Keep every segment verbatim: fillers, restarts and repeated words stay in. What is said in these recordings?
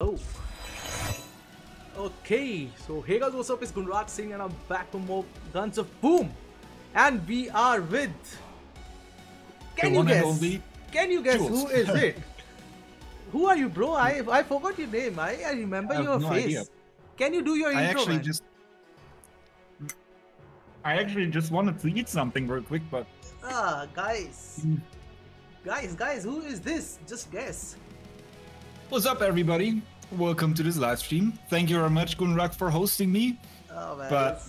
Oh. Okay, so hey guys, what's up? It's Gunrag Singh and I'm back for more Guns of Boom. And we are with... Can you guess? Can you guess who is it? Who are you, bro? I I forgot your name. I, I remember I your no face. Idea. Can you do your I intro, actually man? Just... I actually just wanted to eat something real quick, but... Ah, guys. guys, guys, who is this? Just guess. What's up, everybody? Welcome to this live stream. Thank you very much, Gunrag, for hosting me. Oh, man. But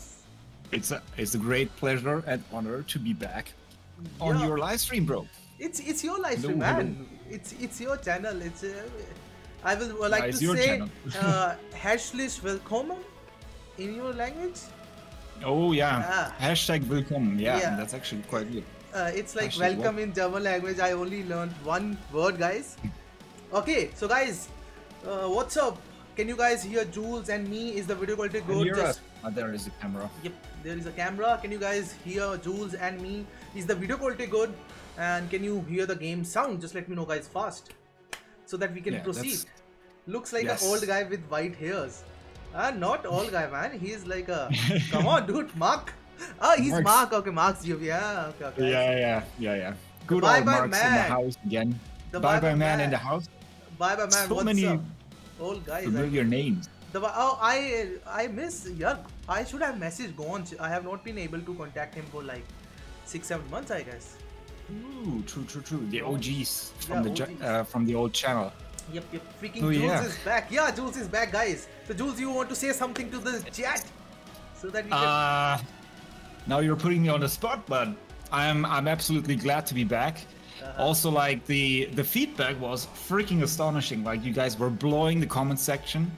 it's a, it's a great pleasure and honor to be back on Yo. your live stream, bro. It's it's your live stream, no, man. It's it's your channel. It's uh, I will uh, like yeah, to say uh, hashtag willkommen in your language. Oh yeah, ah. hashtag willkommen. Yeah, yeah, that's actually quite good. Uh, it's like hashtag welcome what? in German language. I only learned one word, guys. Okay, so guys, uh, what's up? Can you guys hear Jules and me? Is the video quality good? Just... Oh, there is a camera. Yep, there is a camera. Can you guys hear Jules and me? Is the video quality good? And can you hear the game sound? Just let me know, guys, fast, so that we can yeah, proceed. Looks like yes. an old guy with white hairs. Ah, not old guy, man. He's like a. Come on, dude, Mark. Ah, he's Mark's. Mark. Okay, Mark's you. Yeah. Okay, okay. Yeah, yeah, yeah, yeah. Good old Mark's in the house again. The Bye Bye Man in the house. Bye Bye Man. So what's many up? Old guys. Familiar names. The oh, I I miss Yug. I should have messaged Gonch. I have not been able to contact him for like six, seven months, I guess. Ooh, true, true, true. The O Gs from yeah, the O Gs. Uh, from the old channel. Yep, yep. Freaking oh, Jules yeah. is back. Yeah, Jules is back, guys. So Jules, you want to say something to the chat, so that we can. Uh, now you're putting me on the spot, but I'm I'm absolutely glad to be back. Uh-huh. Also, like the the feedback was freaking astonishing. Like you guys were blowing the comment section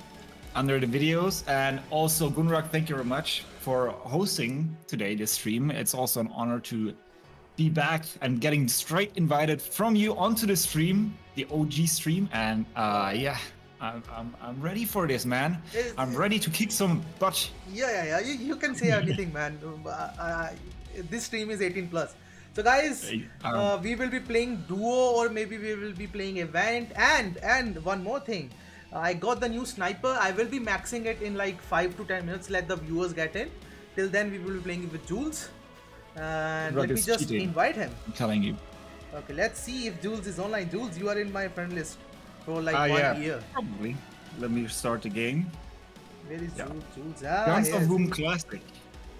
under the videos, and also Gunrag, thank you very much for hosting today this stream. It's also an honor to. Be back and getting straight invited from you onto the stream, the O G stream, and uh, yeah, I'm, I'm I'm ready for this, man. It's, I'm ready to kick some butt. Yeah, yeah, yeah. You, you can say everything, man. Uh, uh, this stream is eighteen plus. So guys, um, uh, we will be playing duo, or maybe we will be playing event. And and one more thing, I got the new sniper. I will be maxing it in like five to ten minutes. Let the viewers get in. Till then, we will be playing with Jules. And Rug let me just cheating. invite him. I'm telling you. Okay, let's see if Jules is online. Jules, you are in my friend list for like uh, one yeah, year. Probably. Let me start the game. Where is yeah. Jules? Ah, Guns of Boom Classic.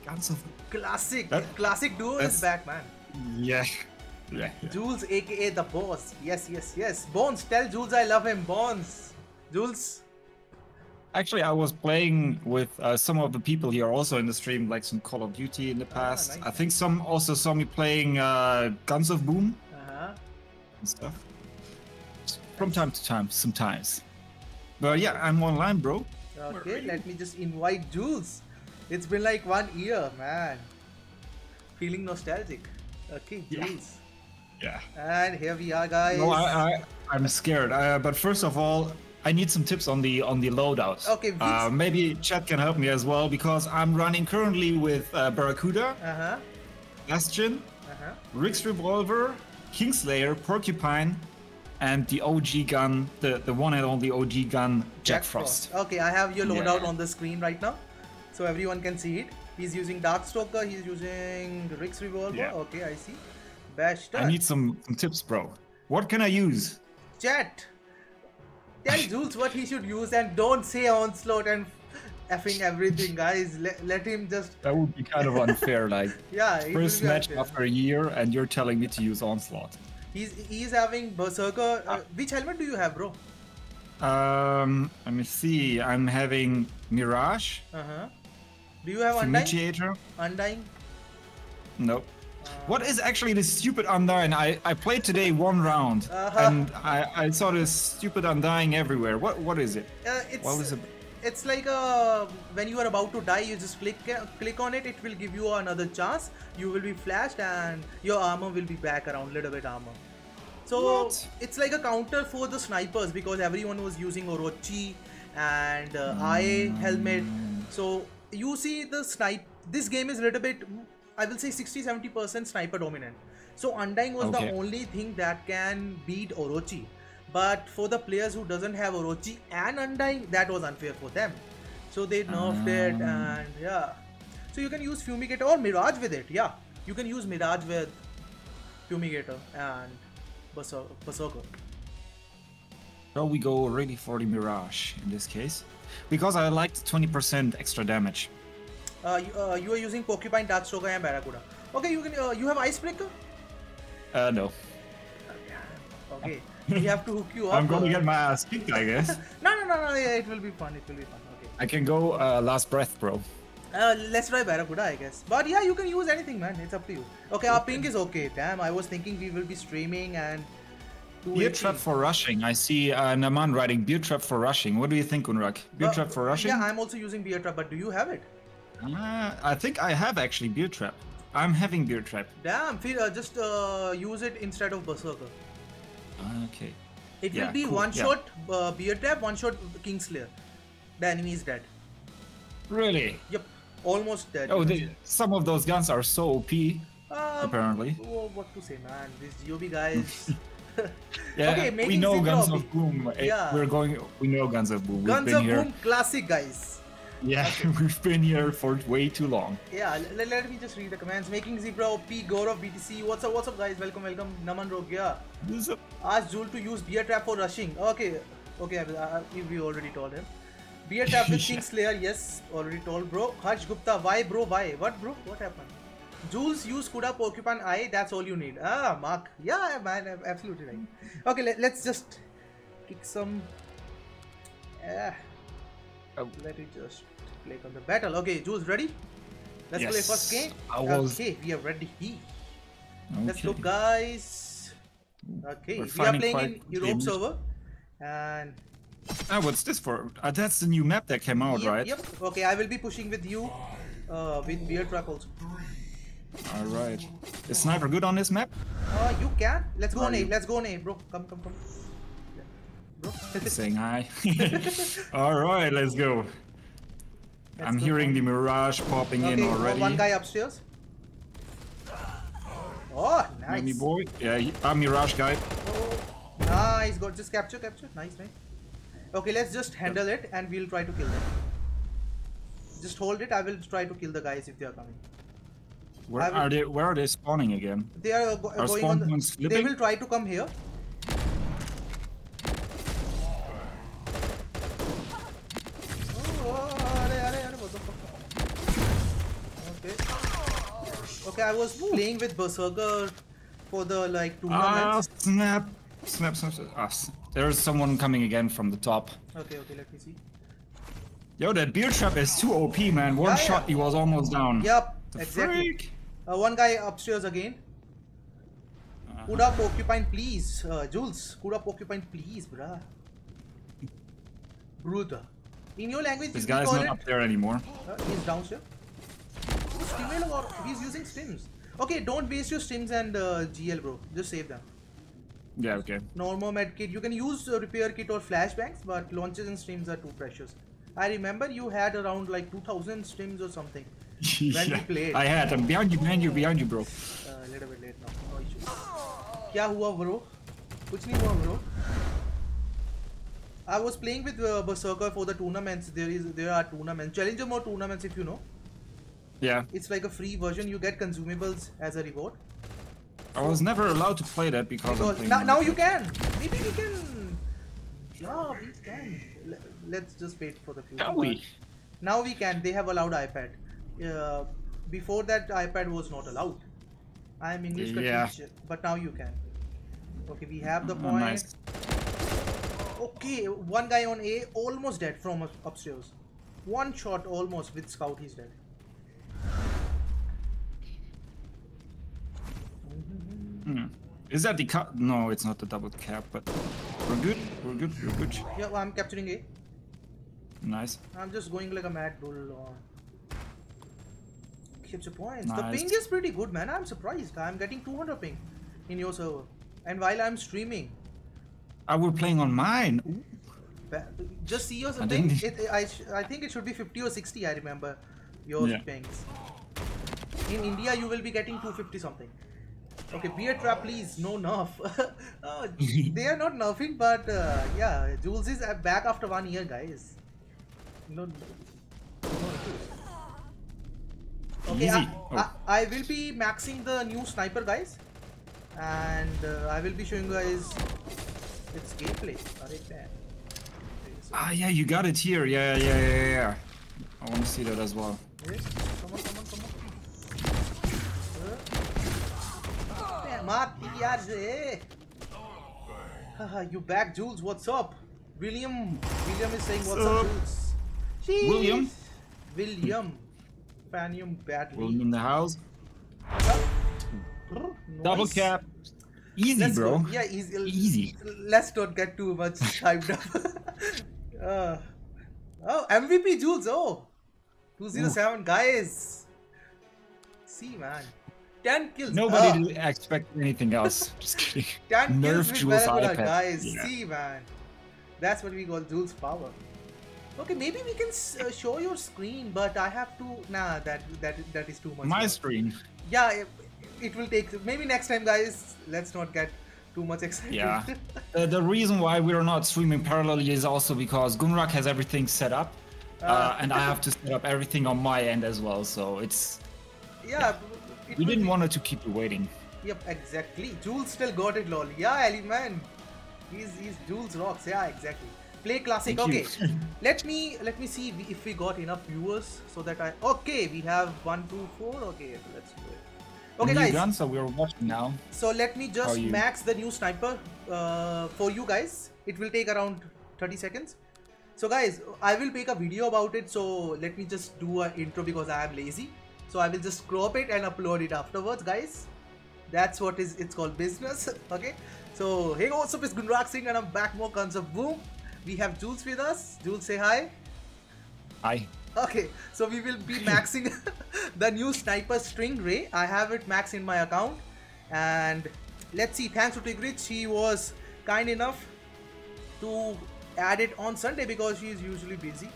Guns of Classic. That, Classic duo is back, man. Yeah. yeah. Yeah. Jules, aka the boss. Yes, yes, yes. Bones, tell Jules I love him. Bones. Jules. Actually, I was playing with uh, some of the people here also in the stream, like some Call of Duty in the past. Ah, nice. I think some also saw me playing uh, Guns of Boom uh-huh. and stuff from nice. time to time, sometimes. But yeah, I'm online, bro. Okay, let me just invite Jules. It's been like one year, man. Feeling nostalgic. Okay, Jules. Yeah. yeah. And here we are, guys. No, I, I, I'm scared. Uh, but first of all. I need some tips on the on the loadout. Okay. Uh, maybe chat can help me as well, because I'm running currently with uh, Barracuda, uh-huh. Bastion, uh-huh. Rick's Revolver, Kingslayer, Porcupine, and the O G gun, the the one and only O G gun, Jack, Jack Frost. Frost. Okay, I have your loadout yeah. on the screen right now, so everyone can see it. He's using Darkstalker. He's using Rick's Revolver. Yeah. Okay, I see. Bastion. I need some, some tips, bro. What can I use? Chat. Tell Jules what he should use and don't say Onslaught and effing everything, guys. Let, let him just... That would be kind of unfair, like, yeah, first match unfair. after a year and you're telling me to use Onslaught. He's he's having Berserker. Uh, which helmet do you have, bro? Um, let me see. I'm having Mirage. Uh-huh. Do you have Undying? Undying? Nope. Uh, what is actually this stupid Undying? I, I played today one round uh-huh. and I, I saw this stupid Undying everywhere. What What is it? Uh, it's, what is it? It's like a, when you are about to die, you just click, click on it. It will give you another chance. You will be flashed and your armor will be back around, little bit armor. So what? It's like a counter for the snipers, because everyone was using Orochi and uh, I A helmet. So you see the snipe. This game is a little bit... I will say sixty to seventy percent sniper dominant. So Undying was okay. the only thing that can beat Orochi. But for the players who doesn't have Orochi and Undying, that was unfair for them. So they nerfed um. it, and yeah. So you can use Fumigator or Mirage with it, yeah. You can use Mirage with Fumigator and Berserker. So we go really for the Mirage in this case, because I liked twenty percent extra damage. Uh, you, uh, you are using Porcupine, Darkstalker and Barracuda. Okay, you can. Uh, you have Icebreaker? Uh, no. Okay, we have to hook you up. I'm going to get my ass kicked, I guess. no, no, no, no, yeah, it will be fun, it will be fun, okay. I can go uh, Last Breath, bro. Uh, let's try Barracuda, I guess. But yeah, you can use anything, man, it's up to you. Okay, our ping is okay, damn, I was thinking we will be streaming and... Beer Trap for rushing, I see uh, Naman writing Beer Trap for rushing. What do you think, Unrak? Beer uh, Trap for rushing? Yeah, I'm also using Beer Trap, but do you have it? Uh, I think I have actually Beer Trap. I'm having Beer Trap. Damn, just uh, use it instead of Berserker. Okay. It yeah, will be cool. one yeah. shot uh, Beer Trap, one shot Kingslayer. The enemy is dead. Really? Yep. Almost dead. Oh, they, some of those guns are so O P. Um, apparently. Oh, what to say, man? These G O B guys. yeah. Okay, we know Guns of Boom. Yeah. We're going. We know Guns of Boom. Guns of Boom, classic guys. Yeah, okay. We've been here for way too long. Yeah, let, let me just read the comments. Making Zebra O P, Gaurav B T C. What's up, what's up, guys? Welcome, welcome. Naman Rogya. What's up? Ask Jules to use Beer Trap for rushing. Okay, okay, I, I, we already told him. Beer Trap with Kingslayer, yes, already told, bro. Harsh Gupta, why, bro, why? What, bro? What happened? Jules, use Kuda, Porcupine, Eye. That's all you need. Ah, Mark. Yeah, man, absolutely right. Okay, let, let's just kick some. Yeah. Oh. Let me just click on the battle. Okay, Jules, ready? Let's yes, play first game. Was... Okay, we are ready. Okay. Let's look, guys. Okay, We're we are playing in Europe games. server. And ah, what's this for? Uh, that's the new map that came out, yep, right? Yep. Okay, I will be pushing with you uh, with Beer Trap also. All right. Is Sniper good on this map? Uh, you can. Let's go on A. Let's go on A, bro. Come, come, come. Saying hi. Alright, let's go. Let's I'm go hearing on. the Mirage popping okay, in already. One guy upstairs. Oh, nice. Mini boy. Yeah, he, uh, Mirage guy. Oh, nice. Got just capture, capture. Nice, nice. Okay, let's just handle it and we'll try to kill them. Just hold it. I will try to kill the guys if they are coming. Where will, are they? Where are they spawning again? They are, go are going on. The, they will try to come here. Okay, I was playing with Berserker for the like two minutes. Ah, snap! Snap, snap, snap. Ah, there's someone coming again from the top. Okay, okay, let me see. Yo, that Beer Trap is too O P, man. One yeah, shot, yeah. he was almost down. Yep, the exactly. Uh, one guy upstairs again. Uh-huh. Kuda Porcupine, please. Uh, Jules, Kuda Porcupine, please, bruh. Bruda. In your language, this guy's not it? up there anymore. Uh, he's downstairs. Or he's using stims. Okay, don't waste your stims and uh, G L, bro. Just save them. Yeah, okay. Normal medkit. You can use uh, repair kit or flashbangs, but launches and stims are too precious. I remember you had around like two thousand stims or something when yeah, we played. I had. I'm behind you, behind you, behind you, bro. A uh, little bit late now. No issues. Kya hua, bro? Kuch nahi hua, bro. I was playing with uh, Berserker for the tournaments. There is, there are tournaments. Challenger mode tournaments, if you know. Yeah. It's like a free version, you get consumables as a reward. I was never allowed to play that because, because of now, now you can! Maybe we can... Yeah, we can. Let's just wait for the future. Can we? Now we can, they have allowed iPad. Uh, before that, iPad was not allowed. I am English yeah. contingent, but now you can. Okay, we have the point. Oh, nice. Okay, one guy on A, almost dead from upstairs. One shot almost with scout, he's dead. Mm. Is that the cap? No, it's not the double cap, but we're good, we're good, we're good. Yeah, well, I'm capturing A. Nice. I'm just going like a mad bull on. Keeps your points. Nice. The ping is pretty good, man. I'm surprised. I'm getting two hundred ping in your server. And while I'm streaming. I were playing on mine. Just see or something. I, it, I, I think it should be fifty or sixty, I remember. Your yeah. pings. In India, you will be getting two fifty something. Okay, Beer Trap, please, no nerf. Oh, they are not nerfing, but uh, yeah, Jules is back after one year, guys. No, no, no. Okay, I, oh. I, I will be maxing the new sniper, guys, and uh, I will be showing you guys its gameplay. Right, ah, yeah, you got it here. Yeah, yeah, yeah, yeah. yeah. I want to see that as well. Okay. Come on, come on, come on. You back, Jules? What's up? William, William is saying what's up, up Jules. Jeez. William, William, Panium badly. William in the house. Nice. Double cap. Easy, let's bro. Go. Yeah, easy. Easy. Let's not get too much hyped up. uh, oh, M V P Jules. Oh, two zero seven guys. See, man. ten kills. Nobody uh. expect anything else. Just kidding. ten nerf Jules iPad. Guys, yeah. See, man. That's what we call Jules power. Okay, maybe we can uh, show your screen, but I have to. Nah, that that that is too much. My work. Screen. Yeah, it, it will take. Maybe next time, guys. Let's not get too much excited. Yeah. uh, the reason why we are not streaming parallelly is also because Gunrag has everything set up, uh, uh, and I have to set up everything on my end as well. So it's. Yeah. yeah. It we didn't be... want it to keep you waiting. Yep, exactly. Jules still got it, lol. Yeah, Ali, man. He's, he's Jules rocks. Yeah, exactly. Play classic. Thank okay. let me let me see if we got enough viewers so that I. Okay, we have one, two, four. Okay, let's do it. Okay, new guys. So we are watching now. So let me just max the new sniper uh, for you guys. It will take around thirty seconds. So guys, I will make a video about it. So let me just do an intro because I am lazy. So I will just crop it and upload it afterwards, guys. That's what is it's called business. Okay. So hey, what's up? It's Gunrag Singh and I'm back more Guns of Boom. We have Jules with us. Jules, say hi. Hi. Okay. So we will be maxing the new sniper Stingray. I have it maxed in my account. And let's see. Thanks to Tigrid. She was kind enough to add it on Sunday because she is usually busy.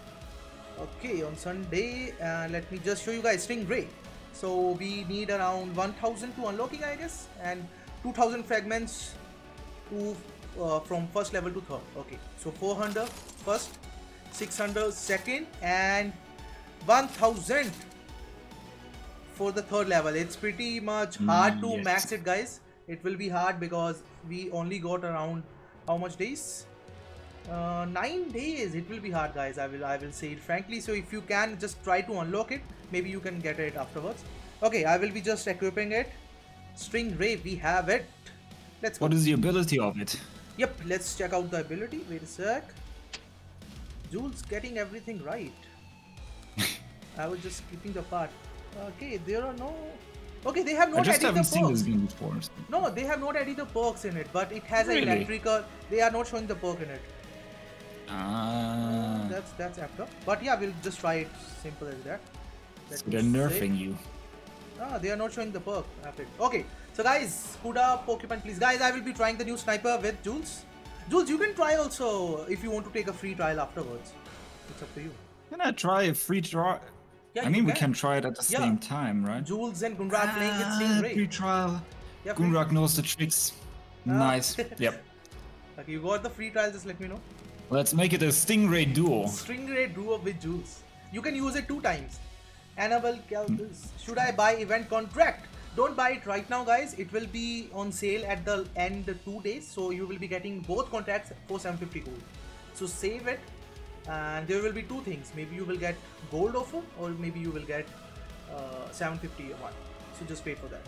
Okay, on Sunday, uh, let me just show you guys Stingray. So we need around one thousand to unlocking, I guess, and two thousand fragments to uh, from first level to third. Okay, so four hundred first, six hundred second, and one thousand for the third level. It's pretty much hard mm, to yes. max it, guys. It will be hard because we only got around how much days? Uh, nine days. It will be hard, guys. I will I will say it frankly. So if you can just try to unlock it, maybe you can get it afterwards. Okay, I will be just equipping it. Stingray, we have it. Let's go. What is the ability of it? Yep, let's check out the ability. Wait a sec. Jules getting everything right. I was just keeping the part. Okay, there are no... Okay, they have not added the perks. Seen this before. No, they have not added the perks in it, but it has really? an electrical... They are not showing the perk in it. Ah. That's that's after, but yeah, we'll just try it. Simple as that. Let so they're nerfing say. you. Ah, they are not showing the perk after. Okay, so guys, Kuda Porcupine, please, guys. I will be trying the new sniper with Jules. Jules, you can try also if you want to take a free trial afterwards. It's up to you. Can I try a free trial? Yeah, I mean, can. we can try it at the yeah. same time, right? Jules and Gunrag ah, playing the same free trial. Yeah, Gunrag knows the tricks. Ah. Nice. Yep. Okay, you got the free trial. Just let me know. Let's make it a Stingray duo. Stingray duo with Jules. You can use it two times. Annabelle Caldas. Should I buy event contract? Don't buy it right now, guys. It will be on sale at the end two days. So you will be getting both contracts for seven fifty gold. So save it. And there will be two things. Maybe you will get gold offer or maybe you will get uh, seven fifty a month. So just pay for that.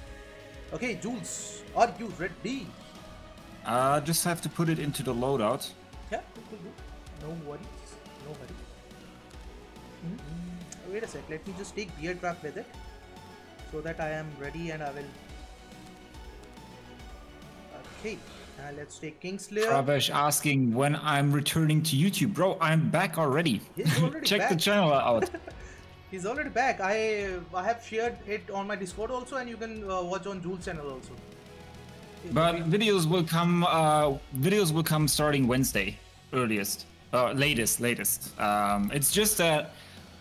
Okay, Jules, are you ready? I uh, just have to put it into the loadout. Yeah, cool, cool, cool. No worries, no worries. Mm-hmm. Wait a sec, let me just take Beer Trap with it so that I am ready and I will... Okay, now let's take Kingslayer. Travesh asking when I'm returning to YouTube. Bro, I'm back already. He's already Check back. the channel out. He's already back. I, I have shared it on my Discord also, and you can uh, watch on Jules' channel also. But videos will come. Uh, videos will come starting Wednesday, earliest, uh, latest, latest. Um, it's just that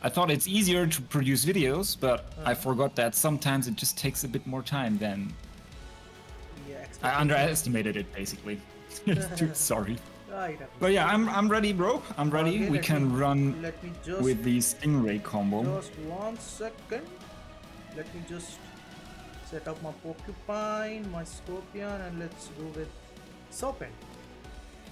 I thought it's easier to produce videos, but uh. I forgot that sometimes it just takes a bit more time than I underestimated it basically. Dude, sorry. But yeah, I'm I'm ready, bro. I'm ready. Okay, we can me, run let me just, with the Stingray combo. Just one second. Let me just set up my Porcupine, my Scorpion, and let's go with Serpent.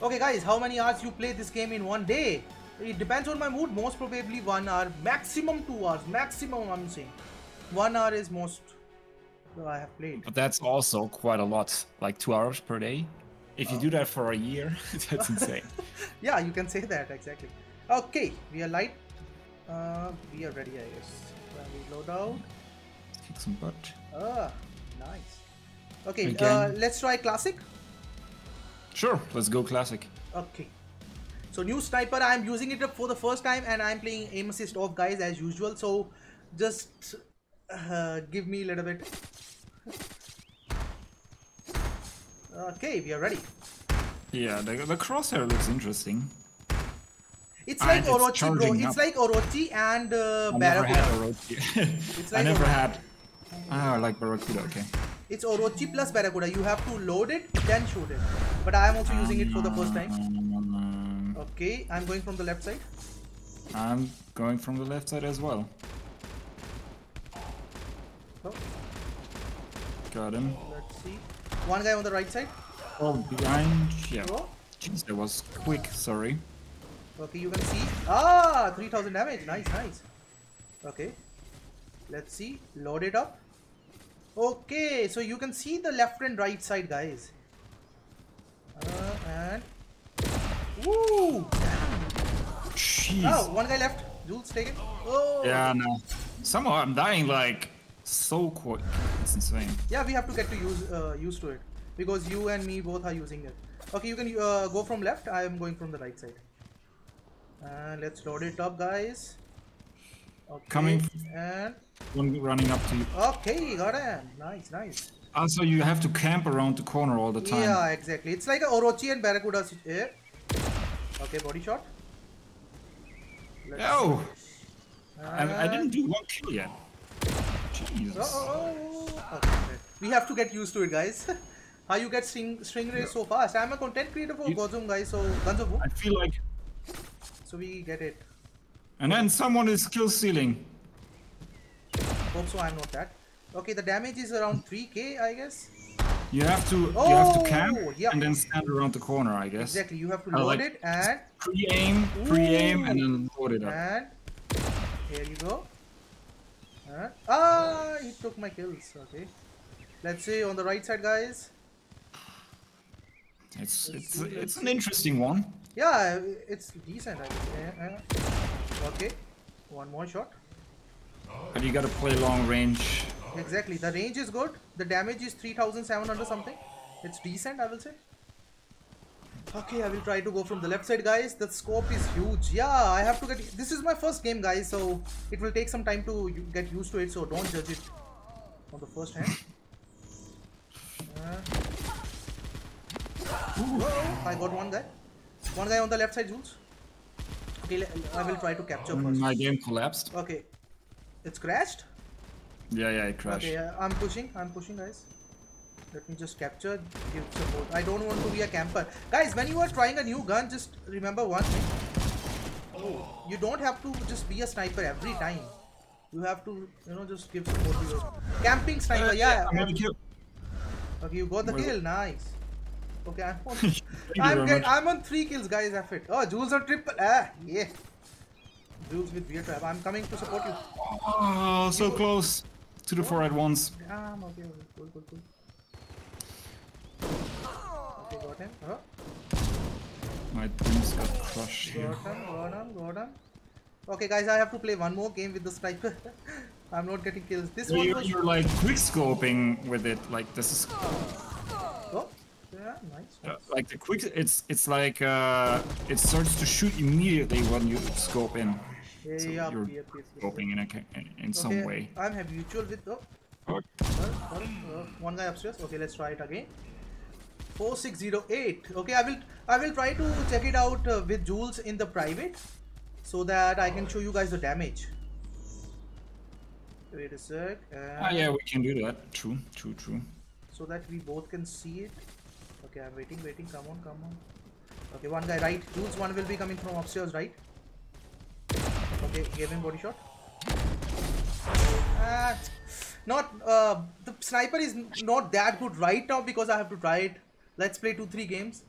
Okay, guys, how many hours you play this game in one day? It depends on my mood. Most probably one hour, maximum two hours, maximum. I'm saying, one hour is most I have played. But that's also quite a lot, like two hours per day. If you um, do that for a year, that's insane. Yeah, you can say that, exactly. Okay, we are light. Uh, we are ready, I guess. When we load out. Kick some butt. Ah, nice. Okay, uh, let's try classic. Sure, let's go classic. Okay. So new sniper, I am using it up for the first time and I am playing aim assist off, guys, as usual. So just uh, give me a little bit. Okay, we are ready. Yeah, the, the crosshair looks interesting. It's like and Orochi, it's bro. It's up. like Orochi and uh, I Barracuda. Never had Orochi. It's like I never Orochi. had. Ah, I like Barracuda. Okay. It's Orochi plus Barracuda. You have to load it, then shoot it. But I am also using it for the first time. Okay, I'm going from the left side. I'm going from the left side as well. Oh. Got him. Let's see. One guy on the right side. Oh, behind. Yeah. Oh. Jeez, that was quick. Sorry. Okay, you can see. Ah, three thousand damage. Nice, nice. Okay. Let's see. Load it up. Okay, so you can see the left and right side, guys. Uh, and. Woo! Jeez. Oh, one guy left. Jules, take it. Oh. Yeah, no. Somehow I'm dying like. So quick, it's insane. Yeah, we have to get to use uh, used to it because you and me both are using it. Okay, you can uh, go from left. I am going from the right side. And uh, let's load it up, guys. Okay. Coming and running up to you. Okay, got it. Nice, nice. Also, you have to camp around the corner all the time. Yeah, exactly. It's like a Orochi and Barracuda here. Okay, body shot. Let's oh, I, I didn't do one kill yet. Jesus. Oh, oh, oh. Okay. We have to get used to it, guys. How you get string, Stingray yeah. so fast? I'm a content creator for Gozum, guys, so Guns of Boom. I feel like... So we get it. And then someone is skill stealing. Hope so, I'm not that. Okay, the damage is around three K, I guess. You have to oh, you have to camp yeah. and then stand around the corner, I guess. Exactly, you have to load like it and... Pre-aim, pre-aim, and then load it up. And here you go. Huh? Ah, he took my kills. Okay, let's see on the right side, guys. It's let's it's see, it's an interesting one. Yeah, it's decent. I guess. Okay, one more shot. And you gotta play long range. Exactly, the range is good. The damage is three thousand seven hundred something. It's decent, I will say. Okay, I will try to go from the left side, guys. The scope is huge. Yeah, I have to get... This is my first game, guys, so it will take some time to get used to it, so don't judge it on the first hand. Uh... Whoa, I got one guy. One guy on the left side, Jules. Okay, I will try to capture first. My game collapsed. Okay. It's crashed? Yeah, yeah, it crashed. Okay, I'm pushing. I'm pushing, guys. Let me just capture, give support. I don't want to be a camper. Guys, when you are trying a new gun, just remember one thing. Oh, you don't have to just be a sniper every time. You have to, you know, just give support to your... Camping sniper, uh, yeah. I'm having kill. Okay, you got the kill. Nice. Okay, I'm on, I'm, get, I'm on three kills, guys. F it. Oh, Jules on triple. Ah, yeah. Jules with Beer Trap. I'm coming to support you. Oh, so close to the oh, four at once. Damn, okay. Cool, cool, cool. Okay, got him. Uh-huh. My team's got crushed here. Got him, got him, got him. Okay, guys, I have to play one more game with the sniper. I'm not getting kills. This so one you're, was... you're like quickscoping with it. Like this is. Oh, yeah, nice. Uh, like the quick, it's it's like uh, it starts to shoot immediately when you scope in. Yeah, so yeah, you're yeah, yeah, yeah. scoping in a, in, in okay, some way. I'm habitual with. Oh. Oh. Oh, oh, one guy upstairs. Okay, let's try it again. four six zero eight. Okay, I will I will try to check it out uh, with Jules in the private so that I can show you guys the damage. Wait a sec. Ah, yeah, we can do that. True, true, true. so that we both can see it. Okay, I'm waiting, waiting. Come on, come on. Okay, one guy right. Jules, one will be coming from upstairs right. Okay, gave him body shot. Ah, not uh, the sniper is not that good right now because I have to try it. Let's play two three games.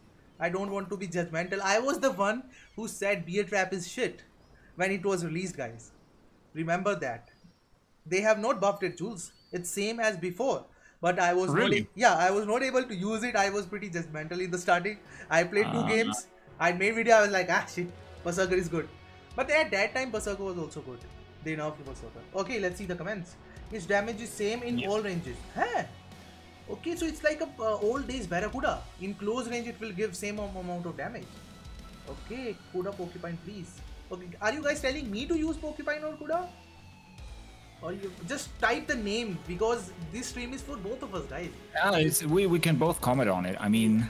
I don't want to be judgmental. I was the one who said Beer Trap is shit when it was released, guys. Remember that. They have not buffed it, Jules. It's same as before. But I was really? not, yeah, I was not able to use it. I was pretty judgmental in the starting. I played two uh, games. I made video. I was like, ah, shit, Berserker is good. But at that time, Berserker was also good. They nerfed Berserker. Okay, let's see the comments. Its damage is same in yep. all ranges. Huh? Okay, so it's like a uh, old days Barracuda. In close range, it will give same amount of damage. Okay, Kuda Porcupine, please. Okay, are you guys telling me to use Porcupine or Kuda? Or you just type the name, because this stream is for both of us, guys. Yeah, it's, we, we can both comment on it. I mean,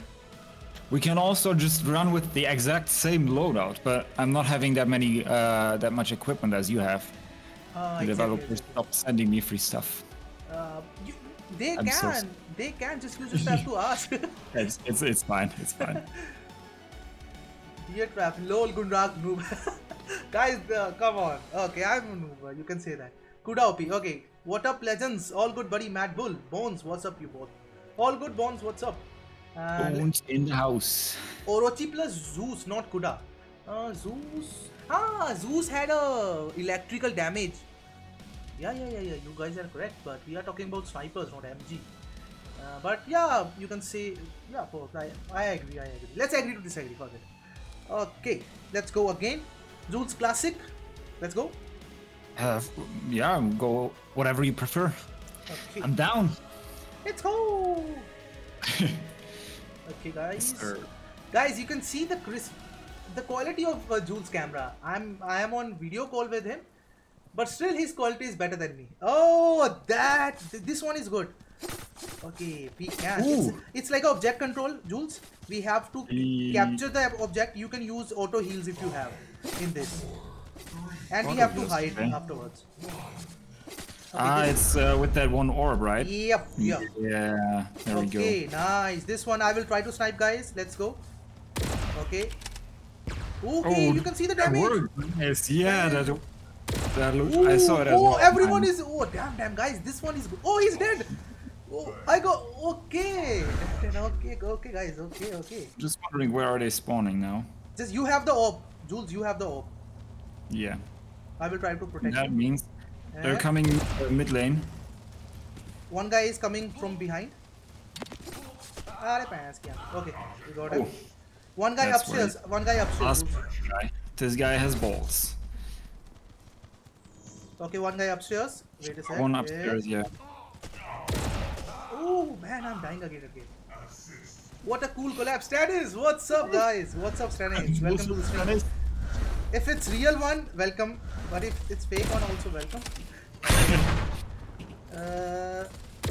we can also just run with the exact same loadout, but I'm not having that many uh, that much equipment as you have. Uh, the developers exactly. stop sending me free stuff. Uh, you, they I'm can, so they can, just you just have to ask. it's, it's, it's fine, it's fine. Beer Trap, lol, Gunrag, noob. Guys, uh, come on. Okay, I'm a noob, you can say that. Kudaopi, okay. What up, legends? All good, buddy. Mad Bull, Bones, what's up, you both? All good, Bones, what's up? And Bones in the house. Orochi plus Zeus, not Kuda. Uh, Zeus. Ah, Zeus had a electrical damage. Yeah, yeah, yeah, yeah. You guys are correct, but we are talking about snipers, not M G. Uh, but yeah, you can say yeah. Both. I, I agree. I agree. Let's agree to disagree for that. Okay, let's go again. Zeus classic. Let's go. Uh, yeah, go whatever you prefer. Okay. I'm down. Let's go. Okay, guys. Sir. Guys, you can see the crisp, the quality of uh, Jules' camera. I'm, I am on video call with him, but still his quality is better than me. Oh, that th this one is good. Okay, we can. It's, it's like object control, Jules. We have to mm. capture the object. You can use auto heals if you have in this. And we have to hide thing? afterwards. Okay, ah, it's uh, with that one orb, right? Yep, yep. Yeah, there okay, we go. Okay, nice. This one I will try to snipe, guys. Let's go. Okay. Okay, oh, you can see the damage. Yes, yeah, that, that looks... Ooh, I saw it as oh, well. everyone I'm... is... Oh, damn, damn, guys. This one is... Oh, he's dead. Oh, I got... Okay. Okay, okay, guys. Okay, okay. Just wondering, where are they spawning now? Just you have the orb. Jules, you have the orb. Yeah, I will try to protect that you. means yeah. they're coming uh, mid lane. One guy is coming from behind. Okay, we got him. One guy That's upstairs. One guy upstairs. Guy. This guy has balls. Okay, one guy upstairs. Wait a second. One upstairs, yeah. Oh man, I'm dying again again. What a cool collapse. Stanis, what's up, guys? What's up, Stanis? Welcome to the stream. If it's real one, welcome. But if it's fake one, also welcome. uh,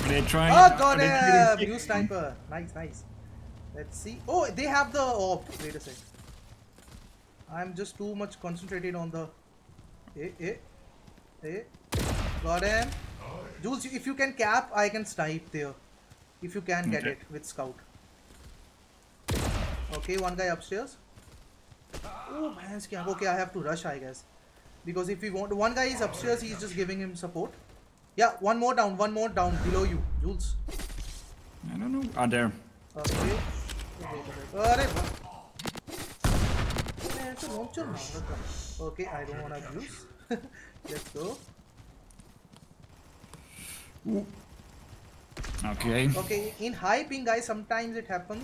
They're trying. Oh god, uh, new sniper. Nice, nice. Let's see. Oh, they have the orb. Wait a sec. I'm just too much concentrated on the. Eh, eh, eh. Got him. Jules, if you can cap, I can snipe there. If you can get okay. it with scout. Okay, one guy upstairs. Oh man, okay, I have to rush, I guess. Because if we want, one guy is upstairs, he's just giving him support. Yeah, one more down, one more down below you, Jules. I don't know. Ah, there. Okay. Okay, I don't wanna use. Let's go. Okay. Okay, in high ping, guys, sometimes it happens.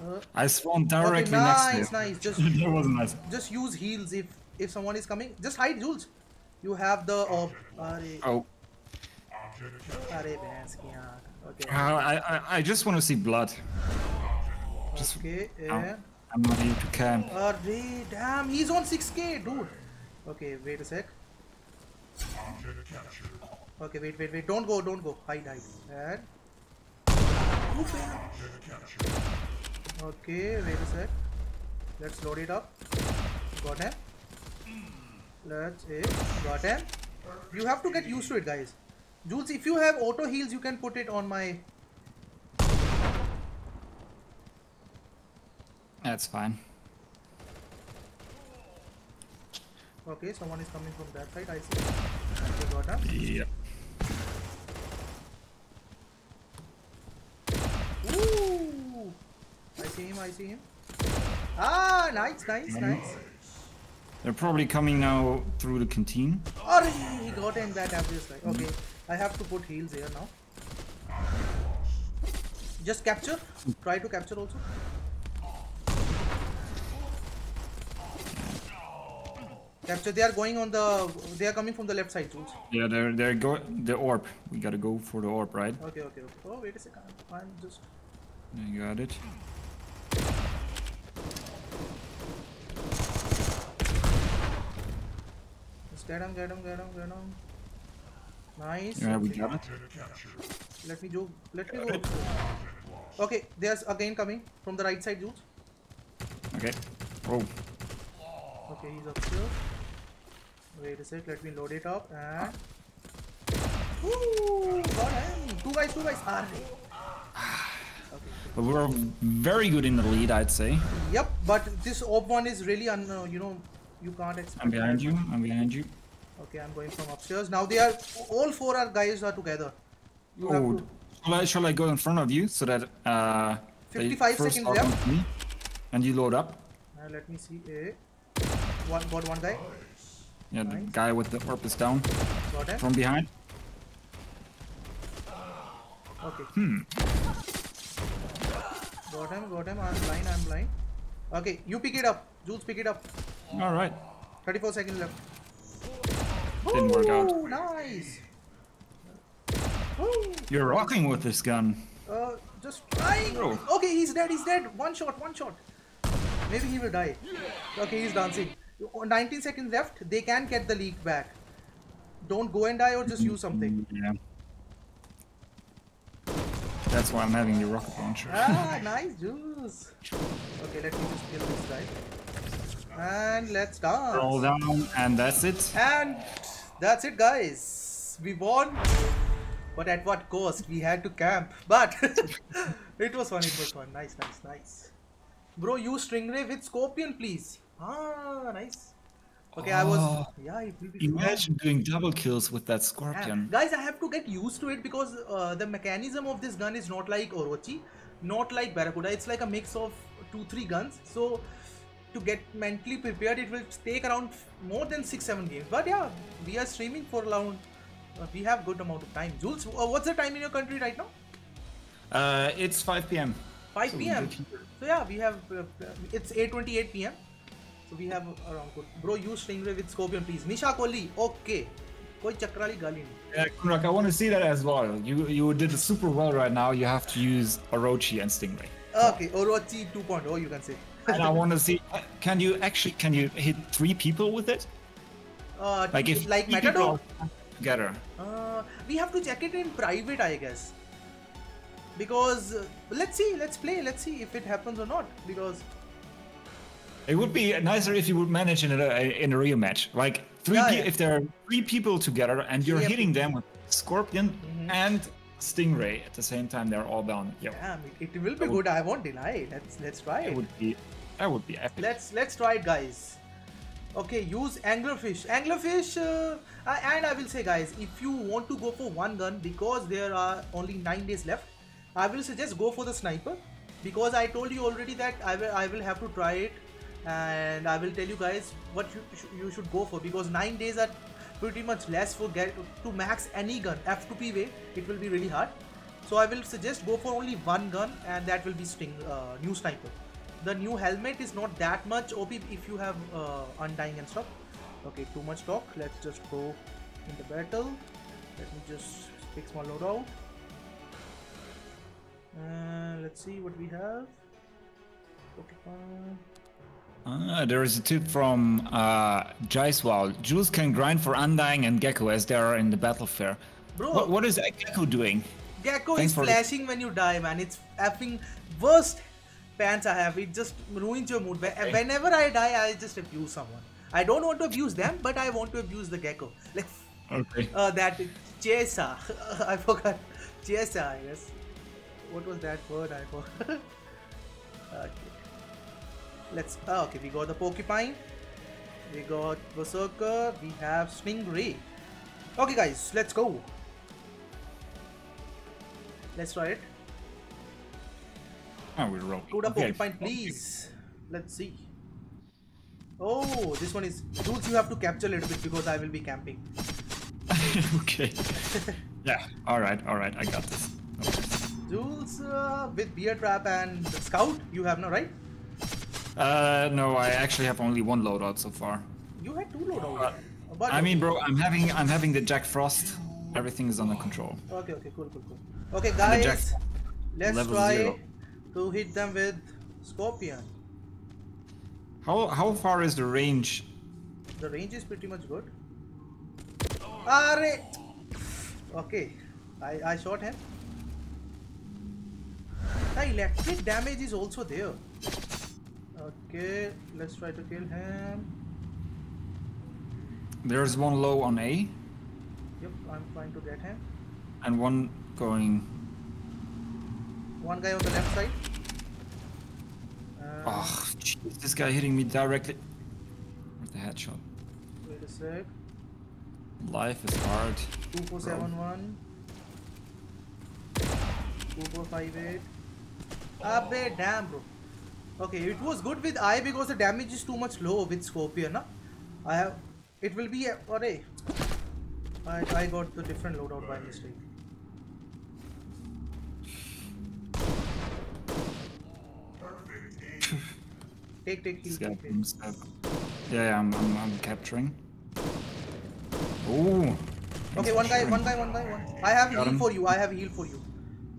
Uh, I spawned directly okay, nice, next to nice. Just, that was nice. Just use heals if if someone is coming. Just hide, Jules. You have the orb. Oh. Okay. Uh, I, I I just want to see blood. Just, okay. Yeah. I'm not here to camp. Oh, damn, he's on six K, dude. Okay, wait a sec. Okay, wait, wait, wait. Don't go, don't go. Hide, hide. And... Okay, wait a sec. Let's load it up. Got him. Let's it. Got him. You have to get used to it, guys. Jules, if you have auto heals, you can put it on my That's fine. Okay, someone is coming from that side, I see. I got her. Yep. Ooh! I see him, I see him. Ah, nice, nice, um, nice. They're probably coming now through the canteen. Oh, he got in that, obviously. Okay, mm. I have to put heals here now. Just capture. Try to capture also. Capture. They are going on the. They are coming from the left side, Jules. Yeah, they're they're go the orb. We gotta go for the orb, right? Okay, okay, okay. Oh, wait a second. I'm just. You got it. Just get him, get him, get him, get him. Nice. Yeah, we got it. Let me do. Let me go. Okay, there's again coming from the right side, Jules. Okay. Oh. Okay, he's up here. Wait a sec. Let me load it up and. Woo! Got him. Two guys, two guys. Are okay. But we're very good in the lead, I'd say. Yep, but this orb one is really un. Uh, you know, you can't expect. I'm behind you. I'm behind you. Okay, I'm going from upstairs. Now they are all four. Our guys are together. You oh, to... shall, I, shall I go in front of you so that uh, fifty-five they first seconds left. Me and you load up? Uh, let me see. Eh? One, got one guy. Yeah, nice. The guy with the orb is down. Got him. From behind. Okay. Hmm. Got him, got him. I'm blind, I'm blind. Okay, you pick it up. Jules, pick it up. Alright. thirty-four seconds left. Didn't Ooh, work out. Nice. Ooh. You're rocking with this gun. Uh, just trying. Oh. Okay, he's dead. He's dead. One shot. One shot. Maybe he will die. Okay, he's dancing. nineteen seconds left. They can get the leak back. Don't go and die, or just use something. Yeah. That's why I'm having the rocket launcher. Ah, nice, Jules. Okay, let me just kill this guy. And let's dance. Roll down, and that's it. And that's it, guys. We won. But at what cost? We had to camp. But it was fun, it was fun. Nice, nice, nice. Bro, use Stingray with Scorpion, please. Ah, nice. Okay, oh, I was... Yeah, it will be imagine fun. Doing double kills with that Scorpion. Yeah. Guys, I have to get used to it because uh, the mechanism of this gun is not like Orochi, not like Barracuda. It's like a mix of two, three guns. So, to get mentally prepared, it will take around more than six, seven games. But yeah, we are streaming for around... Uh, we have good amount of time. Jules, uh, what's the time in your country right now? Uh, it's five P M five P M So yeah, we have, uh, it's eight twenty-eight P M So we have around good. Bro, use Stingray with Scorpion, please. Nisha Kohli, okay. Koi chakrali gali nahi. Yeah, Kunrak, I want to see that as well. You you did super well right now. You have to use Orochi and Stingray. Okay, Orochi two point oh, you can say. And I want to see, can you actually, can you hit three people with it? Uh, like if like Matador? Together. Uh, we have to check it in private, I guess, because uh, let's see, let's play, let's see if it happens or not. Because it would be nicer if you would manage in a in a real match, like three. Yeah, yeah. If there are three people together and you're yeah, hitting yeah. them with Scorpion mm-hmm. and Stingray at the same time, they're all down. Yep. Yeah, it will be that good. Would, I won't deny it. Let's let's try it. It would be that would be epic. Let's let's try it, guys. Okay, use anglerfish. Anglerfish, uh, and I will say, guys, if you want to go for one gun, because there are only nine days left, I will suggest go for the sniper, because I told you already that I will I will have to try it, and I will tell you guys what you, you should go for, because nine days are pretty much less for get to max any gun. F two P way, it will be really hard. So I will suggest go for only one gun, and that will be sting uh, new sniper. The new helmet is not that much O P if you have uh, Undying and stuff. Okay, too much talk. Let's just go in the battle. Let me just fix my loadout. Uh, let's see what we have. Porcupine. Uh, there is a tip from uh, Jaiswal. Jules can grind for Undying and Gecko as they are in the battle fair. Bro, what, what is Gecko doing? Gecko Thanks is flashing when you die, man. It's effing worst. Pants I have, it just ruins your mood. Whenever I die, I just abuse someone. I don't want to abuse them, but I want to abuse the Gecko. Like, okay. Uh, that Chesa, I forgot. Chesa, I guess. What was that word? I forgot. Okay. Let's uh, okay, we got the Porcupine, we got Berserker, we have Stingray. Okay guys, let's go. Let's try it. I will roll. Go to Porcupine, please. Let's see. Oh, this one is Jules. You have to capture a little bit because I will be camping. Okay. Yeah. All right. All right. I got this. Okay. Jules uh, with Beer Trap and Scout. You have no right. Uh, no. I actually have only one loadout so far. You had two loadouts. Uh, but I mean, bro, I'm having I'm having the Jack Frost. Everything is under control. Okay. Okay. Cool. Cool. Cool. Okay, guys. Jack, let's try zero. to hit them with Scorpion. How, how far is the range? The range is pretty much good. Arre! Okay, I, I shot him. The electric damage is also there. Okay, let's try to kill him. There's one low on A. Yep, I'm trying to get him. And one going. One guy on the left side. Oh, geez, this guy hitting me directly with the headshot. Wait a sec. Life is hard. two four seven one. two four five eight. Abbe, damn, bro. Okay, it was good with I because the damage is too much low with Scorpion. Huh? I have. It will be. Alright. I, I got the different loadout by mistake. Take, take, take, take, take. Yeah, yeah, I'm, I'm, I'm capturing. Oh. Okay, one guy, one guy, one guy, one. I have heal for you. I have heal for you.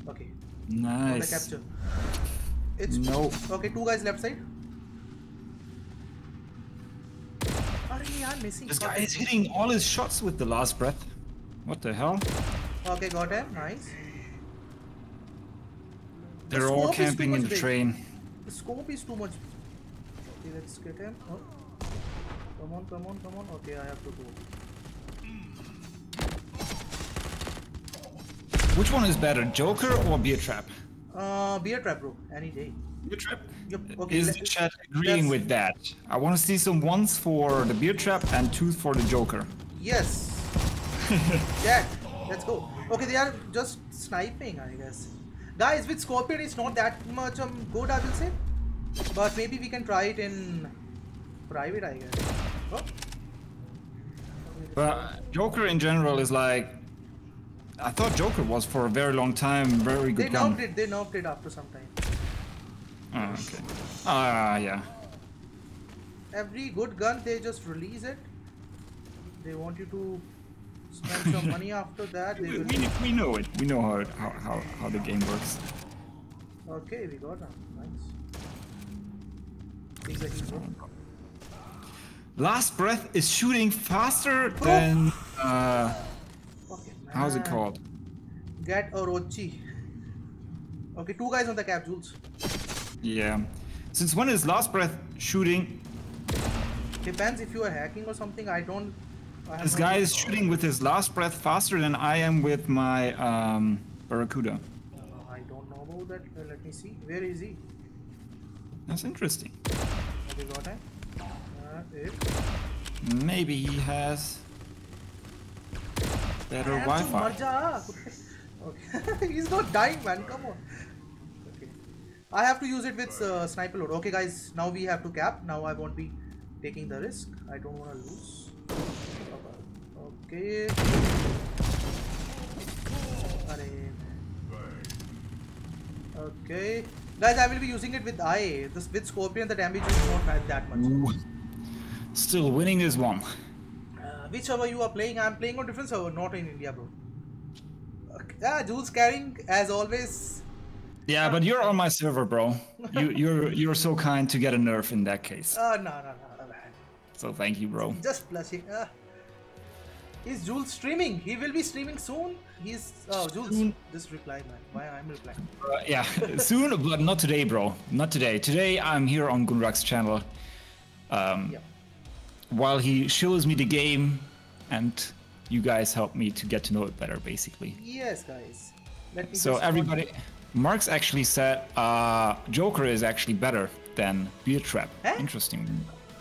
Okay. Nice. The capture. It's no. Okay, two guys left side. Arey, I'm missing. This guy is hitting all his shots with the last breath. What the hell? Okay, got him. Nice. They're the all camping in the big. train. The scope is too much. Okay, let's get him. Oh. Come on, come on, come on. Okay, I have to go. Which one is better, Joker or Beer Trap? Uh, Beer Trap, bro. Any day. Beer Trap? Yep. Okay, is the chat agreeing with that? I want to see some ones for the Beer Trap and two for the Joker. Yes. Jack, let's go. Okay, they are just sniping, I guess. Guys, with Scorpion, it's not that much um, good, I will say. But maybe we can try it in private, I guess. Oh. But Joker in general is like... I thought Joker was for a very long time very good. They nerfed it, they nerfed it after some time. Ah, oh, okay. Ah, uh, yeah. Every good gun, they just release it. They want you to spend some money after that. They we, will... we, we know it. We know how, it, how, how, how the game works. Okay, we got him. Nice. Last Breath is shooting faster Bro. than uh okay, how's it called? Get Orochi. Okay, two guys on the cap, Jules. Yeah. Since when is Last Breath shooting? Depends if you are hacking or something. I don't I This guy is shooting with his Last Breath faster than I am with my um Barracuda. Uh, I don't know about that. Uh, let me see. Where is he? That's interesting. Okay, got him. Uh, Maybe he has better Wi-Fi. Okay. He's not dying, man. Come on. Okay. I have to use it with uh, sniper load. Okay, guys. Now we have to cap. Now I won't be taking the risk. I don't want to lose. Okay. Okay. Guys, I will be using it with I. This with Scorpion, the damage won't match that much. Ooh. Still winning this one. Uh, which server you are playing? I am playing on different server, not in India, bro. Okay. Ah, Jules carrying as always. Yeah, but you're on my server, bro. you you're you're so kind to get a nerf in that case. Oh uh, no no no man. So thank you, bro. Just blushing. Uh, is Jules streaming? He will be streaming soon. He's oh Jules, soon. Just reply, man. Why I'm replying? Uh, yeah, soon, but not today, bro. Not today. Today I'm here on Gunrag's channel, um, yeah. while he shows me the game, and you guys help me to get to know it better, basically. Yes, guys. Let me so everybody, Marks actually said uh, Joker is actually better than Beer Trap. Eh? Interesting.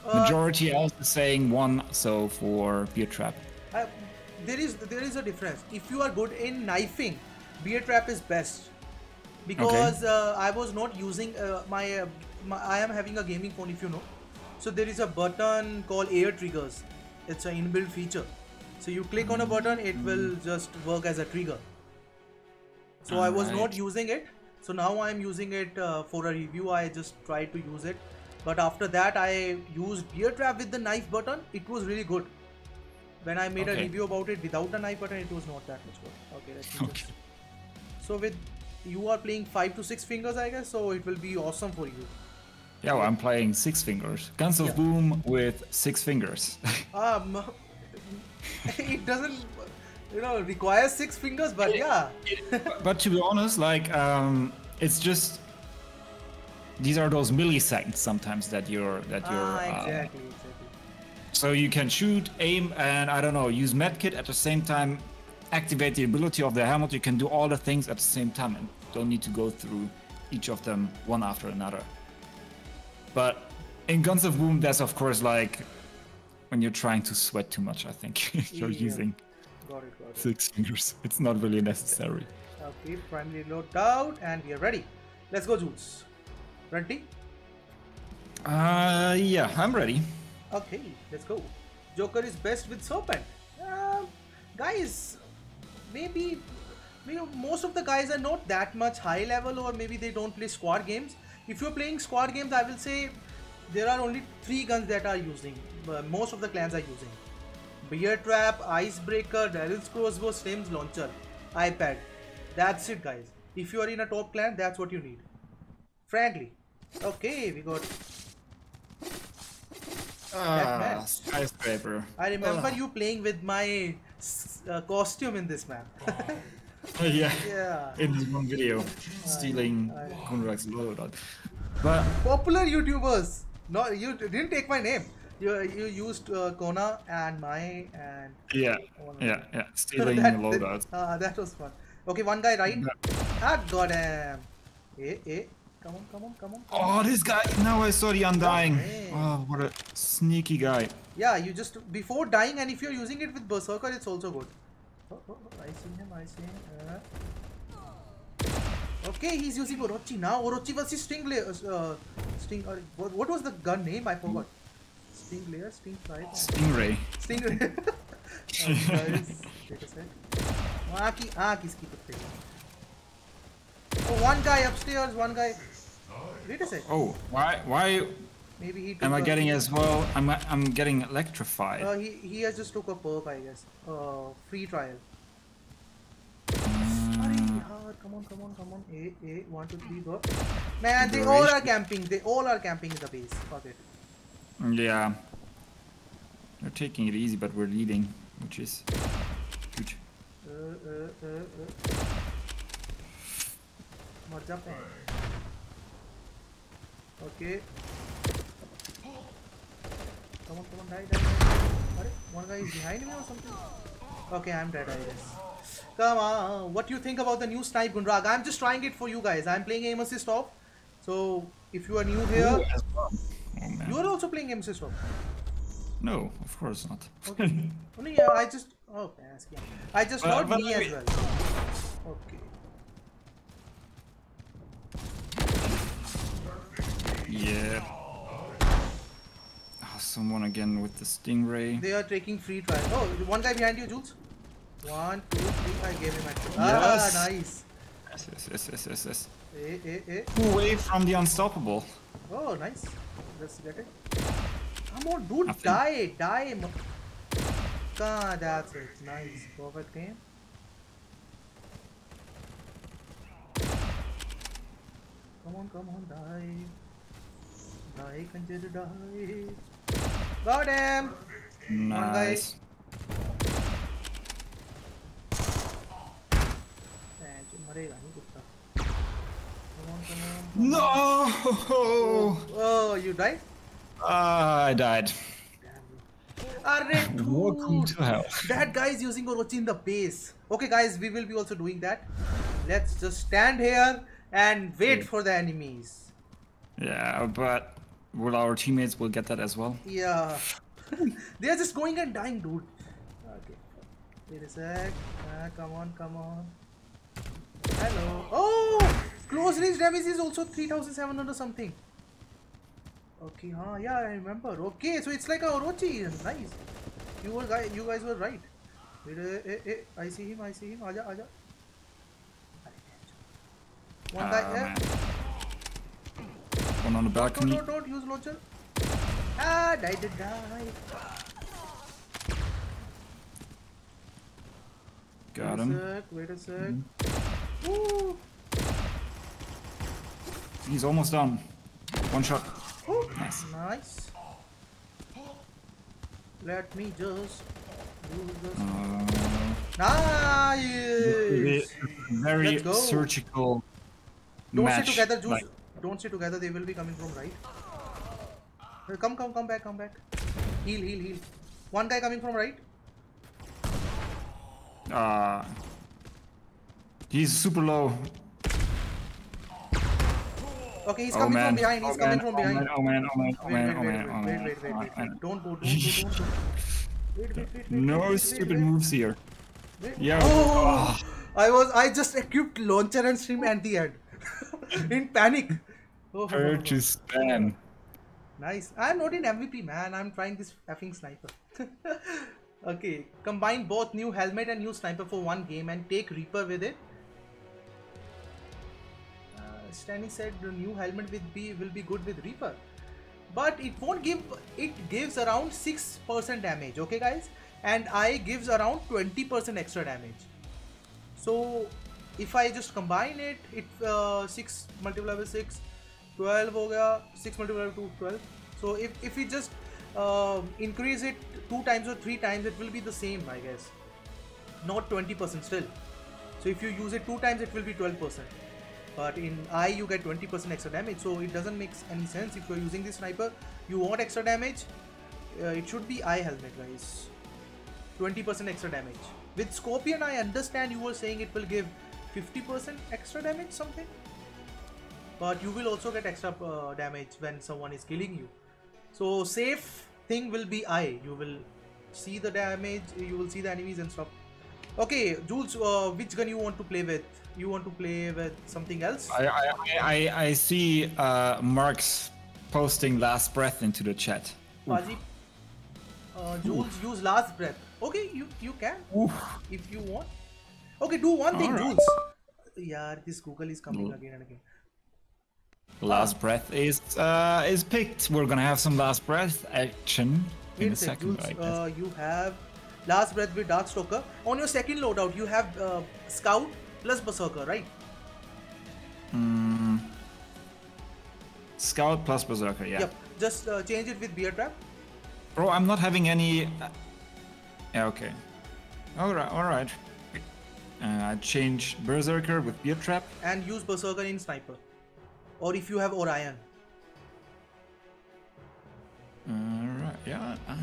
Uh, Majority else is saying one, so for Beer Trap. Uh, there is there is a difference. If you are good in knifing, Beer Trap is best. Because okay. uh, I was not using uh, my, uh, my... I am having a gaming phone, if you know. So there is a button called air triggers. It's an inbuilt feature. So you click on a button, it will just work as a trigger. So All I was right. not using it. So now I'm using it uh, for a review. I just tried to use it. But after that, I used Beer Trap with the knife button. It was really good. When I made okay. a review about it without the knife button, it was not that much good. Okay, let me okay. just... So with... You are playing five to six fingers, I guess, so it will be awesome for you. Yeah, well, I'm playing six fingers. Guns of yeah. Boom with six fingers. um, it doesn't, you know, require six fingers, but yeah. But to be honest, like, um, it's just, these are those milliseconds sometimes that you're, that ah, you're... Exactly, um, exactly. So you can shoot, aim, and I don't know, use medkit at the same time. Activate the ability of the helmet. You can do all the things at the same time and don't need to go through each of them one after another. But in Guns of Boom, that's of course like when you're trying to sweat too much, I think. You're yeah. using got it, got it. six fingers. It's not really necessary. Okay, finally loaded out and we are ready. Let's go, Jules. Ready? Uh, yeah, I'm ready. Okay, let's go. Joker is best with Serpent. Uh, guys, maybe, you know, most of the guys are not that much high level, or maybe they don't play squad games. If you're playing squad games, I will say there are only three guns that are using. Uh, most of the clans are using. Beer Trap, Icebreaker, Daryl's Crossbow, Slim's Launcher, iPad. That's it, guys. If you are in a top clan, that's what you need. Frankly. Okay, we got... Ah, Skyscraper. I remember ah. you playing with my... Uh, costume in this map. yeah. yeah, in this one video, stealing Gunrag's loadout. But popular YouTubers, no, you didn't take my name. You you used uh, Kona and my and yeah, oh, no. yeah, yeah, stealing that, loadout. Ah, uh, that was fun. Okay, one guy right. Yeah. Ah, got him. Eh, eh. Come on, come on, come on. Come oh, on. This guy! Now I saw the Undying. Okay. Oh, what a sneaky guy. Yeah, you just before dying, and if you're using it with Berserker, it's also good. Oh, oh, oh, I see him, I see him. Uh. Okay, he's using Orochi now. Orochi versus Stingray. Uh, Sting. Uh, what, what was the gun name? I forgot. Stinglayer, Stingray. Stingray. Stingray. Take a sec. Aaki, aaki, skip. Oh, one guy upstairs, one guy. Wait a sec. Oh, why? Why? Maybe he took am I getting a... as well? I'm I'm getting electrified. Uh, he he has just took a perk, I guess. Uh, free trial. Um, come on, come on, come on. A A one two three go. Man, they all are camping. They all are camping in the base. Fuck it. Yeah. They're taking it easy, but we're leading, which is good. Uh, uh, uh, uh. Okay. Come on, come on, die, die, die. One guy is behind me or something? Okay, I'm dead, I guess. Come on, what do you think about the new snipe, Gunrag? I'm just trying it for you guys. I'm playing aim assist off. So, if you are new here... Oh, you are also playing aim assist off? No, of course not. Okay. Only, uh, I just... Oh, I just well, not me wait. as well. Okay. Yeah. Oh, someone again with the Stingray. They are taking free trial. Oh, one guy behind you, Jules. One, two, three. I gave him a kill. Yes. Ah, nice. Yes, yes, yes, yes, yes, yes. Eh, eh, eh. Away from the unstoppable. Oh, nice. Let's get it. Come on, dude. Nothing. Die, die. Ah, that's it. Nice. Perfect game. Come on, come on, die. I can just die. Got him! Nice. No! Oh, oh, you died? Ah, uh, I died. Damn it. Welcome to hell. That guy is using Orochi in the base. Okay, guys, we will be also doing that. Let's just stand here and wait for the enemies. Yeah, but will our teammates will get that as well? Yeah. They're just going and dying, dude. Okay. Wait a sec. Ah, come on, come on. Hello. Oh! Close range damage is also three thousand seven hundred or something. Okay, huh? Yeah, I remember. Okay, so it's like a Orochi. Nice. You were guy. You guys were right. Wait, eh, eh, eh. I see him. I see him. Aja, aja. One uh, guy here. One on the balcony. Don't, don't, don't use launcher. Ah, die, die, die. Got him. Wait a sec. Wait a sec. Mm. Woo. He's almost down. One shot. Ooh, nice. Nice. Let me just do this. Uh, nice. Very surgical. Don't match. Stay together, Jules. Like, don't stay together. They will be coming from right. Come, come, come back, come back. Heal, heal, heal. One guy coming from right. Ah. Uh, he's super low. Okay, he's coming from behind. He's coming from behind. Oh man! Oh man! Oh man! Oh man! Oh man! Wait! Wait! Wait! Wait! Don't go! Don't go! Wait! Wait! Wait! No stupid moves here. Yeah. Oh! I was. I just equipped launcher and stream at the end. In panic. Hard to spam. Nice. I'm not in M V P, man. I'm trying this effing sniper. Okay. Combine both new helmet and new sniper for one game and take Reaper with it. Stanley said the new helmet with B will be good with Reaper, but it won't give. It gives around six percent damage, okay guys, and I gives around twenty percent extra damage. So if I just combine it, it uh, six multiplied by six, twelve ho gaya, six multiplied by two, twelve. So if, if we just uh, increase it two times or three times, it will be the same, I guess, not twenty percent still. So if you use it two times, it will be twelve percent. But in I you get twenty percent extra damage, so it doesn't make any sense. If you are using this sniper, you want extra damage, uh, it should be I helmet, guys. twenty percent extra damage. With Scorpion, I understand you were saying it will give fifty percent extra damage something. But you will also get extra uh, damage when someone is killing you. So safe thing will be I. You will see the damage, you will see the enemies and stuff. Okay, Jules, uh, which gun you want to play with? You want to play with something else? I I, I, I see uh, Mark's posting Last Breath into the chat. Paji, uh, Jules, Oof. use Last Breath. Okay, you you can Oof. if you want. Okay, do one thing, right. Jules. Yeah, this Google is coming Oof. again and again. Last Breath is uh, is picked. We're gonna have some Last Breath action in Wait a second. Jules, uh, you have Last Breath with Darkstalker. On your second loadout, you have uh, Scout plus Berserker, right? Mm. Scout plus Berserker, yeah. Yep. Just uh, change it with Beer Trap. Bro, I'm not having any... Yeah, okay. Alright, alright. Uh, change Berserker with Beer Trap. And use Berserker in Sniper. Or if you have Orion. Alright, yeah. Ah,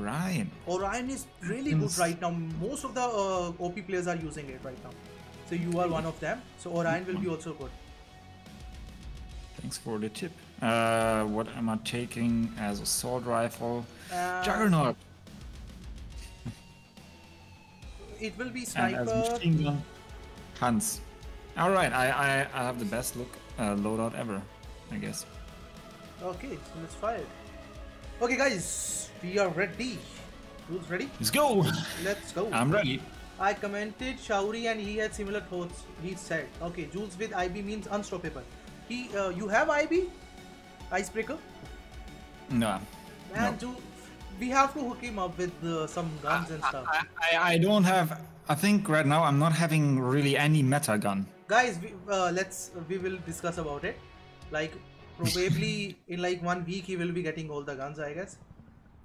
Orion. Orion is really good right now. Most of the uh, O P players are using it right now. So you are one of them. So Orion will be also good. Thanks for the tip. Uh, what am I taking as a sword rifle? Uh, Juggernaut. It will be sniper. And as machine gun, Hans. All right, I I, I have the best look uh, loadout ever, I guess. Okay, so let's fire. Okay, guys, we are ready. Who's ready? Let's go. Let's go. I'm ready. I commented Shauri and he had similar thoughts. He said, okay, Jules with I B means unstoppable. He, uh, you have I B? Icebreaker? No. Man, no. Jules, we have to hook him up with uh, some guns I, and stuff. I, I, I don't have, I think right now I'm not having really any meta gun. Guys, we, uh, let's, we will discuss about it. Like, probably in like one week he will be getting all the guns, I guess.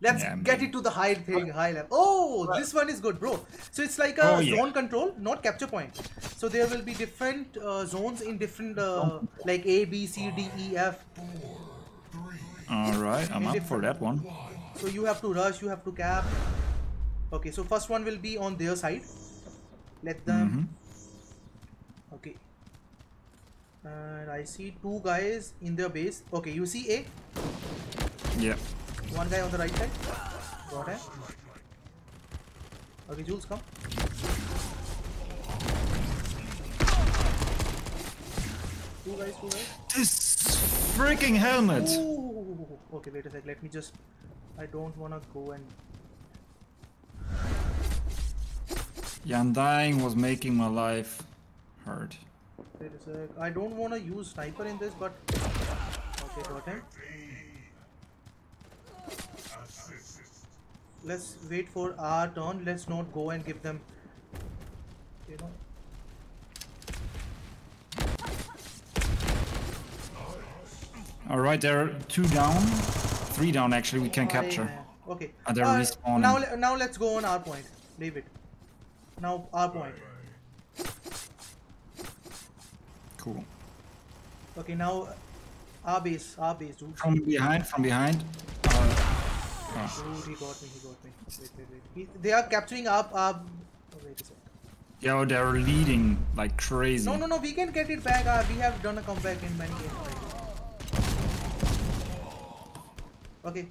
Let's yeah, get it to the high thing, high level. Oh, right. This one is good, bro. So it's like a oh, yeah. zone control, not capture point. So there will be different uh, zones in different, uh, like A, B, C, D, E, F. All right, I'm in up different. for that one. So you have to rush, you have to cap. Okay, so first one will be on their side. Let them. Mm-hmm. Okay. Uh, And I see two guys in their base. Okay, you see A? Yeah. One guy on the right side. Got him. Okay, Jules, come. Two guys, two guys. This freaking helmet! Ooh. Okay, wait a sec. Let me just... I don't wanna go and... Yeah, Undying was making my life hard. Wait a sec. I don't wanna use sniper in this, but... Okay, got him. Let's wait for our turn. Let's not go and give them, you know. All right, there are two down, three down. Actually, we can capture. I, okay. And they're uh, respawning. Now, now let's go on our point. Leave it. Now our point. Cool. Okay, now our base. Our base. Dude. From behind. From behind. Oh. Dude, he got me, he got me. Wait, wait, wait. He, they are capturing up, up. Oh, wait a sec. Yeah, they're leading like crazy. No, no, no, we can get it back. Uh, we have done a comeback in many games. Right? Okay.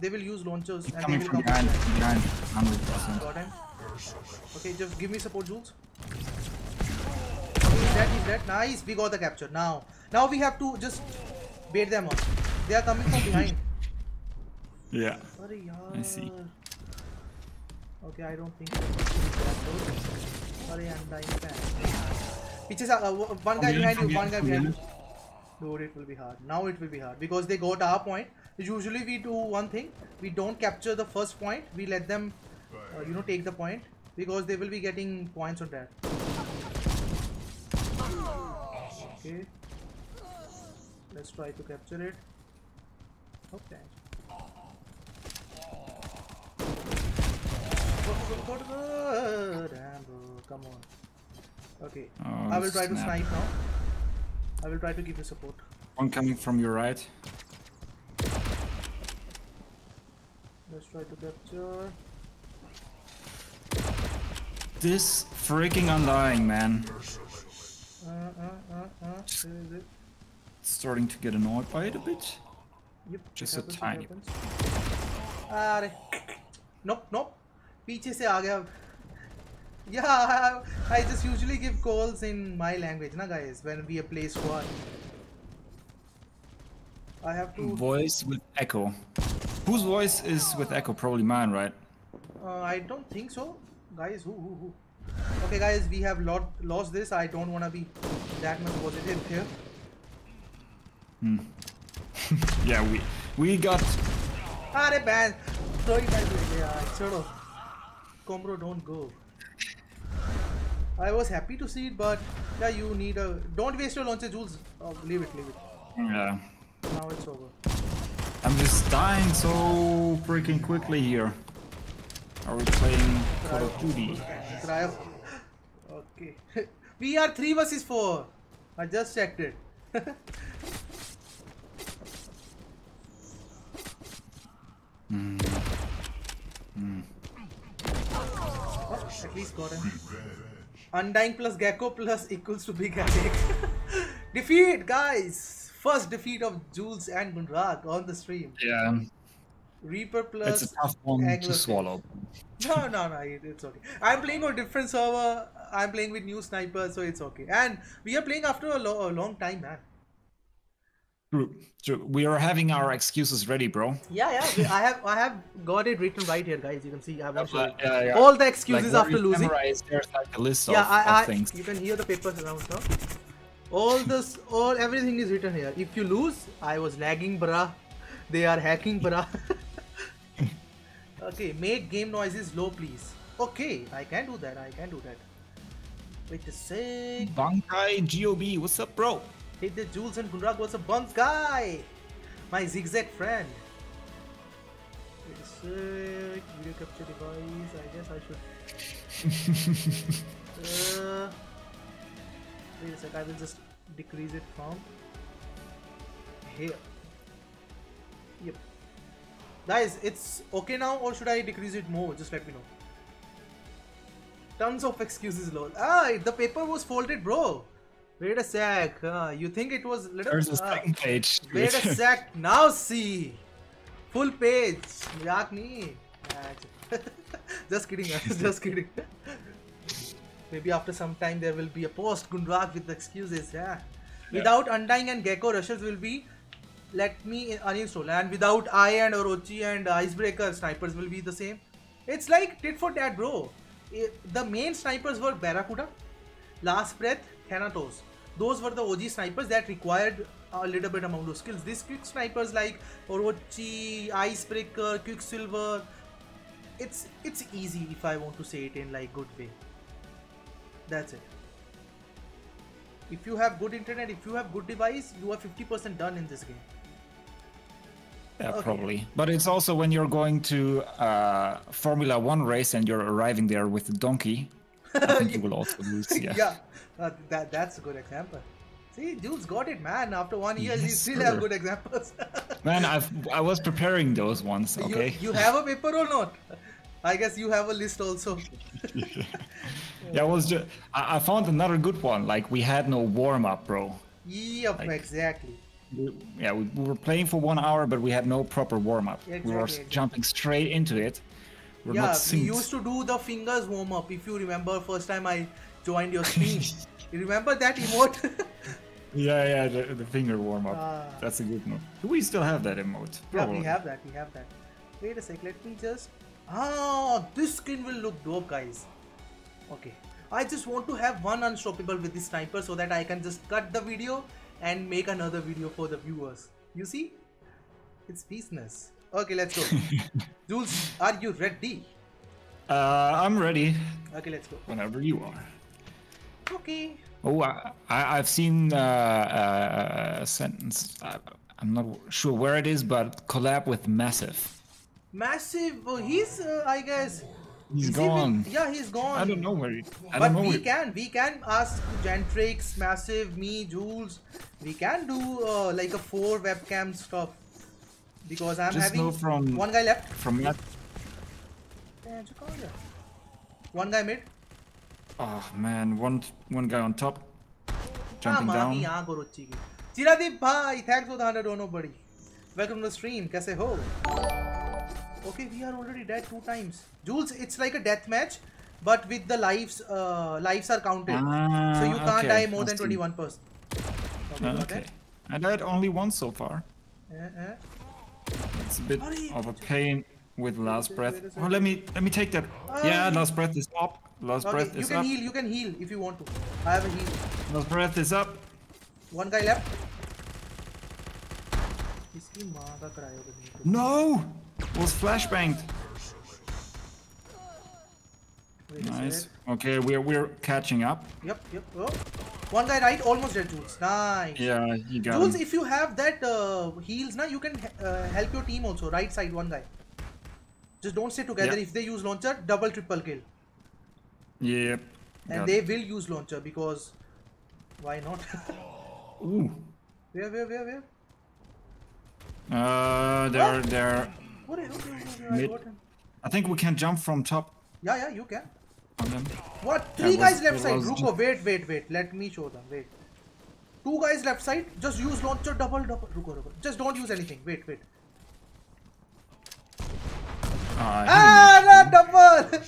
They will use launchers. He's and coming they will from come behind, from behind. one hundred percent. Got him. Okay, just give me support, Jules. Okay, he's dead, he's dead. Nice, we got the capture. Now, now we have to just bait them up. They are coming from behind. Yeah. Sorry, yaar. I see. Okay, I don't think. Sorry, I'm dying. Piche se, uh, one guy behind you, one guy behind you. Dude, it will be hard. Now it will be hard because they got our point. Usually we do one thing. We don't capture the first point. We let them, uh, you know, take the point because they will be getting points on that. Okay. Let's try to capture it. Okay. Go, go, go, go. Damn, bro. Come on. Okay. Oh, I will try snap. to snipe now. I will try to give you support. One coming from your right. Let's try to capture. This freaking Undying, man. Uh, uh, uh, uh. Is it? Starting to get annoyed by it a bit. Yep, just happens, a tiny bit. Arey. Nope, nope. Peeche se aa gaya. Yeah, I just usually give calls in my language, na guys, when we play squad. I have to... Voice with echo. Whose voice is with echo? Probably mine, right? Uh, I don't think so. Guys, who, who, who? Okay, guys, we have lot lost this. I don't want to be that much positive here. Hmm. Yeah, we we got. Arey man, sorry guys, yeah, Combro, don't go. I was happy to see it, but yeah, you need a. Don't waste your launcher, Jules. Oh, leave it, leave it. Yeah. Now it's over. I'm just dying so freaking quickly here. Are we playing Call of Duty? Okay. We are three versus four. I just checked it. Mm. Mm. Oh, at least got him. Undying plus Gecko plus equals to Big Epic. Defeat, guys! First defeat of Jules and Gunrag on the stream. Yeah. Reaper plus... It's a tough one Angler to swallow. No, no, no, it, it's okay. I'm playing on a different server. I'm playing with new snipers, so it's okay. And we are playing after a, lo a long time, man. True, true. We are having our excuses ready, bro. Yeah, yeah. I have, I have got it written right here, guys. You can see. I'm not sure. Yeah, yeah. All the excuses like after losing. Memorize, there's like a list yeah, of, I, of things. I, you can hear the papers around now. All this, all everything is written here. If you lose, I was lagging, brah. They are hacking, brah. Okay, make game noises low, please. Okay, I can do that. I can do that. Wait a sec. Bankai G O B, what's up, bro? Hey there, Jules and Gunrag, what's up, Bones guy? My zigzag friend. Wait a sec, video capture device, I guess I should... uh, wait a sec, I will just decrease it from here. Yep. Guys, it's okay now or should I decrease it more? Just let me know. Tons of excuses, lol. Ah, the paper was folded, bro. Wait a sec. Uh, you think it was little? There's a second page. Wait a sec. Now see. Full page. Just kidding. Just kidding. Maybe after some time there will be a post Gunrag with excuses. Yeah. Yeah. Without Undying and Gecko, Rushers will be let me uninstall. And without I and Orochi and Icebreaker, Snipers will be the same. It's like tit for tat, bro. The main snipers were Barracuda, Last Breath, Thanatos. Those were the O G snipers that required a little bit amount of skills. These quick snipers like Orochi, Icebreaker, Quicksilver, it's it's easy if I want to say it in like good way. That's it. If you have good internet, if you have good device, you are fifty percent done in this game. Yeah, okay. Probably. But it's also when you're going to uh, Formula One race and you're arriving there with a donkey, I think you will also lose. Yeah, yeah. Uh, that, that's a good example. See, Jules got it, man. After one year, yes, you still sure. have good examples. Man, I've, I was preparing those ones, okay? You, you have a paper or not? I guess you have a list also. Yeah, yeah, I was just, I, I found another good one. Like, we had no warm-up, bro. Yep, like, exactly. Yeah, we were playing for one hour, but we had no proper warm-up. Exactly, we were exactly. jumping straight into it. We're yeah, not we used to do the fingers warm-up. If you remember, first time I joined your stream. You remember that emote? Yeah, yeah, the, the finger warm-up. Ah. That's a good one. Do we still have that emote? Probably. Yeah, we have that, we have that. Wait a sec, let me just... Ah, this skin will look dope, guys. Okay. I just want to have one unstoppable with this sniper so that I can just cut the video and make another video for the viewers. You see? It's business. Okay, let's go. Jules, are you ready? Uh, I'm ready. Okay, let's go. Whenever you are. Okay. Oh, I, I, I've seen uh, a sentence. I, I'm not sure where it is, but collab with Massive. Massive, he's, uh, I guess... He's is gone. He yeah, he's gone. I don't know where he... I but don't know we where can, we can ask Gentrix, Massive, me, Jules. We can do uh, like a four webcam stuff. Because I'm Just having from, one guy left. From that. One guy mid. Oh man, one one guy on top. Jumping down. Chiradeep bhai, thanks for the one hundred dono buddy. Welcome to the stream, kaise ho? Okay, we are already dead two times. Jules, it's like a death match, but with the lives, uh, lives are counted. Ah, so you can't okay. die more That's than twenty-one percent. Okay. okay. I died only once so far. Uh-huh. It's a bit Hurry. of a pain with Last Breath. Oh, let me let me take that. Hurry. Yeah, Last Breath is up. Last okay, Breath is up. You can up. heal, you can heal if you want to. I have a heal. Last Breath is up. One guy left. No! Was flashbanged. Nice. Okay, we're we're catching up. Yep, yep. Oh. One guy right, almost dead, Jules. Nice. Yeah, you got Jules, him. if you have that uh, heals, now you can uh, help your team also. Right side, one guy. Just don't stay together. Yep. If they use launcher, double, triple kill. Yep. And got they it. will use launcher because why not? Ooh. Where, where, where, where? Uh, they're what? they're. What is, okay, okay, okay, I, got him. I think we can jump from top. Yeah, yeah, you can. On them. What? Three guys left side. Ruko, wait, wait, wait. Let me show them. Wait. Two guys left side. Just use launcher. Double, double. Ruko, Ruko. Just don't use anything. Wait, wait. Uh, ah, not double.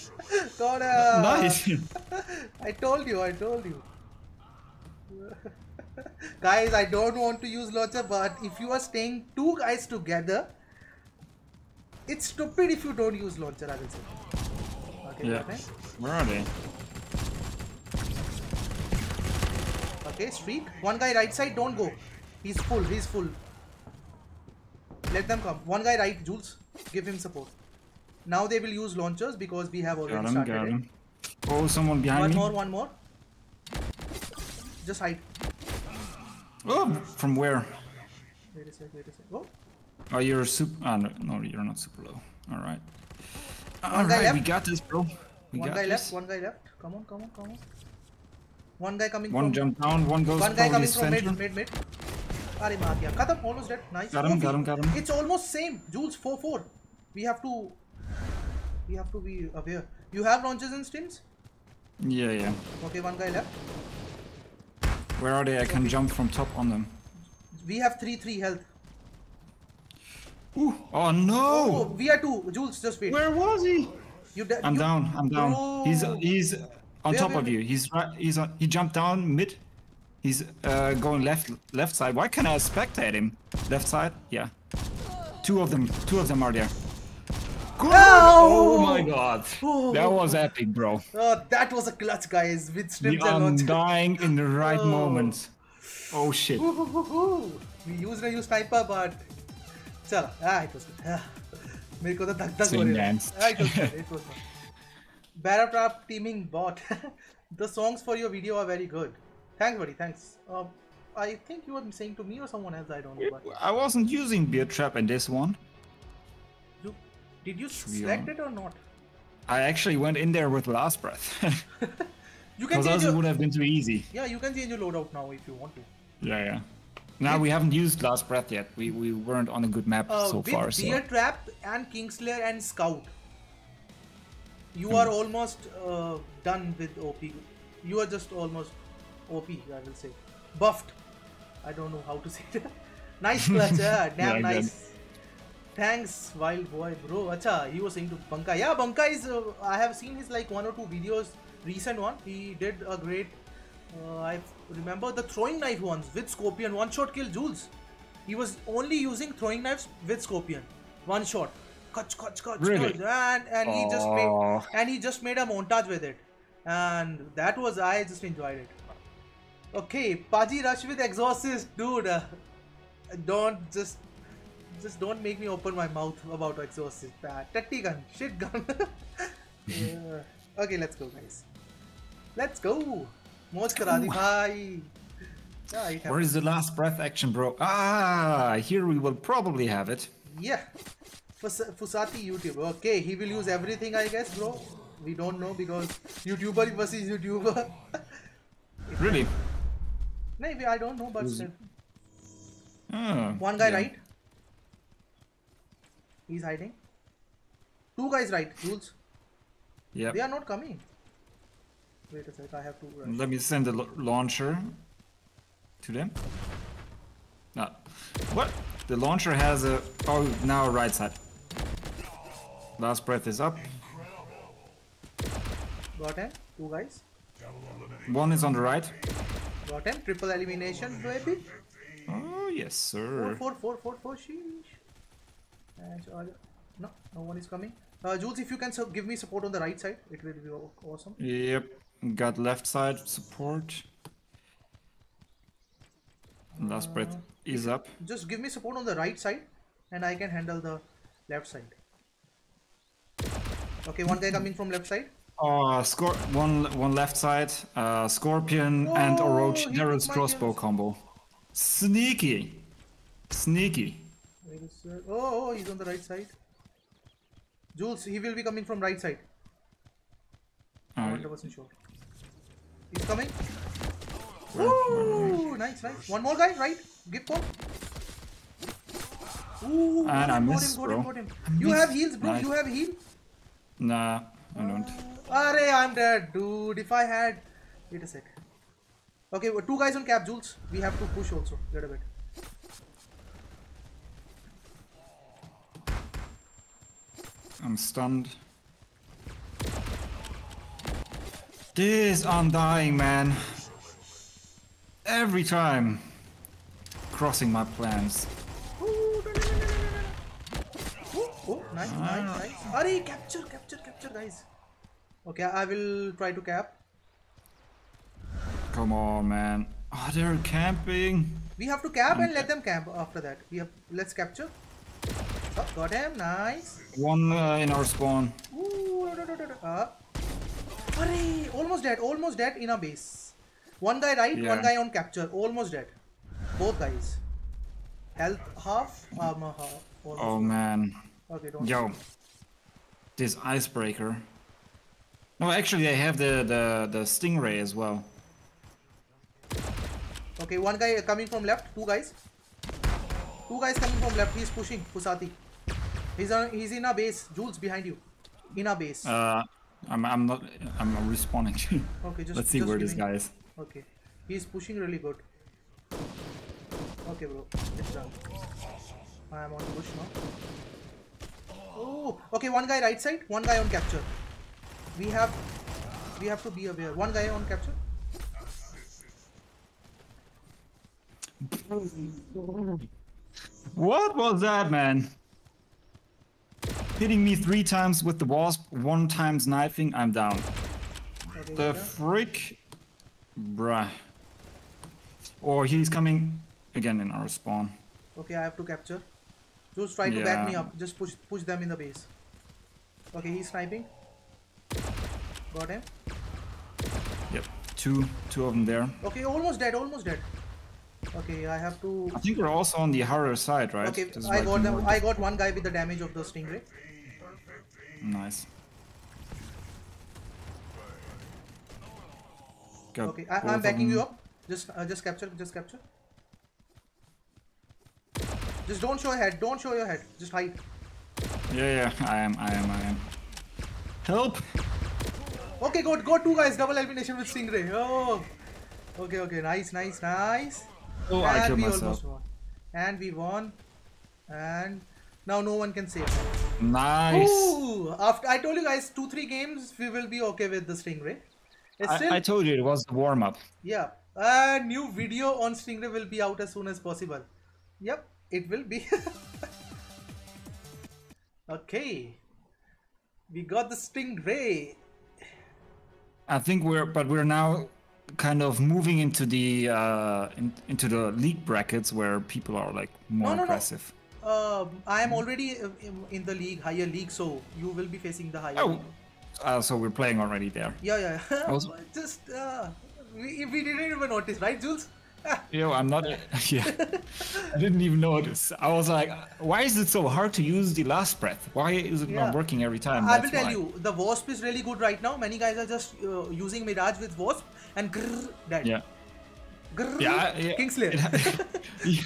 Got him. Nice. I told you. I told you. Guys, I don't want to use launcher, but if you are staying two guys together. It's stupid if you don't use launcher, I will say. Okay, yeah. Right. Where are they? Okay, streak. One guy right side, don't go. He's full, he's full. Let them come. One guy right, Jules. Give him support. Now they will use launchers because we have already got him, started got him. it. Oh, someone behind one me. One more, one more. Just hide. Oh, from where? Wait a sec, wait a sec. Oh. Oh, you're super. Ah, no, no, you're not super low. All right. All right, left. we got this, bro. We one got guy this. left. One guy left. Come on, come on, come on. One guy coming. One from... jump down. One goes. One guy coming from mid, mid, mid. Arey maar gaya. Khatam. Almost dead. Nice. Got him, got him, got him. It's almost same. Jules, four, four. We have to. We have to be aware. You have launches and stims. Yeah, yeah. Okay, one guy left. Where are they? I can okay. jump from top on them. We have three three health. Ooh. Oh no! Oh, we are two. Jules, just wait. Where was he? You I'm you down. I'm down. Oh. He's he's on where, top where, of where? you. He's right. He's on, he jumped down mid. He's uh, going left left side. Why can't I spectate him? Left side? Yeah. Two of them. Two of them are there. Good. Oh! Oh my god. Oh. That was epic, bro. Oh, that was a clutch, guys. With strips and all. Undying in the right oh. moment. Oh shit. Ooh, ooh, ooh, ooh. We used a use sniper, but. Chala. Ah, it was good. Ah. It was good. It was good. Beer Trap teaming bot. The songs for your video are very good. Thanks, buddy. Thanks. Uh, I think you were saying to me or someone else. I don't know. But... I wasn't using Beer Trap in this one. You, did you select it or not? I actually went in there with Last Breath. You can change your... It would have been too easy. Yeah, you can change your loadout now if you want to. Yeah, yeah. Now we haven't used Last Breath yet. We we weren't on a good map uh, so with far. With Beer so. Trap and Kingslayer and Scout, you hmm. are almost uh, done with O P. You are just almost. O P, I will say. Buffed. I don't know how to say it. Nice clutch, yeah. Damn yeah, nice. Thanks, wild boy, bro. Acha, he was saying to Banka. Yeah, Banka is. Uh, I have seen his like one or two videos. Recent one. He did a great. Uh, I remember the throwing knife ones with Scorpion. One shot kill Jules. He was only using throwing knives with Scorpion. One shot. Kach, kach, kach, really? Kach. And and he just made, and he just made a montage with it. And that was I just enjoyed it. Okay, Paji Rush with Exorcist, dude. Uh, don't just, just don't make me open my mouth about Exorcist. Uh, Tatti gun, shit gun. Yeah. Okay, let's go, guys. Let's go. Moj karadi bhai. Yeah, where is the Last Breath action, bro? Ah, here we will probably have it. Yeah. Fus Fusati YouTube. Okay, he will use everything, I guess, bro. We don't know because YouTuber versus YouTuber. Really? Maybe I don't know, but still. Oh, one guy yeah. right. He's hiding. Two guys right. Jules. Yeah. They are not coming. Wait a sec. I have to. Right. Let me send the launcher to them. No. What? The launcher has a. Oh, now right side. Last Breath is up. Got him. Two guys. One is on the right. Got him. Triple elimination, baby. Oh yes, sir. Four, four, four, four, four. Sheesh. No, no one is coming. Uh, Jules, if you can give me support on the right side, it will be awesome. Yep, got left side support. Last uh, Breath is up. Just give me support on the right side, and I can handle the left side. Okay, one guy coming from left side. Oh, score one one left side, uh, Scorpion oh, and Orochi, Daryl's Crossbow hands. Combo. Sneaky, sneaky. Wait a sec. Oh, oh, he's on the right side. Jules, he will be coming from right side. one hundred percent right. sure. He's coming. Ooh, nice, nice. One more guy, right? Give pop. Ooh, and I missed, bro. Him, got him. I you miss. have heals, bro. Nice. You have heal. Nah, I don't. Arey, I'm dead, dude. If I had... Wait a sec. Okay, well, two guys on cap, Jules. We have to push also, a little bit. I'm stunned. This Undying, man. Every time. Crossing my plans. Ooh, da, da, da, da. Ooh, oh, nice, ah. nice, nice. Arey, capture, capture, capture, guys. Okay, I will try to cap. Come on, man. Oh, they're camping. We have to cap and let them camp after that. We have, let's capture. Oh, got him. Nice. One uh, in our spawn. Ooh, da, da, da, da. Uh. Hurry. Almost dead. Almost dead in our base. One guy right, yeah. one guy on capture. Almost dead. Both guys. Health half, armor half. Almost oh, dead. man. Okay, don't. Yo. This Icebreaker. No, actually, I have the, the, the Stingray as well. Okay, one guy coming from left, two guys. Two guys coming from left, he's pushing, Fusati. He's, on, he's in a base, Jules behind you. In a base. Uh, I'm I'm not I'm not responding. Okay, just let's see just where this guy is. Okay, he's pushing really good. Okay, bro, it's done. I am on push now. Oh, okay, one guy right side, one guy on capture. We have we have to be aware. One guy on capture. What was that, man? Hitting me three times with the wasp, one times knifing, I'm down. Okay, the freak, bruh. Or he's coming again in our spawn. Okay, I have to capture. Just try to yeah. back me up. Just push, push them in the base. Okay, he's sniping. Got him. Yep, two, two of them there. Okay, almost dead, almost dead. Okay, I have to. I think we're also on the harder side, right? Okay, I got them. I got one guy with the damage of the Stingray. Nice. Got okay, I, I'm backing you up. Just, uh, just capture, just capture. Just don't show your head. Don't show your head. Just hide. Yeah, yeah, I am, I am, I am. Help! Okay, got, got two guys. Double elimination with Stingray. Oh. Okay, okay, nice, nice, nice. Oh, and I killed we myself. Almost won. And we won. And now no one can save. Nice. Ooh, after I told you guys two, three games, we will be okay with the Stingray. It's I, still... I told you it was the warm up. Yeah. A new video on Stingray will be out as soon as possible. Yep, it will be. Okay. We got the Stingray. I think we're, but we're now kind of moving into the uh in, into the league brackets where people are like more no, no, aggressive. No. Uh, I am already in the league, higher league, so you will be facing the higher. Oh, uh, so we're playing already there. Yeah, yeah. Was... Just uh, we we didn't even notice, right, Jules? Yo, I'm not. Yeah, I didn't even notice. I was like, why is it so hard to use the last breath? Why is it yeah. not working every time? I That's will tell why. you, the Wasp is really good right now. Many guys are just uh, using Mirage with Wasp and grrr, dead. Yeah. Grrr, yeah, yeah. Kingslayer. It,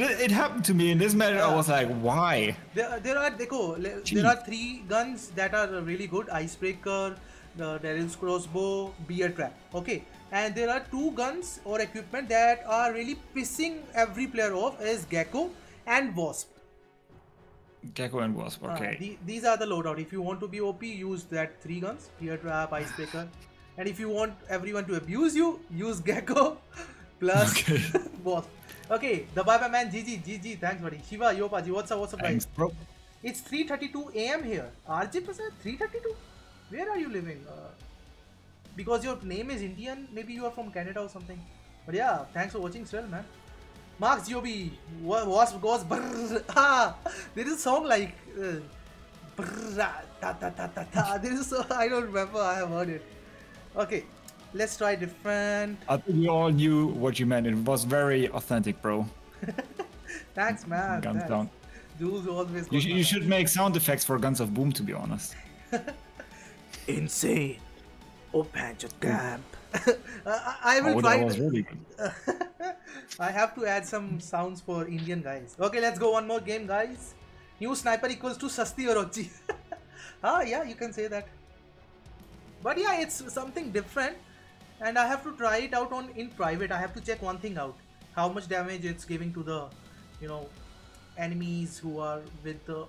it, it happened to me in this matter. Yeah. I was like, why? There, there are, dekho, there are three guns that are really good: Icebreaker, the Daryl's Crossbow, Beer Trap. Okay. And there are two guns or equipment that are really pissing every player off is Gecko and Wasp. Gecko and Wasp, okay. Uh, the, these are the loadout. If you want to be O P, use that three guns. Beer Trap, Icebreaker. And if you want everyone to abuse you, use Gecko plus okay. Wasp. Okay, the Bye Bye Man, G G, G G, thanks buddy. Shiva, yo Paji, what's up, what's up guys? Bro. It's three thirty-two A M here. R J Prasad, three thirty-two? Where are you living? Uh, Because your name is Indian, maybe you are from Canada or something. But yeah, thanks for watching still, man. Marks Yobi, Wasp goes brrrr, ah! There is a song like... Uh, brrrr, ta ta ta ta ta. There is a song, I don't remember, I have heard it. Okay, let's try different... I think we all knew what you meant, it was very authentic, bro. Thanks, man. Guns thanks. Down. Jules always you, sh down. You should make sound effects for Guns of Boom, to be honest. Insane. Camp. uh, I will oh, try. That was really good. I have to add some sounds for Indian guys. Okay, let's go one more game, guys. New sniper equals to Sasti Orochi. Ah, yeah, you can say that. But yeah, it's something different, and I have to try it out on in private. I have to check one thing out: how much damage it's giving to the, you know, enemies who are with the,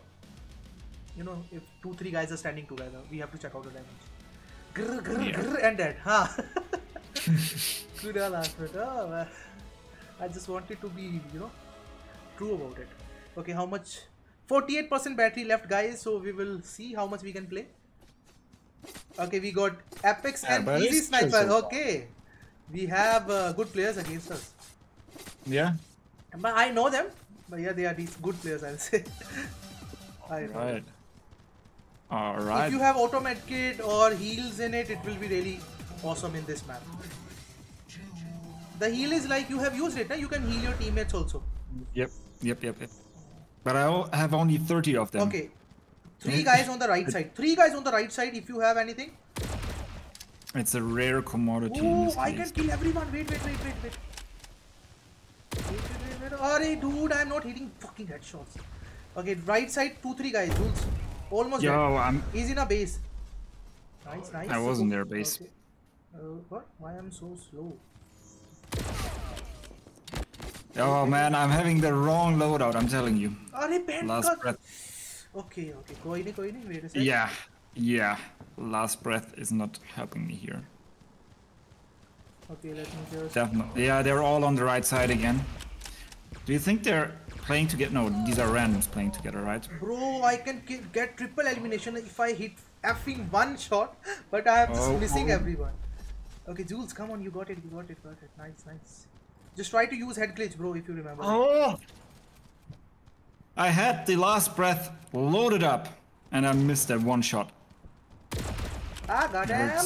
you know, if two three guys are standing together, we have to check out the damage. Grr, grr, yeah. grr, and dead, huh? Good last minute. Oh, man. I just wanted to be, you know, true about it. Okay, how much? forty-eight percent battery left, guys. So we will see how much we can play. Okay, we got Apex yeah, and Easy Sniper. Okay, we have uh, good players against us. Yeah. But I know them. But yeah, they are these good players, I'll say. I know. Right. All right. If you have auto med kit or heals in it, it will be really awesome in this map. The heal is like you have used it, right? You can heal your teammates also. Yep, yep, yep, yep. But I have only thirty of them. Okay. Three guys on the right side. Three guys on the right side if you have anything. It's a rare commodity. Oh, I can kill everyone. Wait, wait, wait, wait, wait. Wait, wait, wait, wait. Arey, dude, I'm not hitting fucking headshots. Okay, right side, two, three guys. Rules. Almost Yo, dead. I'm... He's in a base. Nice, nice. I was in their base. Okay. Uh, what? Why am I so slow? Oh man, I'm having the wrong loadout, I'm telling you. Last breath. Okay, okay. Go in, go in. Wait a second. Yeah, yeah. Last breath is not helping me here. Okay, let me just... Definitely. Yeah, they're all on the right side again. Do you think they're playing together? No, these are randoms playing together, right? Bro, I can get triple elimination if I hit effing one shot, but I am just oh, missing oh. everyone. Okay, Jules, come on, you got it, you got it, got it. Nice, nice. Just try to use head glitch, bro, if you remember. Oh! I had the last breath loaded up, and I missed that one shot. Ah, goddamn!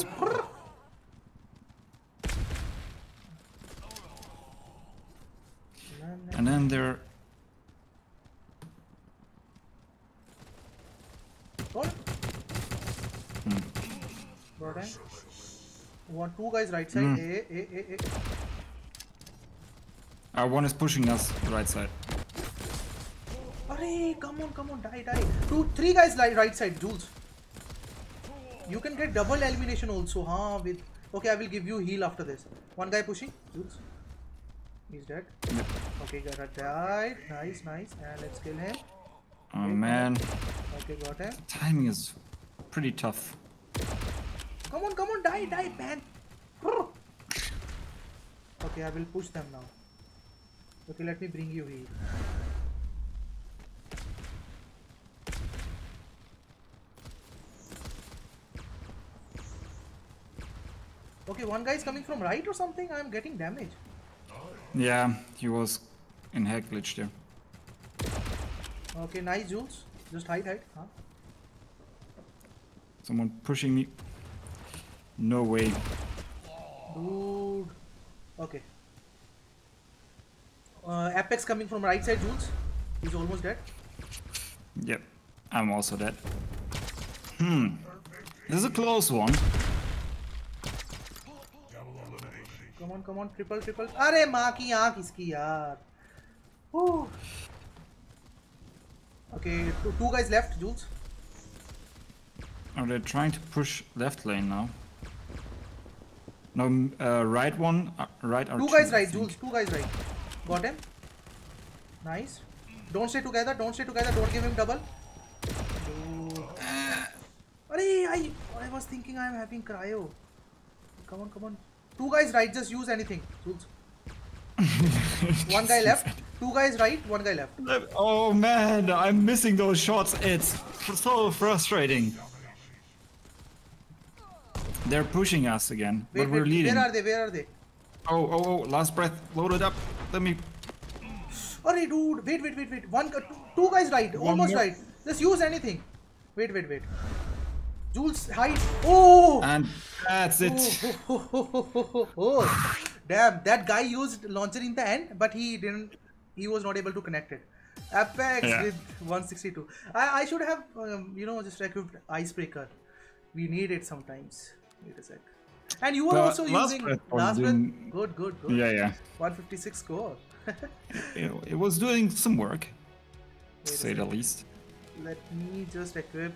And then there. What? Hmm. Goddamn. One, two guys right side. Mm. A, A, A, A. Our one is pushing us right side. Arey, come on, come on, die, die. Two, three guys right side, Jules. You can get double elimination also, huh? With okay, I will give you heal after this. One guy pushing, Jules. He's dead. Yep. Okay, gotta die. Nice, nice. And let's kill him. Oh okay, man. Okay, got him. The timing is pretty tough. Come on, come on, die, die, man. Okay, I will push them now. Okay, let me bring you here. Okay, one guy is coming from right or something. I am getting damage. Yeah, he was in head glitch there. Okay, nice, Jules. Just hide, hide. Huh? Someone pushing me. No way. Dude. Okay. Uh, Apex coming from right side, Jules. He's almost dead. Yep, I'm also dead. Hmm. This is a close one. Come on, come on, triple, triple. Arey, maa ki aankh iski yaar. Whew. Okay, two, two guys left, Jules. Are they trying to push left lane now? No, uh, right one, uh, right. Two guys right, Jules. Two guys right. Got him. Nice. Don't stay together. Don't stay together. Don't give him double. No. Arey, I, I was thinking I am having cryo. Come on, come on. Two guys right. Just use anything. Jules. One guy left. Two guys right. One guy left. Oh man, I'm missing those shots. It's so frustrating. They're pushing us again, wait, but we're wait, leading. Where are they? Where are they? Oh, oh, oh! Last breath. Loaded up. Let me. Arey, dude! Wait, wait, wait, wait! One, two, two guys right. One Almost more. right. Just use anything. Wait, wait, wait. Jules, hide. Oh! And that's it. Oh, oh, oh, oh, oh, oh. Damn, that guy used launcher in the end, but he didn't. He was not able to connect it. Apex yeah. with one sixty-two. I, I should have, um, you know, just equipped Icebreaker. We need it sometimes. Wait a sec. And you were the also last using breath last breath. Doing... Good, good, good. Yeah, yeah. one fifty-six score. it, it was doing some work, to say the least. Let me just equip.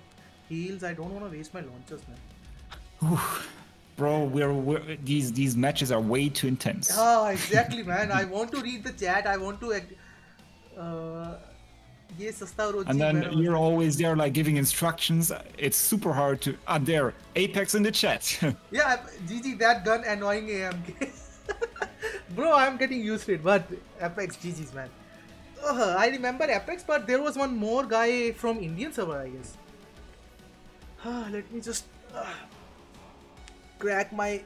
Heals, I don't want to waste my launchers, man. Ooh, bro, we're, we're these these matches are way too intense. Ah, exactly, man. I want to read the chat. I want to. Uh, yes, and then you're always there, like giving instructions. It's super hard to. Ah, there, Apex in the chat. Yeah, G G, that gun annoying A M K. Bro, I'm getting used to it, but Apex, G G's, man. Uh, I remember Apex, but there was one more guy from Indian server, I guess. Let me just uh, crack my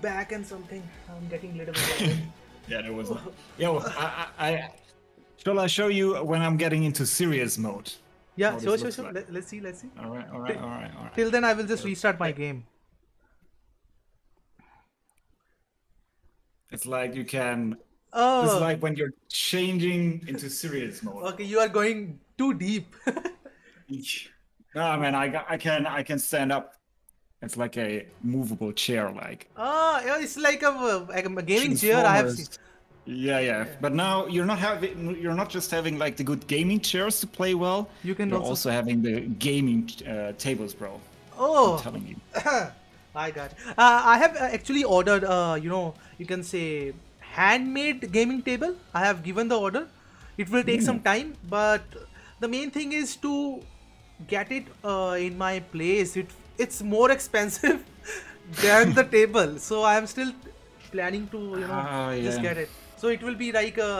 back and something. I'm getting a little bit. Yeah, there was. One. Yo, I, I, I shall I show you when I'm getting into serious mode? Yeah, sure, sure, sure. Like. Let's see, let's see. All right, all right, all right, all right. Till then, I will just restart my game. It's like you can. Oh. It's like when you're changing into serious mode. Okay, you are going too deep. No man, I I can I can stand up. It's like a movable chair, like. Oh, it's like a, like a gaming chair. I have seen. Yeah, yeah, yeah. But now you're not having you're not just having like the good gaming chairs to play well. You can. You're also, also having the gaming uh, tables, bro. Oh, I'm telling you. I got it. Uh, I have actually ordered, uh, you know, you can say handmade gaming table. I have given the order. It will take mm. some time, but the main thing is to get it uh, in my place. It it's more expensive than the table, so I am still planning to, you know, ah, yeah. just get it. So it will be like a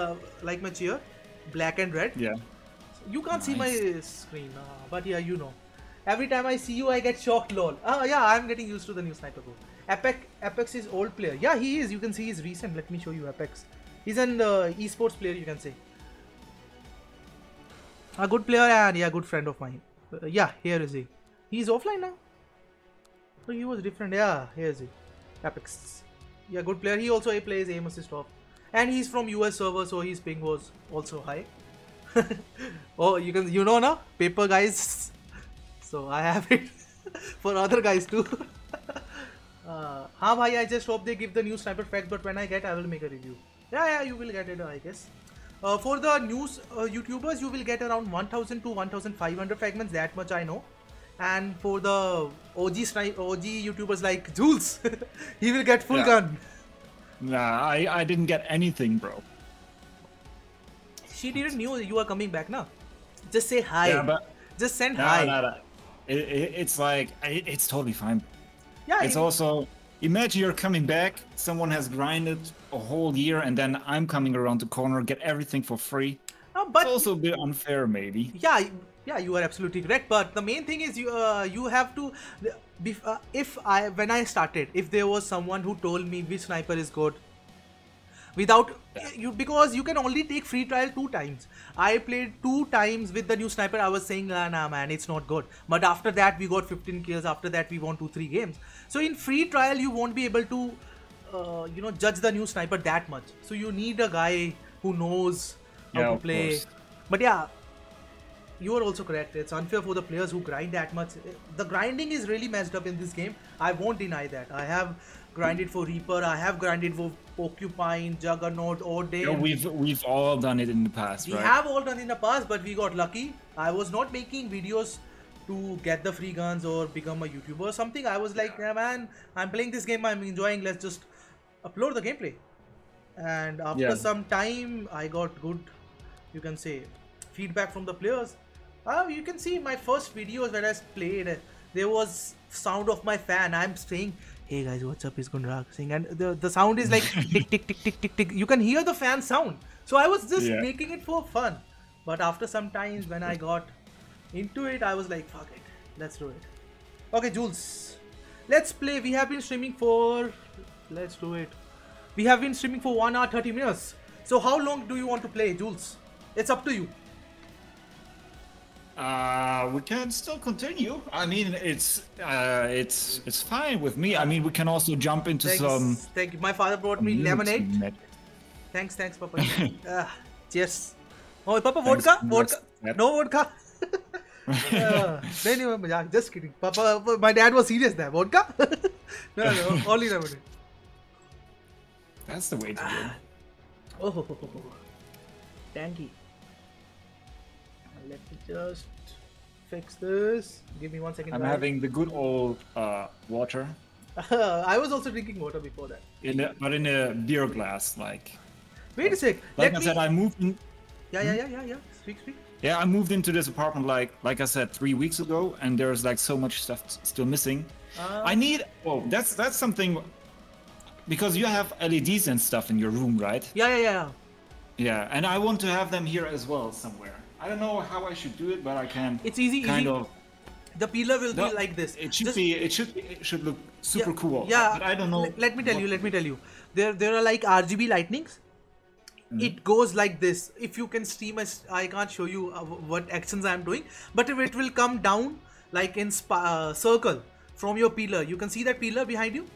like my chair, black and red. Yeah. You can't nice. see my screen, uh, but yeah, you know. Every time I see you, I get shocked, lol. Ah, yeah, I'm getting used to the new sniper bow. Apex, Apex is old player. Yeah, he is. You can see he's recent. Let me show you Apex. He's an uh, esports player, you can say. A good player and yeah, good friend of mine. Uh, yeah, here is he. He's offline now. So he was different. Yeah, here is he. Apex. Yeah, good player. He also he plays aim assist off, and he's from U S server, so his ping was also high. Oh, you can you know now, paper guys. So I have it for other guys too. uh, ha, bhai, I just hope they give the new sniper facts, but when I get, I will make a review. Yeah, yeah, you will get it, I guess. Uh, for the news uh, YouTubers, you will get around one thousand to one thousand five hundred fragments, that much I know. And for the O G, sni O G YouTubers like Jules, he will get full yeah. gun. Nah, I, I didn't get anything, bro. She didn't knew you are coming back, na? Just say hi. Yeah, but Just send nah, hi. Nah, nah. It, it, it's like, it, it's totally fine. Yeah. It's it, also, imagine you're coming back, someone has grinded a whole year, and then I'm coming around the corner, get everything for free. Uh, but it's also a bit unfair, maybe. Yeah, yeah, you are absolutely correct. But the main thing is, you uh, you have to, uh, if I, when I started, if there was someone who told me which sniper is good, without you, because you can only take free trial two times. I played two times with the new sniper. I was saying, ah, nah, man, it's not good. But after that, we got fifteen kills. After that, we won two, three games. So in free trial, you won't be able to, uh, you know, judge the new sniper that much. So you need a guy who knows how yeah, to play. Course. But yeah, you are also correct. It's unfair for the players who grind that much. The grinding is really messed up in this game. I won't deny that. I have grinded for Reaper. I have grinded for Porcupine, Juggernaut, Ordain. Yeah, we've we've all done it in the past. We right? have all done it in the past, but we got lucky. I was not making videos to get the free guns or become a YouTuber or something. I was like, yeah, man, I'm playing this game. I'm enjoying. Let's just upload the gameplay. And after yeah. some time, I got good, you can say, feedback from the players. Uh, you can see my first videos when I played. There was sound of my fan. I'm saying, hey guys, what's up? It's Gunrag Singh, and the the sound is like tick tick tick tick tick tick. You can hear the fan sound. So I was just yeah. making it for fun, but after some times when I got into it, I was like, fuck it, let's do it. Okay, Jules, let's play. We have been streaming for, let's do it. We have been streaming for one hour thirty minutes. So how long do you want to play, Jules? It's up to you. Uh, we can still continue. I mean, it's uh, it's it's fine with me. I mean, we can also jump into thanks, some. Thank you. My father brought me lemonade. Med. Thanks, thanks, Papa. uh, cheers. Oh, Papa, thanks, vodka, vodka. Yep. No vodka. uh, just kidding. Papa, my dad was serious there. Vodka? no, no, only lemonade. That's the way to do it. Oh, tanky. Let me just fix this. Give me one second. I'm guys. having the good old uh, water. I was also drinking water before that. In a, but in a beer glass, like. Wait a sec. Like let I me... said, I moved in. Yeah, yeah, yeah, yeah, yeah. Speak, speak. Yeah, I moved into this apartment like, like I said, three weeks ago, and there's like so much stuff still missing. Uh... I need. Oh, that's that's something. Because you have L E Ds and stuff in your room, right? Yeah, yeah, yeah. Yeah, and I want to have them here as well somewhere. I don't know how I should do it, but I can. It's easy. Kind easy. of. The pillar will no, be like this. It should Just, be. It should. It should look super yeah, cool. Yeah. But I don't know. Let, let me tell you. Let me tell you. There, there are like R G B lightnings. Mm. It goes like this. If you can stream, I can't show you what actions I'm doing, but if it will come down like in spa, uh, circle from your pillar. You can see that pillar behind you.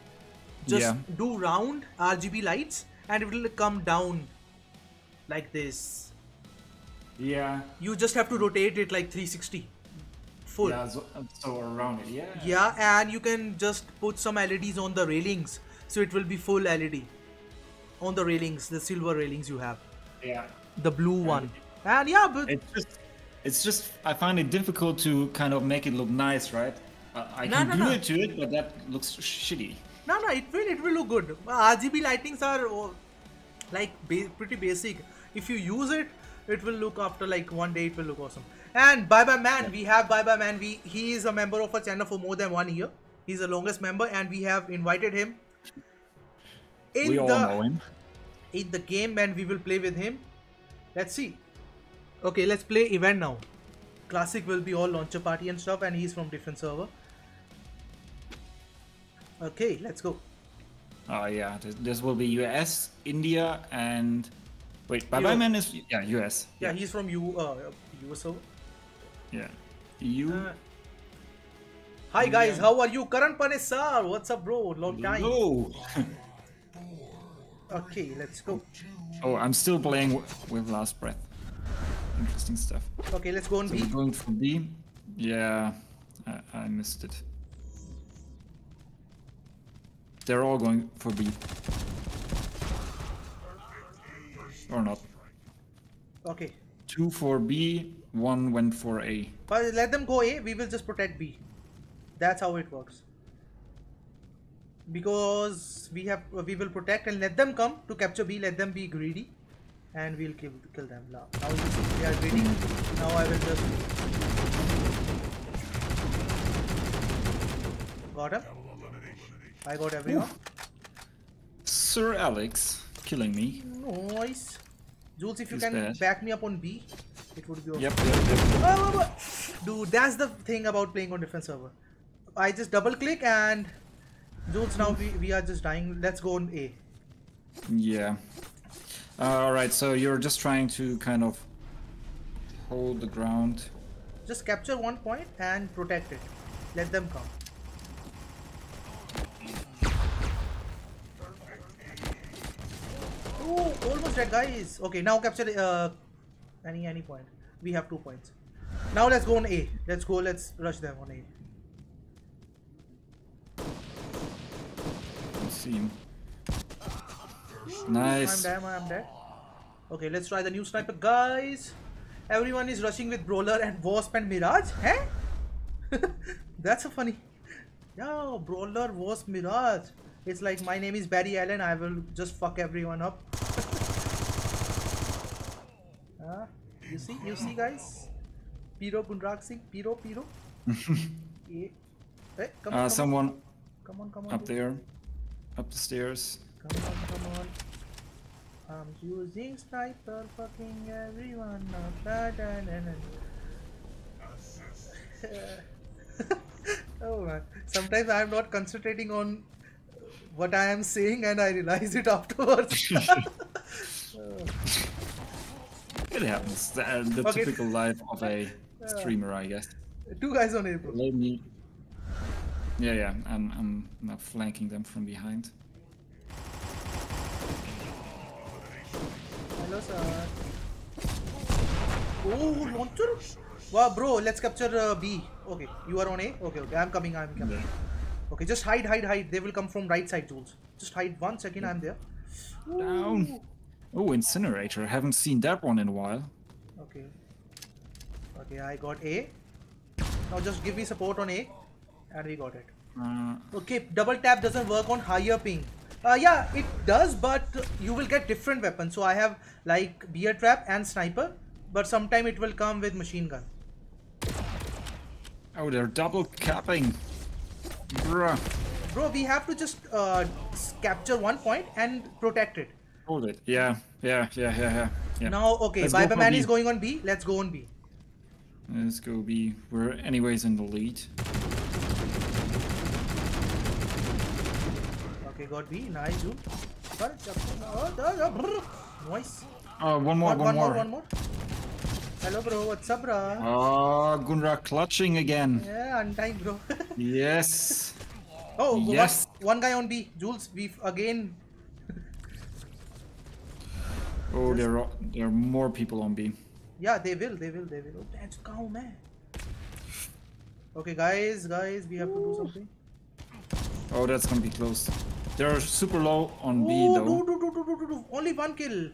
Just yeah. do round R G B lights, and it will come down like this. Yeah. You just have to rotate it like three sixty. Full. Yeah, so, so around it, yeah. Yeah, and you can just put some L E Ds on the railings. So it will be full L E D. On the railings, the silver railings you have. Yeah. The blue yeah. one. And yeah, but... It's just, it's just, I find it difficult to kind of make it look nice, right? Uh, I no, can no, do no. it to it, but that looks shitty. No, no, it will, it will look good. Uh, R G B lightings are oh, like ba pretty basic. If you use it, it will look after like one day. It will look awesome. And Bye Bye Man, yeah. we have Bye Bye Man. We he is a member of our channel for more than one year. He's the longest member, and we have invited him. In we all the, know him. In the game, and we will play with him. Let's see. Okay, let's play event now. Classic will be all launcher party and stuff, and he's from different server. Okay, let's go. Oh yeah, this, this will be U S, India, and wait, Bye Bye Man is yeah U S. Yeah, yeah. He's from U uh, U S server. Yeah, E U. Uh, hi India. Guys, how are you? Karan Panesar, what's up, bro? Long time. No. Okay, let's go. Oh, I'm still playing with, with Last Breath. Interesting stuff. Okay, let's go on so B. We're going for B. Yeah, I, I missed it. They're all going for B. Or not. Okay. Two for B, one went for A. But let them go A, we will just protect B. That's how it works. Because we have, we will protect and let them come to capture B, let them be greedy. And we'll kill, kill them. Now, now they are greedy. Now I will just... Got him. I got everyone. Sir Alex, killing me. Nice. Jules, if you He's can bad. back me up on B, it would be awesome. Yep, yep, yep. Oh, dude, that's the thing about playing on different server. I just double click and... Jules, now we, we are just dying. Let's go on A. Yeah. Uh, Alright, so you're just trying to kind of hold the ground. Just capture one point and protect it. Let them come. Oh, almost dead, guys. Okay, now capture uh, any any point. We have two points. Now let's go on A. Let's go, let's rush them on A. See him. Nice. I'm dead, I'm dead. Okay, let's try the new sniper, guys. Everyone is rushing with Brawler and Wasp and Mirage. Hey? That's so funny. Yo, Brawler, Wasp, Mirage. It's like, my name is Barry Allen. I will just fuck everyone up. uh, you see, you see, guys? Piro, Gunrag Singh. Piro, Piro. Hey, come on, uh, come someone on. Come on, come on, up dude. there. Up the stairs. Come on, come on. I'm using sniper, fucking everyone up. Da, da, da, da. Oh man. Sometimes I'm not concentrating on what I am saying and I realize it afterwards. It happens. The, the okay. typical life of a streamer, I guess. Two guys on April. Let me... Yeah, yeah. I'm, I'm not flanking them from behind. Hello, sir. Oh, launcher! Wow, bro, let's capture uh, B. Okay, you are on A? Okay, okay, I'm coming, I'm coming. Yeah. Okay, just hide, hide, hide. They will come from right side, Jules. Just hide one second, I'm there. Ooh. Down. Oh, incinerator. Haven't seen that one in a while. Okay. Okay, I got A. Now just give me support on A. And we got it. Uh, okay, double tap doesn't work on higher ping. Uh, yeah, it does, but you will get different weapons. So I have like Beer Trap and Sniper, but sometime it will come with machine gun. Oh, they're double capping. Bruh. Bro, we have to just uh, capture one point and protect it. Hold it. Yeah, yeah, yeah, yeah, yeah. yeah. Now, okay, Viperman is going on B. Let's go on B. Let's go B. We're anyways in the lead. Okay, got B. Nice, dude. Nice. Oh, one more, one, one, one more. more. One more. Hello, bro. What's up, bro? Oh, Gunrag clutching again. Yeah, undying, bro. Yes. Oh, yes. One, one guy on B. Jules, we again. Oh, there are, there are more people on B. Yeah, they will, they will, they will. Oh, that's cow, man. Okay, guys, guys, we have Ooh. to do something. Oh, that's gonna be close. They're super low on Ooh, B though. Do, do, do, do, do, do. Only one kill.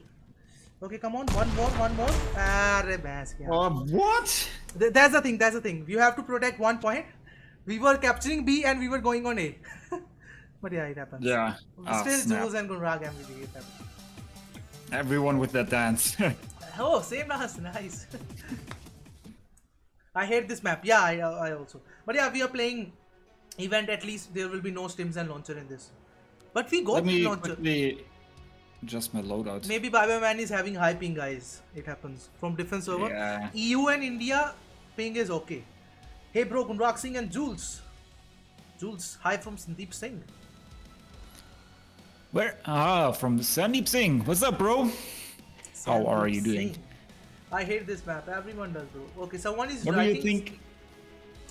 Okay, come on. One more, one more. Ah, uh, what? That's the thing, that's the thing. You have to protect one point. We were capturing B and we were going on A. But yeah, it happens. Yeah. Oh, still snap. Jules and Gunrag M V P. It happens. Everyone with that dance. Oh, same dance. Nice. I hate this map. Yeah, I, I also. But yeah, we are playing event. At least there will be no stims and launcher in this. But we got the launcher. Just my loadout. Maybe Bye Bye Man is having high ping, guys. It happens from different server. Yeah. E U and India ping is okay. Hey bro, Gunrag Singh and Jules. Jules, hi from Sandeep Singh. Where? Ah, from Sandeep Singh. What's up, bro? Sandeep How are you doing? Singh. I hate this map. Everyone does, bro. Okay, someone is what writing. What do you think?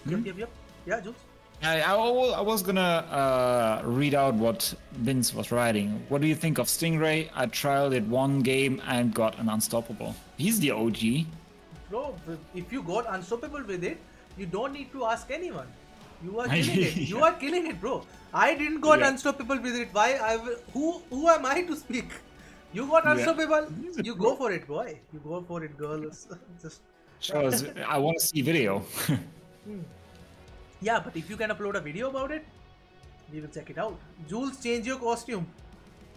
Yep, yep, yep. Yeah, Jules. I, I, I was gonna uh, read out what Vince was writing. What do you think of Stingray? I trialed it one game and got an unstoppable. He's the O G. Bro, if you got unstoppable with it, you don't need to ask anyone. You are killing it. Yeah. You are killing it, bro. I didn't got yeah. unstoppable with it. Why? I will, who who am I to speak? You got unstoppable. Yeah. You go for it, boy. You go for it, girls. Just. Shows, I want to see video. hmm. Yeah, but if you can upload a video about it, we will check it out. Jules, change your costume.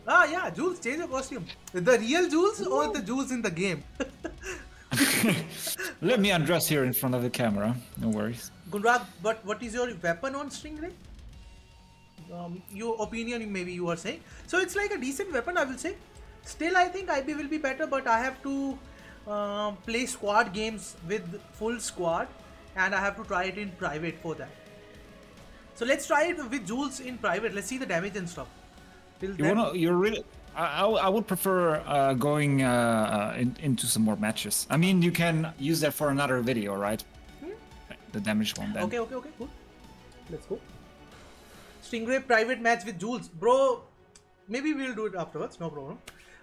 Ah, yeah, Jules, change your costume. The real Jules Ooh. Or the Jules in the game? Let me undress here in front of the camera. No worries. Gunrag, but what is your weapon on Stingray? Um, your opinion, maybe you are saying. So it's like a decent weapon, I will say. Still, I think I B will be better, but I have to uh, play squad games with full squad. And I have to try it in private for that. So let's try it with Jules in private. Let's see the damage and stuff. Till you then... wanna, you're really. I, I would prefer uh, going uh, in, into some more matches. I mean, you can use that for another video, right? Hmm? The damage one. Then. Okay, okay, okay, cool. Let's go. Stingray private match with Jules, bro. Maybe we'll do it afterwards. No problem.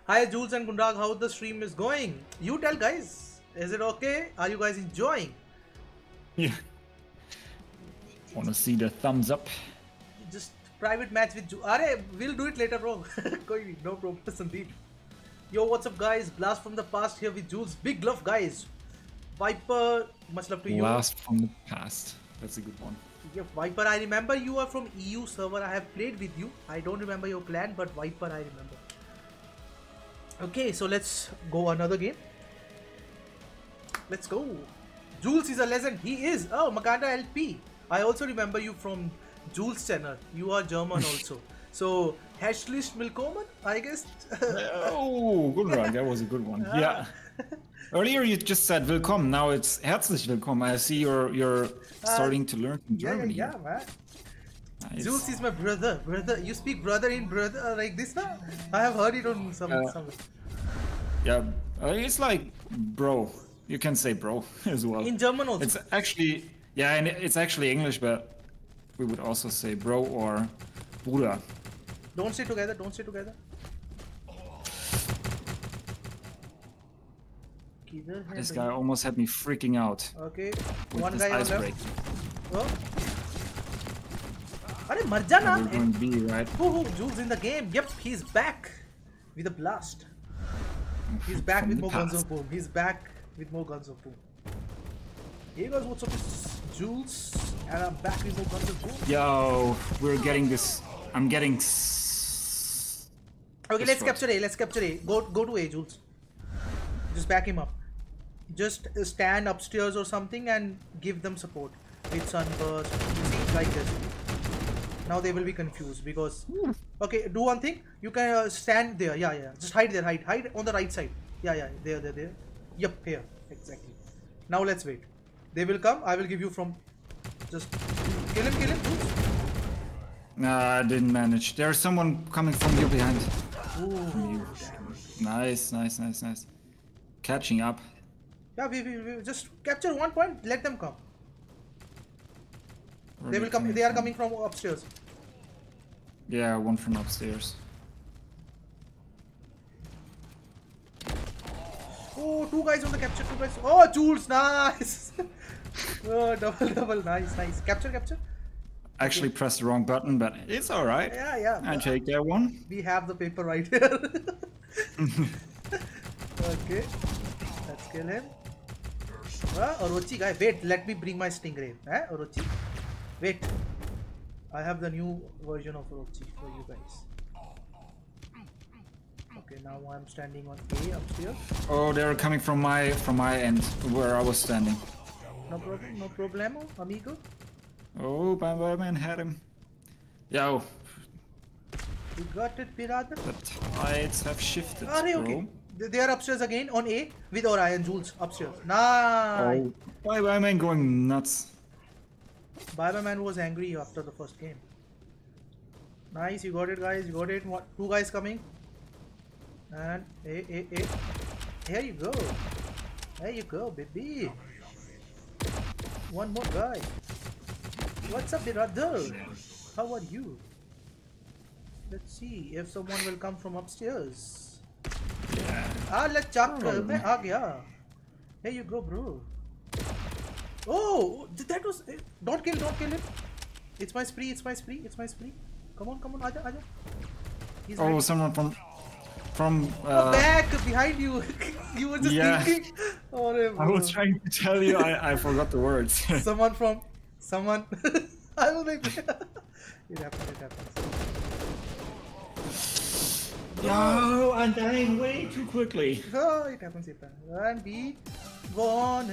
Hi, Jules and Gunrag. How the stream is going? You tell guys. Is it okay? Are you guys enjoying? Yeah. Want to see the thumbs up? Just private match with Jules. Arey, we'll do it later, bro. No problem, Sandeep. Yo, what's up, guys? Blast from the past here with Jules. Big love, guys. Viper, much love to Blast you. Blast from the past. That's a good one. Yeah, Viper, I remember you are from E U server. I have played with you. I don't remember your clan, but Viper, I remember. Okay, so let's go another game. Let's go. Jules is a legend. He is. Oh, Makanda L P. I also remember you from Jules' channel. You are German also. So, Herzlich Willkommen, I guess. Oh, good one. That was a good one. Yeah. Earlier you just said Willkommen. Now it's Herzlich Willkommen. I see you're you're starting uh, to learn from German. Yeah, yeah, man. Nice. Jules is my brother. Brother. You speak brother in brother like this now? I have heard it on some. Uh, some... Yeah. Uh, it's like bro. You can say bro as well. In German also. It's actually, yeah, and it's actually English, but we would also say bro or Bruder. Don't stay together, don't stay together. This guy almost had me freaking out. Okay, one guy on left. Oh. Arey, mar ja na. We're going B, right? Woohoo, Jules in the game. Yep, he's back with a blast. He's back with more Guns of Boom. He's back. With more Guns of Boom. Hey guys, what's up? It's Jules, and I'm back with more Guns of Boom. Yo, we're getting this. I'm getting. Okay, let's capture A. Let's capture A. Go, go to A, Jules. Just back him up. Just stand upstairs or something and give them support with sunburst. You see, like this. Now they will be confused because. Okay, do one thing. You can uh, stand there. Yeah, yeah. Just hide there. Hide, hide on the right side. Yeah, yeah. There, there, there. Yep, here, exactly. Now let's wait. They will come. I will give you from. Just kill him, kill him. Oops. Nah, I didn't manage. There's someone coming from you behind. Ooh, you. Nice, nice, nice, nice. Catching up. Yeah, we, we, we just capture one point. Let them come. Where they will come. They are from? coming from upstairs. Yeah, one from upstairs. Oh, two guys on the capture, two guys. Oh, Jules, nice. Oh, double, double, nice, nice. Capture, capture. Actually okay. Pressed the wrong button, but it's all right. Yeah, yeah. I take that one. We have the paper right here. Okay. Let's kill him. Ah, Orochi guy. Wait, let me bring my Stingray. Eh, Orochi. Wait, I have the new version of Orochi for you guys. Okay, now I'm standing on A upstairs. Oh, they're coming from my from my end where I was standing. No problem, no problemo, amigo. Oh, Bye Bye Man had him. Yo. You got it, pirata. The tides have shifted. Are you okay? They are upstairs again on A with Orion, Jules upstairs. Nice. Oh, Bye Bye Man going nuts. Bye Bye Man was angry after the first game. Nice, you got it, guys. You got it. What? Two guys coming. And A, A, A. Here you go. There you go, baby. One more guy. What's up, brother? How are you? Let's see if someone will come from upstairs. Ah, let's chuck. There you go, bro. Oh, that was. Don't kill, don't kill him. It's my spree, it's my spree, it's my spree. Come on, come on, aja, aja. He's oh, right. Someone from. From. Uh, oh, back, behind you. You were just yeah. thinking. Oh, I was trying to tell you, I, I forgot the words. Someone from. Someone. I was like. It happened, it happens. No, I'm dying way too quickly. Oh, it happens, it happens. And be warned.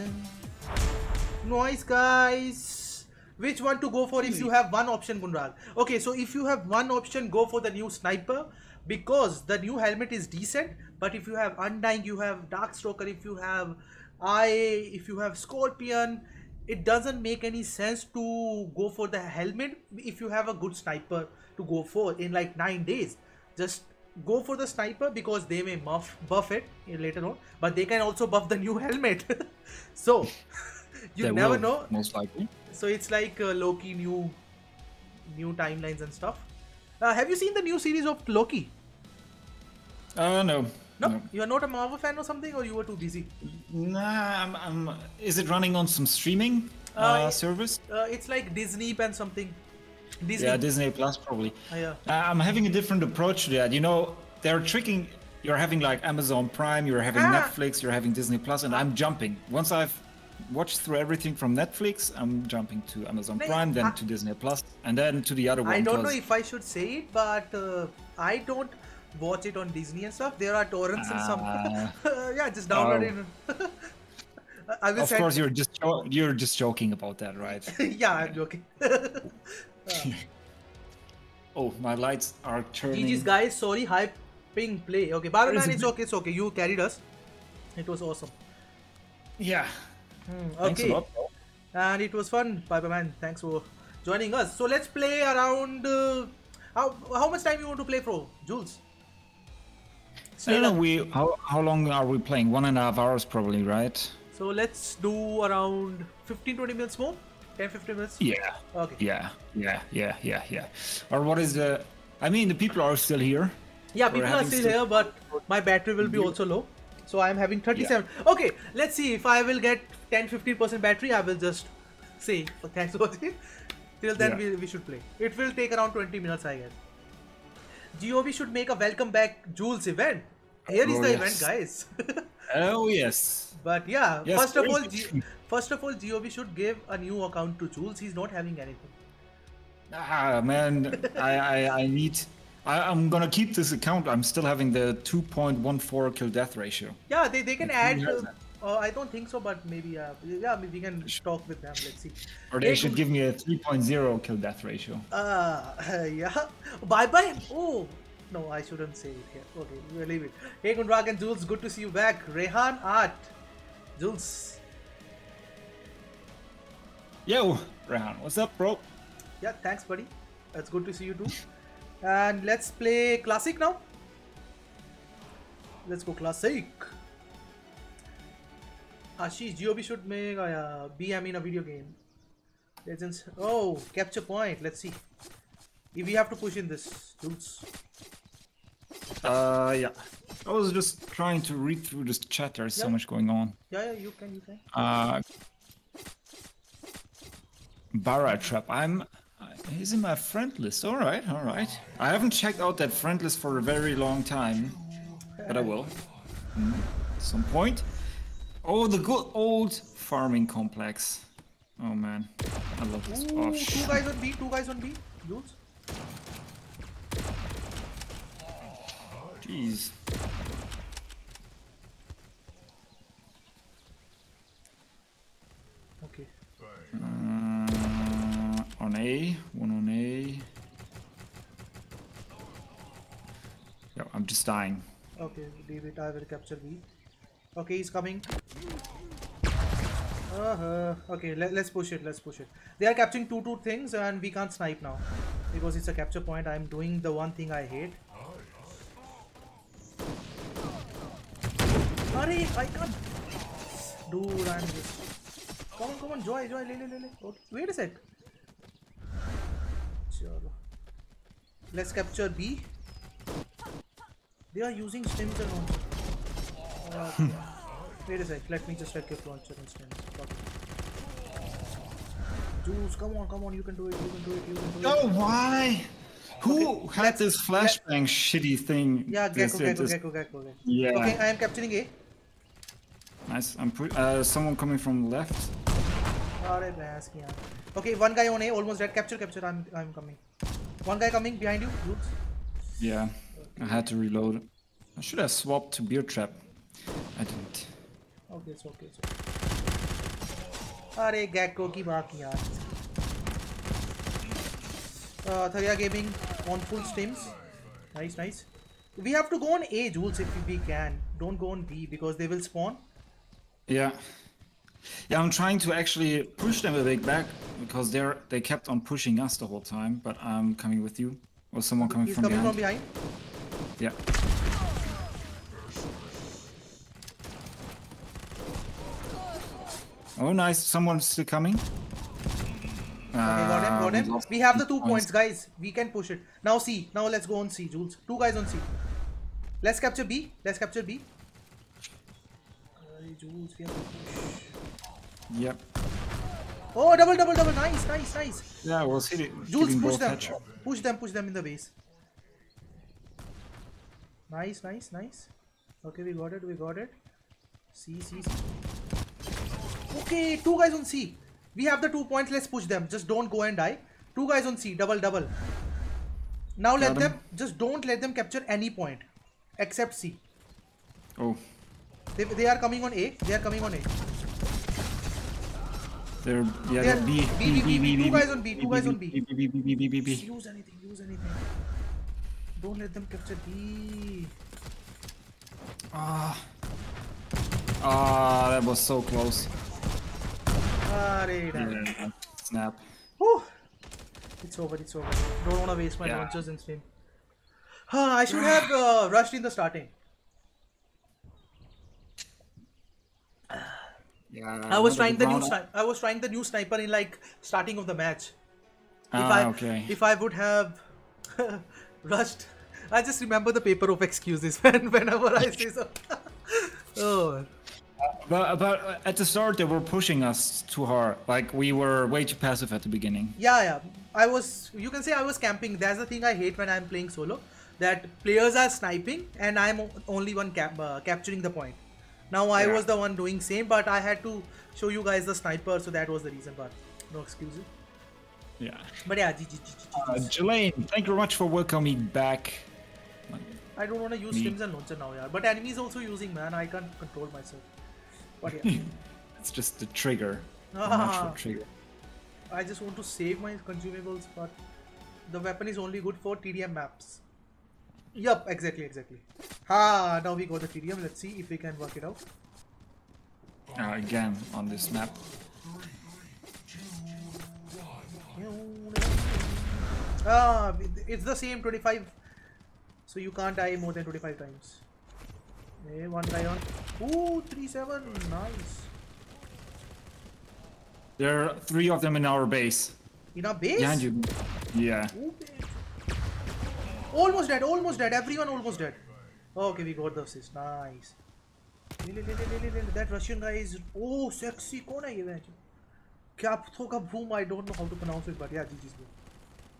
Noise, guys. Which one to go for if you have one option, Gunrag? Okay, so if you have one option, go for the new sniper because the new helmet is decent. But if you have Undying, you have Darkstalker, if you have I, if you have Scorpion, it doesn't make any sense to go for the helmet if you have a good sniper to go for in like nine days. Just go for the sniper because they may buff, buff it later on, but they can also buff the new helmet. So. You they never will, know. Most likely. So it's like uh, Loki new, new timelines and stuff. Uh, have you seen the new series of Loki? Uh, no. No, no. You are not a Marvel fan or something, or you were too busy. Nah, I'm. I'm is it running on some streaming uh, uh, service? Uh, it's like Disney and something. Disney. Yeah, Disney Plus probably. Uh, yeah. uh, I'm having a different approach to that. You know, they're tricking. You're having like Amazon Prime, you're having ah. Netflix, you're having Disney Plus, and I'm jumping. Once I've watch through everything from Netflix, I'm jumping to Amazon Prime, then to Disney Plus, and then to the other one. I don't know if I should say it, but uh, I don't watch it on Disney and stuff. There are torrents uh, and some. Yeah, just download oh. it. I will of send... course, you're just you're just joking about that, right? Yeah, I'm joking. uh. Oh, my lights are turning. G G's guys, sorry, high ping play. Okay, Baroman, it's okay, it's okay. You carried us. It was awesome. Yeah. Hmm, okay, lot, and it was fun. Bye Bye Man, thanks for joining us. So let's play around. Uh, how how much time you want to play for, Jules? So I don't know. We how how long are we playing? One and a half hours probably, right? So let's do around fifteen, twenty minutes more. ten, fifteen minutes. Yeah. Okay. Yeah. Yeah. Yeah. Yeah. Yeah. Or what is the? I mean, the people are still here. Yeah, people are still, still here, but my battery will be also low. So I'm having thirty-seven. Yeah. Okay, let's see if I will get ten, fifteen percent battery. I will just say thanks for watching. Till then, yeah. we, we should play. It will take around twenty minutes, I guess. G O B should make a welcome back Jules event. Here oh, is the yes. event, guys. Oh yes. But yeah, yes, first of all, G first of all, G O B should give a new account to Jules. He's not having anything. Ah man, I, I I need. I, I'm gonna keep this account. I'm still having the two point one four kill death ratio. Yeah, they, they can add. Uh, uh, I don't think so, but maybe uh, yeah, maybe we can talk with them. Let's see. Or they hey, should give me a three point zero kill death ratio. Uh, yeah. Bye bye. Oh no, I shouldn't say it here. Okay, we'll leave it. Hey Gunrag and Jules, good to see you back. Rehan Art, Jules. Yo, Rehan, what's up, bro? Yeah, thanks, buddy. That's good to see you too. And let's play classic now. Let's go classic. Ashish, G O B should make uh, B M in a video game. Legends. Oh, capture point. Let's see if we have to push in this. Dudes. Uh, yeah. I was just trying to read through this chat. There's yeah. so much going on. Yeah, yeah, you can, you can. Uh, Barra Trap. I'm. He's in my friend list. All right, all right. I haven't checked out that friend list for a very long time, but I will at some point. Oh, the good old farming complex. Oh man, I love this. Ooh, oh, shit. Two guys on B, two guys on B. Jules. Jeez. Okay. Uh, on A, one on A. Yo, I'm just dying. Okay, David, I will capture B. Okay, he's coming. Uh-huh. Okay, let, let's push it, let's push it. They are capturing two two things and we can't snipe now. Because it's a capture point, I'm doing the one thing I hate. Arey, I can't. Dude, I'm just... Come on, come on, joy, joy, le, le, le, le. Oh, wait a sec. Chalo. Let's capture B. They are using stims and all. Okay. Wait a sec, let me just get launcher and stims. Jules, come on, come on, you can do it, you can do it, you can do it. Oh, why? Who okay, had this flashbang shitty thing? Yeah, Gecko, Gecko, Gecko, Gecko, Gecko. Yeah. Okay, I am capturing A. Nice, I'm pretty. Uh, someone coming from left. Okay, one guy on A, almost dead. Capture, capture, I'm, I'm coming. One guy coming behind you, Jules. Yeah, okay. I had to reload. I should have swapped to Beer Trap. I didn't. Okay, it's okay, it's okay. अरे गैको की बात यार थरिया gaming on full stims. Nice, nice. We have to go on A, Jules, if we can. Don't go on B because they will spawn. Yeah. Yeah, I'm trying to actually push them a bit back because they're they kept on pushing us the whole time. But I'm coming with you or someone coming He's from coming behind. He's coming from behind. Yeah. Oh, nice. Someone's still coming. Okay, got him, got him. We have the two points, guys. We can push it. Now C. Now let's go on C, Jules. Two guys on C. Let's capture B. Let's capture B. Jules, we have to push. Yep. Oh, double, double, double. Nice, nice, nice. Yeah, we'll see it. Jules, push them. Push them, push them in the base. Nice, nice, nice. Okay, we got it, we got it. C, C, C. Okay, two guys on C. We have the two points. Let's push them. Just don't go and die. Two guys on C. Double, double. Now let them. them. Just don't let them capture any point, except C. Oh. They, they are coming on A. They are coming on A. They're yeah. They are B. B, B, B, B. Two guys on B. Two guys on B. B, B, B, B, B, B, B. Use anything. Use anything. Don't let them capture B. Ah. Ah, that was so close. Yeah, snap. Whew. It's over, it's over. Don't wanna waste my yeah. launchers in stream. Huh, I should have uh, rushed in the starting. Yeah. I was trying the new I was trying the new sniper in like starting of the match. Ah, if I okay. if I would have rushed, I just remember the paper of excuses when whenever I say something. Oh. But, but at the start they were pushing us too hard, like we were way too passive at the beginning. Yeah, yeah. I was, you can say I was camping. That's the thing I hate when I'm playing solo, that players are sniping and I'm only one cap uh, capturing the point. Now I yeah. was the one doing same, but I had to show you guys the sniper, so that was the reason, but no excuses. Yeah. But yeah, G G G G. Uh, Jelaine, thank you very much for welcoming back. I don't want to use stims and launcher now, yeah. But enemies also using, man. I can't control myself. But yeah. It's just the trigger. Ah, trigger. I just want to save my consumables, but the weapon is only good for T D M maps. Yup, exactly, exactly. Ah, now we got the T D M. Let's see if we can work it out. Uh, again, on this map. Ah, it's the same twenty-five, so you can't die more than twenty-five times. Hey, one guy on. Ooh, three seven, nice. There are three of them in our base. In our base? Yeah. You, yeah. Ooh, almost dead, almost dead. Everyone almost dead. Okay, we got the assist. Nice. That Russian guy is. Oh, sexy. Kona ye hai? Kapthoka Boom. I don't know how to pronounce it, but yeah, G G's good.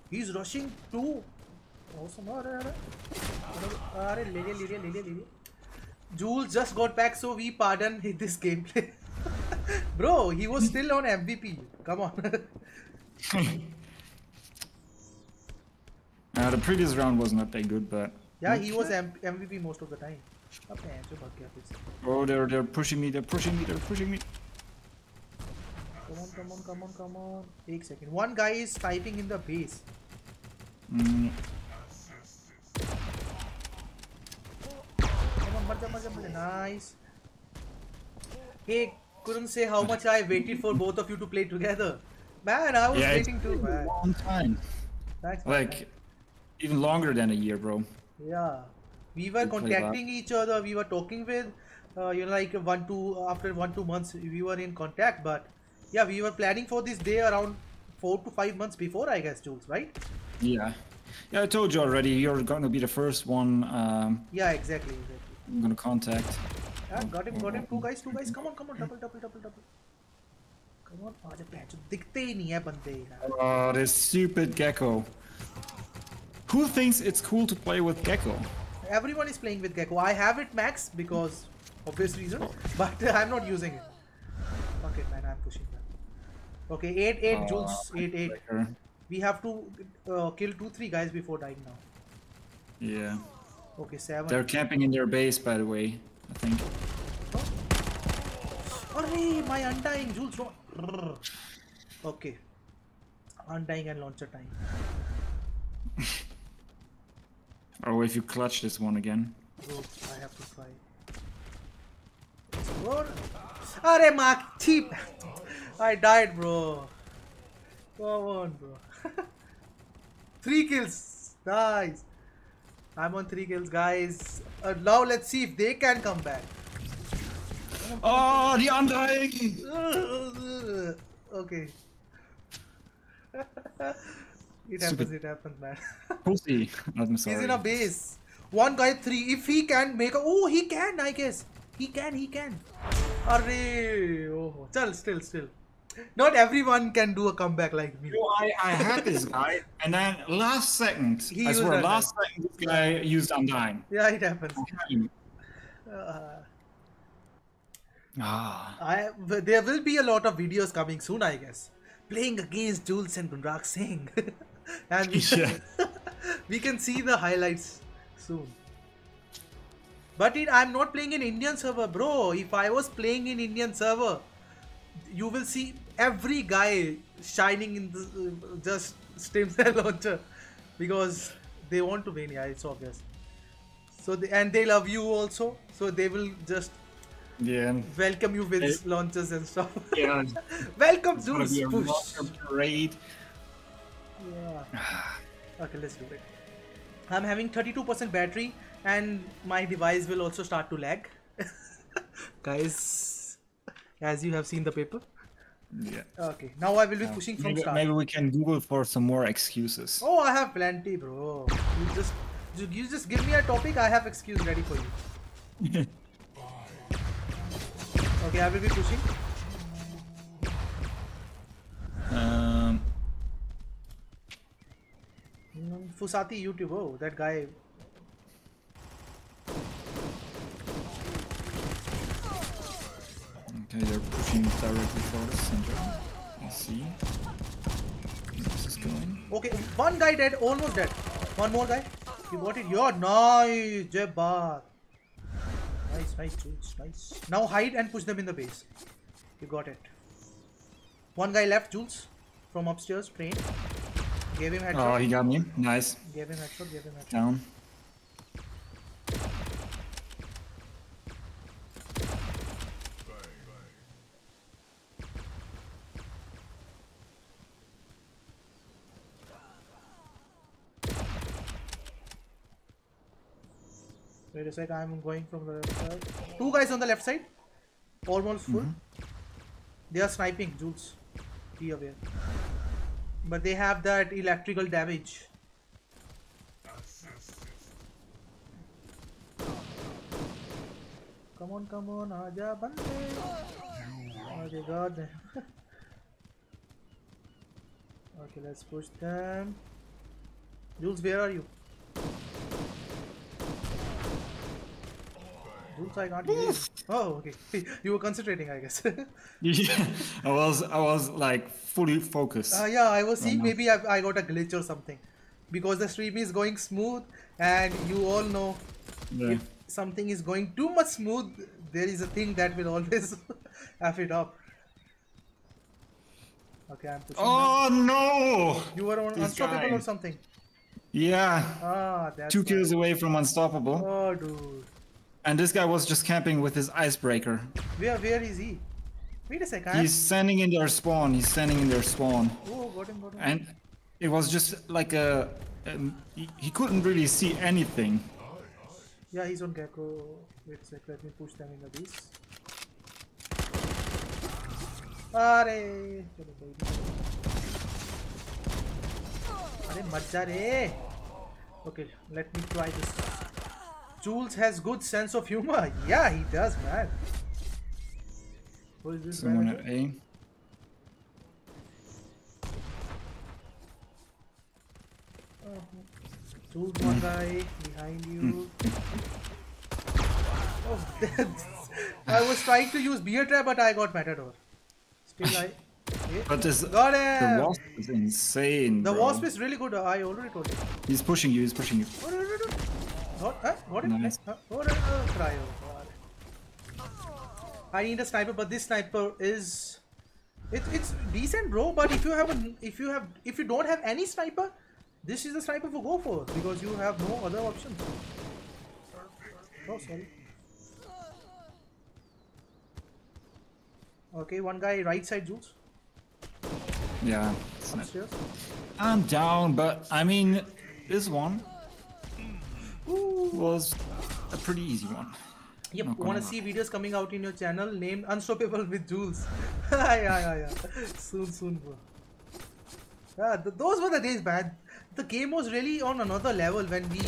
He's rushing too. Awesome. Jules just got back, so we pardon this gameplay. Bro, he was still on M V P. Come on. uh, the previous round was not that good, but... Yeah, he was M V P most of the time. Oh, they're, they're pushing me, they're pushing me, they're pushing me. Come on, come on, come on, come on. One second. One guy is typing in the base. Mm. Come on, marja, marja, marja. Nice. Hey, couldn't say how much I waited for both of you to play together. Man, I was yeah, waiting too, man. Long time. Thanks, like, man. Even longer than a year, bro. Yeah. We were contacting each other, we were talking with, uh, you know, like one, two, after one, two months, we were in contact. But yeah, we were planning for this day around four to five months before, I guess, Jules, right? Yeah. Yeah, I told you already, you're going to be the first one. Um, yeah, exactly, exactly. I'm going to contact. Yeah, got him, got him. Two guys, two guys. Come on, come on, double, double, double, double. Come on. Oh, this stupid Gecko. Who thinks it's cool to play with Gecko? Everyone is playing with Gecko. I have it max because obvious reason, but uh, I'm not using it. Fuck it, man. I'm pushing that. Okay, eight, eight, oh, Jules, eight, eight. We have to uh, kill two, three guys before dying now. Yeah. Okay, seven. They're camping in their base, by the way. I think. Oh, hey, my undying, Jules. No. Okay. Undying and launcher time. Oh, if you clutch this one again. Oh, I have to try. What? Arey, Mark, cheap. I died, bro. Come on, bro. Three kills. Nice. I'm on three kills, guys. Uh, now let's see if they can come back. Oh, the undying. Okay. It happens, Stupid. it happens, man. Pussy. I'm sorry. He's in a base. One guy, three. If he can make a... Oh, he can, I guess. He can, he can. Arre. Oh. Still, still, still. Not everyone can do a comeback like me. Oh, I, I had this guy, and then last second, he I swear, last second, this guy used Undying. Yeah, it happens. Uh, ah. I, there will be a lot of videos coming soon, I guess. Playing against Jules and Gunrag Singh. And we, yeah. we can see the highlights soon. But it, I'm not playing in Indian server, bro. If I was playing in Indian server, you will see every guy shining in the, uh, just streams their launcher. Because they want to win, yeah, it's obvious. So they, and they love you also. So they will just yeah. welcome you with it, launches and stuff. Yeah. Welcome, Zeus. Push. Yeah. Okay, let's do it. I'm having thirty-two percent battery and my device will also start to lag. Guys, as you have seen the paper. Yeah. Okay, now I will be pushing from maybe, start. Maybe we can Google for some more excuses. Oh, I have plenty, bro. You just, you, you just give me a topic, I have excuse ready for you. Okay, I will be pushing. Um. Fusati YouTube, oh, that guy. Okay, they're pushing directly for the center. Let's see. This is going. Okay, one guy dead, almost dead. One more guy. You got it? You're nice, Jabbar. Nice, nice, Jules, nice. Now hide and push them in the base. You got it. One guy left, Jules, from upstairs, train. Gave him headshot. Oh, he got me. Nice. Gave him headshot, gave him headshot. Down. Wait a sec, I'm going from the left side. Two guys on the left side. Almost full. Mm-hmm. They are sniping, Jules. Be aware. But they have that electrical damage. Come on, come on. Aja bande. Oh, God. Okay, let's push them. Jules, where are you? Rules I can't use. Oh, okay. You were concentrating, I guess. Yeah, I was, I was like fully focused. Uh, yeah, I was seeing right maybe I, I got a glitch or something, because the stream is going smooth, and you all know yeah. if something is going too much smooth, there is a thing that will always F it up. Okay, I'm pushing. Oh down. No! You were on this unstoppable guy. or something? Yeah. Ah, that's Two kills away from unstoppable. Oh, dude. And this guy was just camping with his icebreaker. Where, where is he? Wait a second. He's standing in their spawn. He's standing in their spawn. Oh, got him, got him. And it was just like a. Um, he, he couldn't really see anything. Yeah, he's on Gecko. Wait a sec, let me push them in the beast. Arey! Okay, let me try this. Jules has good sense of humor. Yeah, he does, man. Who is this Someone manager? at A. Oh, Jules, one guy behind you. Oh, that's... I was trying to use beer trap, but I got matador. Still, I. But this, got him. The wasp is insane. The bro. wasp is really good. I already told you. He's pushing you. He's pushing you. Oh, no, no, no. Got, huh? got him. Nice. Huh? Oh, no, no. Try, oh, I need a sniper, but this sniper is, it, it's decent, bro. But if you have a, if you have, if you don't have any sniper, this is the sniper to go for, because you have no other option. Oh, sorry. Okay, one guy right side, Jules. Yeah, I'm down, but I mean, this one Ooh. was a pretty easy one. Yep, Not wanna see on. videos coming out in your channel named Unstoppable with Jules. yeah, yeah, yeah. Soon, soon, bro. Yeah, th those were the days, man. The game was really on another level when we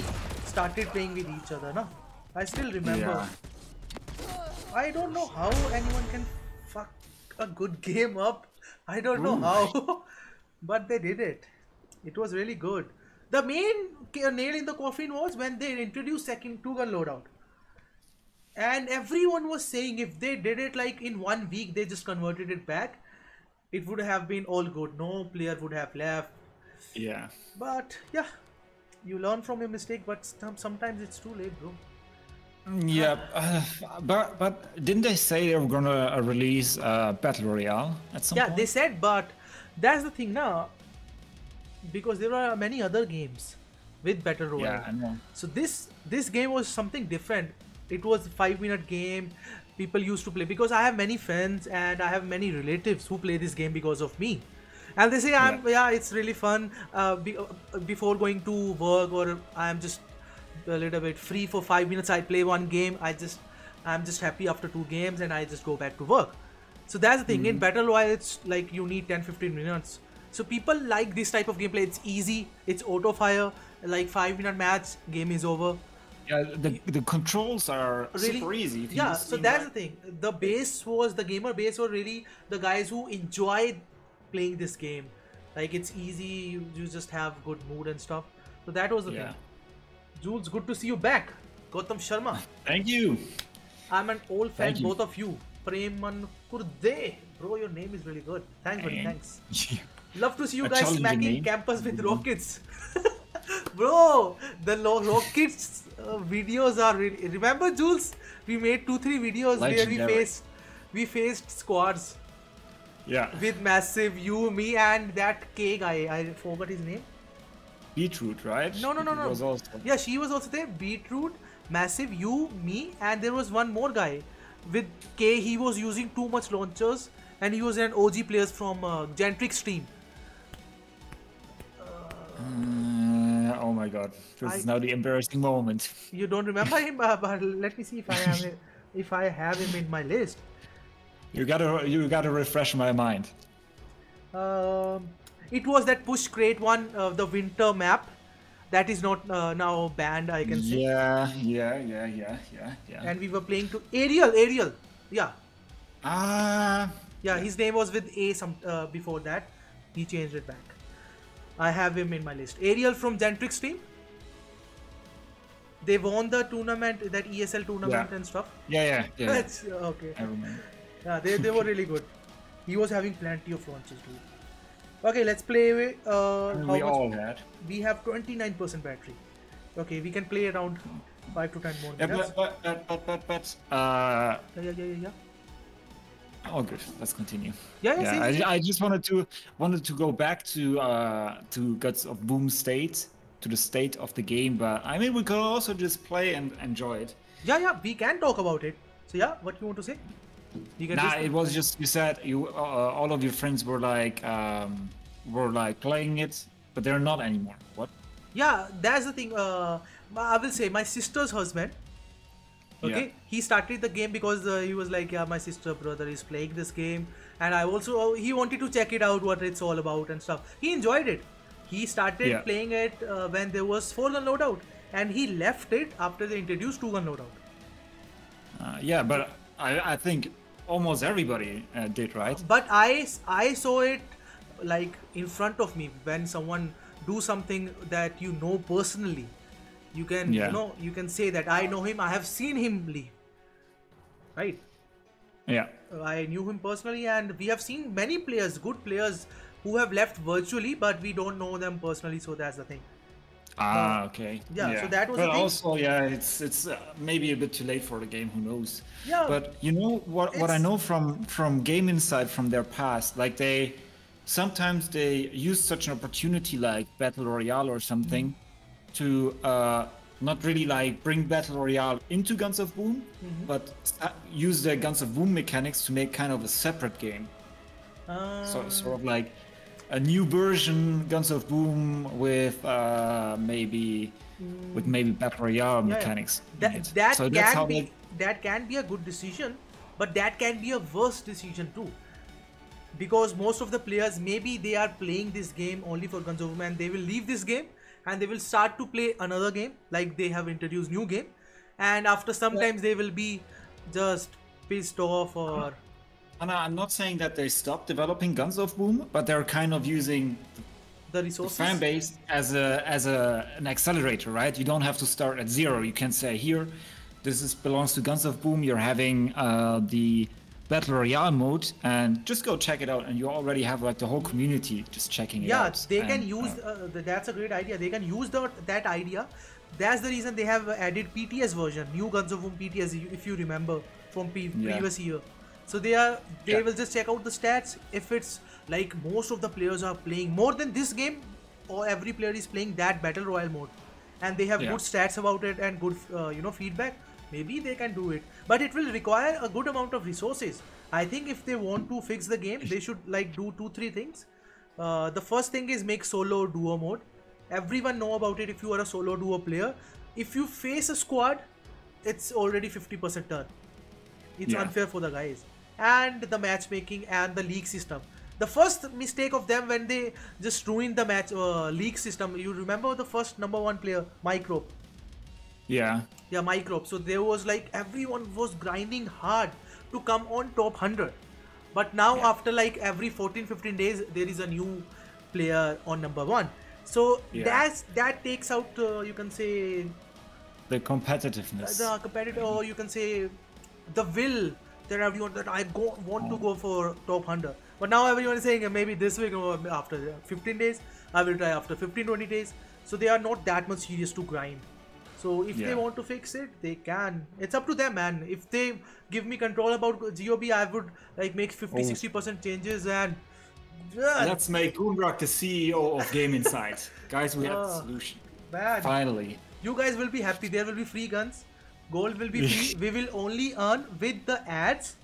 started playing with each other, no? I still remember. Yeah. I don't know how anyone can fuck a good game up. I don't know how, but they did it. It was really good. The main nail in the coffin was when they introduced second two gun loadout. And everyone was saying if they did it like in one week, they just converted it back, it would have been all good. No player would have left. Yeah. But yeah, you learn from your mistake, but sometimes it's too late, bro. Yeah, uh, but but didn't they say they were gonna uh, release uh, Battle Royale at some yeah, point? Yeah, they said, but that's the thing now, because there are many other games with Battle Royale. Yeah, I know. So this this game was something different. It was a five minute game people used to play, because I have many friends and I have many relatives who play this game because of me, and they say I'm yeah, yeah it's really fun uh, be, uh, before going to work, or I'm just a little bit free for five minutes, I play one game, I just I'm just happy after two games and I just go back to work. So that's the thing, mm-hmm. in Battle Royale it's like you need ten to fifteen minutes, so people like this type of gameplay. It's easy, it's auto fire, like five minute match, game is over. Yeah, the, the controls are really super easy. Yeah, so that's that. the thing, the base was, the gamer base were really the guys who enjoyed playing this game, like it's easy, you, you just have good mood and stuff, so that was the yeah. thing. Jules, good to see you back. Gautam Sharma. Thank you. I'm an old fan, both of you. Preman Kurde. Bro, your name is really good. Thanks, buddy. Thanks. Yeah. Love to see you A guys smacking campus with rockets. Bro, the rockets uh, videos are really... Remember, Jules? We made two, three videos Legendary. where we faced, we faced squads. Yeah. With Massive, you, me, and that K guy. I forgot his name. Beetroot, right? No, no, no, no. Was also... Yeah, she was also there. Beetroot, Massive, you, me, and there was one more guy. With K, he was using too much launchers, and he was an O G player from uh, Gentrix team. Uh, uh, oh my God! This I... is now the embarrassing moment. You don't remember him, uh, but let me see if I have it, if I have him in my list. You gotta, you gotta refresh my mind. Um. It was that push crate one, uh, the winter map, that is not uh, now banned, I can say. Yeah, yeah, yeah, yeah, yeah, yeah. And we were playing to Ariel, Ariel, yeah. Ah. Uh, yeah, yeah, his name was with A some uh, before that. He changed it back. I have him in my list. Ariel from Gentrix team. They won the tournament, that E S L tournament yeah. and stuff. Yeah, yeah, yeah. That's, okay. I remember. Yeah, they, they were really good. He was having plenty of launches, dude. Okay, let's play. Uh, how we much all had. We have twenty-nine percent battery. Okay, we can play around five to ten more. Yeah, minutes. But but but but but. Uh, yeah, yeah, yeah, yeah. Oh, good. Let's continue. Yeah, yeah. yeah see, I, I just wanted to wanted to go back to uh, to Guts of Boom state. To the state of the game, but I mean, we could also just play and enjoy it. Yeah, yeah, we can talk about it. So yeah, what you want to say? You can nah, just... it was just you said you uh, all of your friends were like um, were like playing it, but they're not anymore. What? Yeah, that's the thing. Uh, I will say my sister's husband. Okay, yeah. He started the game because uh, he was like, yeah, my sister brother is playing this game, and I also he wanted to check it out, what it's all about and stuff. He enjoyed it. He started yeah. playing it uh, when there was four gun loadout, and he left it after they introduced two gun loadout. Uh, yeah, but I, I think almost everybody uh, did, right? But I, I saw it like in front of me when someone do something that you know personally. You can yeah. you know you can say that I know him. I have seen him leave. Right? Yeah. I knew him personally, and we have seen many players, good players, who have left virtually, but we don't know them personally, so that's the thing. Ah, uh, okay. Yeah, yeah, so that was but the thing. Also, yeah, it's it's uh, maybe a bit too late for the game, who knows. Yeah. But you know what what I know from from Game Insight, from their past, like they sometimes they use such an opportunity like Battle Royale or something mm-hmm. to uh not really like bring Battle Royale into Guns of Boom, mm-hmm. but use their Guns of Boom mechanics to make kind of a separate game. Um... So sort of like a new version Guns of Boom with uh, maybe mm. with maybe Battle Royale yeah, mechanics. Yeah. That that so can be they... that can be a good decision, but that can be a worse decision too, because most of the players, maybe they are playing this game only for Guns of Boom, and they will leave this game and they will start to play another game, like they have introduced new game, and after sometimes they will be just pissed off or. And I'm not saying that they stopped developing Guns of Boom, but they're kind of using the resources, the fan base, as a as a an accelerator, right? You don't have to start at zero. You can say here, this is belongs to Guns of Boom. You're having uh, the Battle Royale mode, and just go check it out. And you already have like the whole community just checking it yeah, out. Yeah, they can and, use. Uh, uh, that's a great idea. They can use that that idea. That's the reason they have added P T S version, new Guns of Boom P T S, if you remember from P yeah. previous year. So they are they yeah. will just check out the stats. If it's like most of the players are playing more than this game, or every player is playing that Battle Royale mode, and they have yeah. good stats about it and good uh, you know feedback, maybe they can do it. But it will require a good amount of resources. I think if they want to fix the game, they should like do two three things. Uh, the first thing is make solo duo mode. Everyone know about it. If you are a solo duo player, if you face a squad, it's already fifty percent turn. It's yeah. unfair for the guys. And the matchmaking and the league system. The first mistake of them when they just ruined the match uh, league system. You remember the first number one player, Microbe? Yeah. Yeah, Microbe. So there was like everyone was grinding hard to come on top one hundred. But now yeah. after like every fourteen fifteen days, there is a new player on number one. So yeah. that's, that takes out, uh, you can say... the competitiveness. The competitive, or you can say the will. There everyone that I go, want to go for top one hundred, but now everyone is saying maybe this week or after fifteen days I will try, after fifteen twenty days. So they are not that much serious to grind. So if yeah. they want to fix it, they can. It's up to them, man. If they give me control about G O B, I would like make fifty sixty percent changes and yeah. let's make Gunrag the C E O of Game Insight. Guys, we uh, have the solution. Man. Finally, you guys will be happy. There will be free guns. Gold will be free. We will only earn with the ads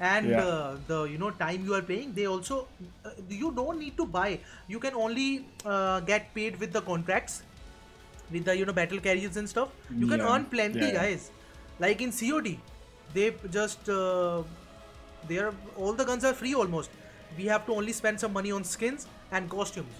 and yeah. uh, the you know time you are paying. They also uh, you don't need to buy. You can only uh, get paid with the contracts, with the you know battle carriers and stuff. You yeah. can earn plenty, yeah, yeah. guys. Like in C O D, they just uh, they are all the guns are free almost. We have to only spend some money on skins and costumes.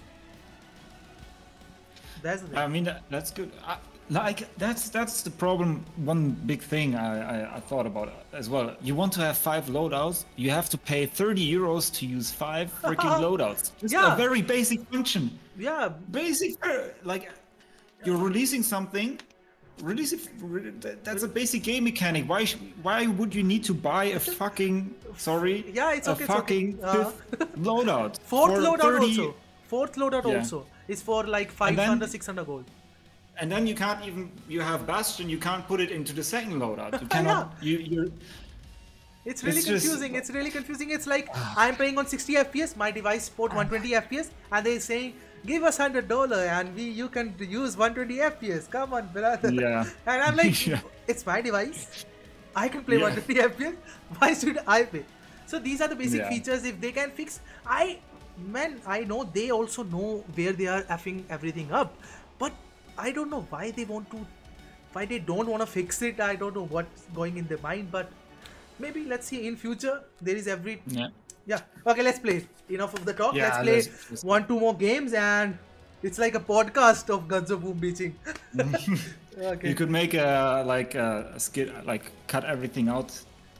That's the thing. I mean, that's good. I Like that's that's the problem. One big thing I, I, I thought about as well. You want to have five loadouts, you have to pay thirty euros to use five freaking loadouts. Just yeah. a very basic function. Yeah, basic. Like you're releasing something, Release it. That's a basic game mechanic. Why? Why would you need to buy a fucking sorry? Yeah, it's a okay. A fucking it's okay. uh, fifth loadout. Fourth loadout thirty... also. Fourth loadout yeah. also is for like five hundred, six hundred gold. And then you can't even. You have Bastion. You can't put it into the second loadout. You cannot. yeah. You. You're, it's really it's confusing. Just... It's really confusing. It's like I'm playing on sixty F P S. My device support one twenty F P S, and they say. Give us hundred dollar and we you can use one twenty F P S. Come on, brother. Yeah. And I'm like, yeah. it's my device. I can play yeah. one twenty F P S. Why should I pay? So these are the basic yeah. features. If they can fix, I man, I know they also know where they are effing everything up, but I don't know why they want to, why they don't want to fix it. I don't know what's going in their mind, but maybe let's see in future. There is every. Yeah. Yeah. Okay, let's play. Enough of the talk. Yeah, let's play let's, let's... one, two more games, and it's like a podcast of Guns of Boom beating. okay. You could make a like a, a skit, like cut everything out,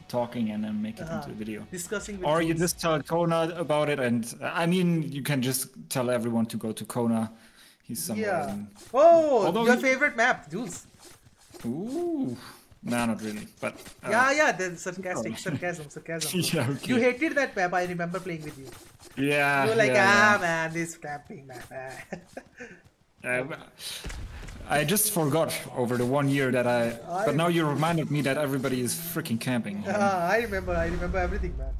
talking, and then make it ah, into a video. Discussing. With or you just tell Kona about it, and I mean, you can just tell everyone to go to Kona. He's somewhere. Yeah. In... Oh, Although your he... favorite map, Jules. Ooh. No, nah, not really, but... Uh, yeah, yeah, the sarcastic, sarcasm, sarcasm. yeah, okay. You hated that map, I remember playing with you. Yeah, You were like, yeah, ah, yeah. man, this tramping map. uh, I just forgot over the one year that I... I but now you reminded me that everybody is freaking camping. Uh, I remember, I remember everything, man.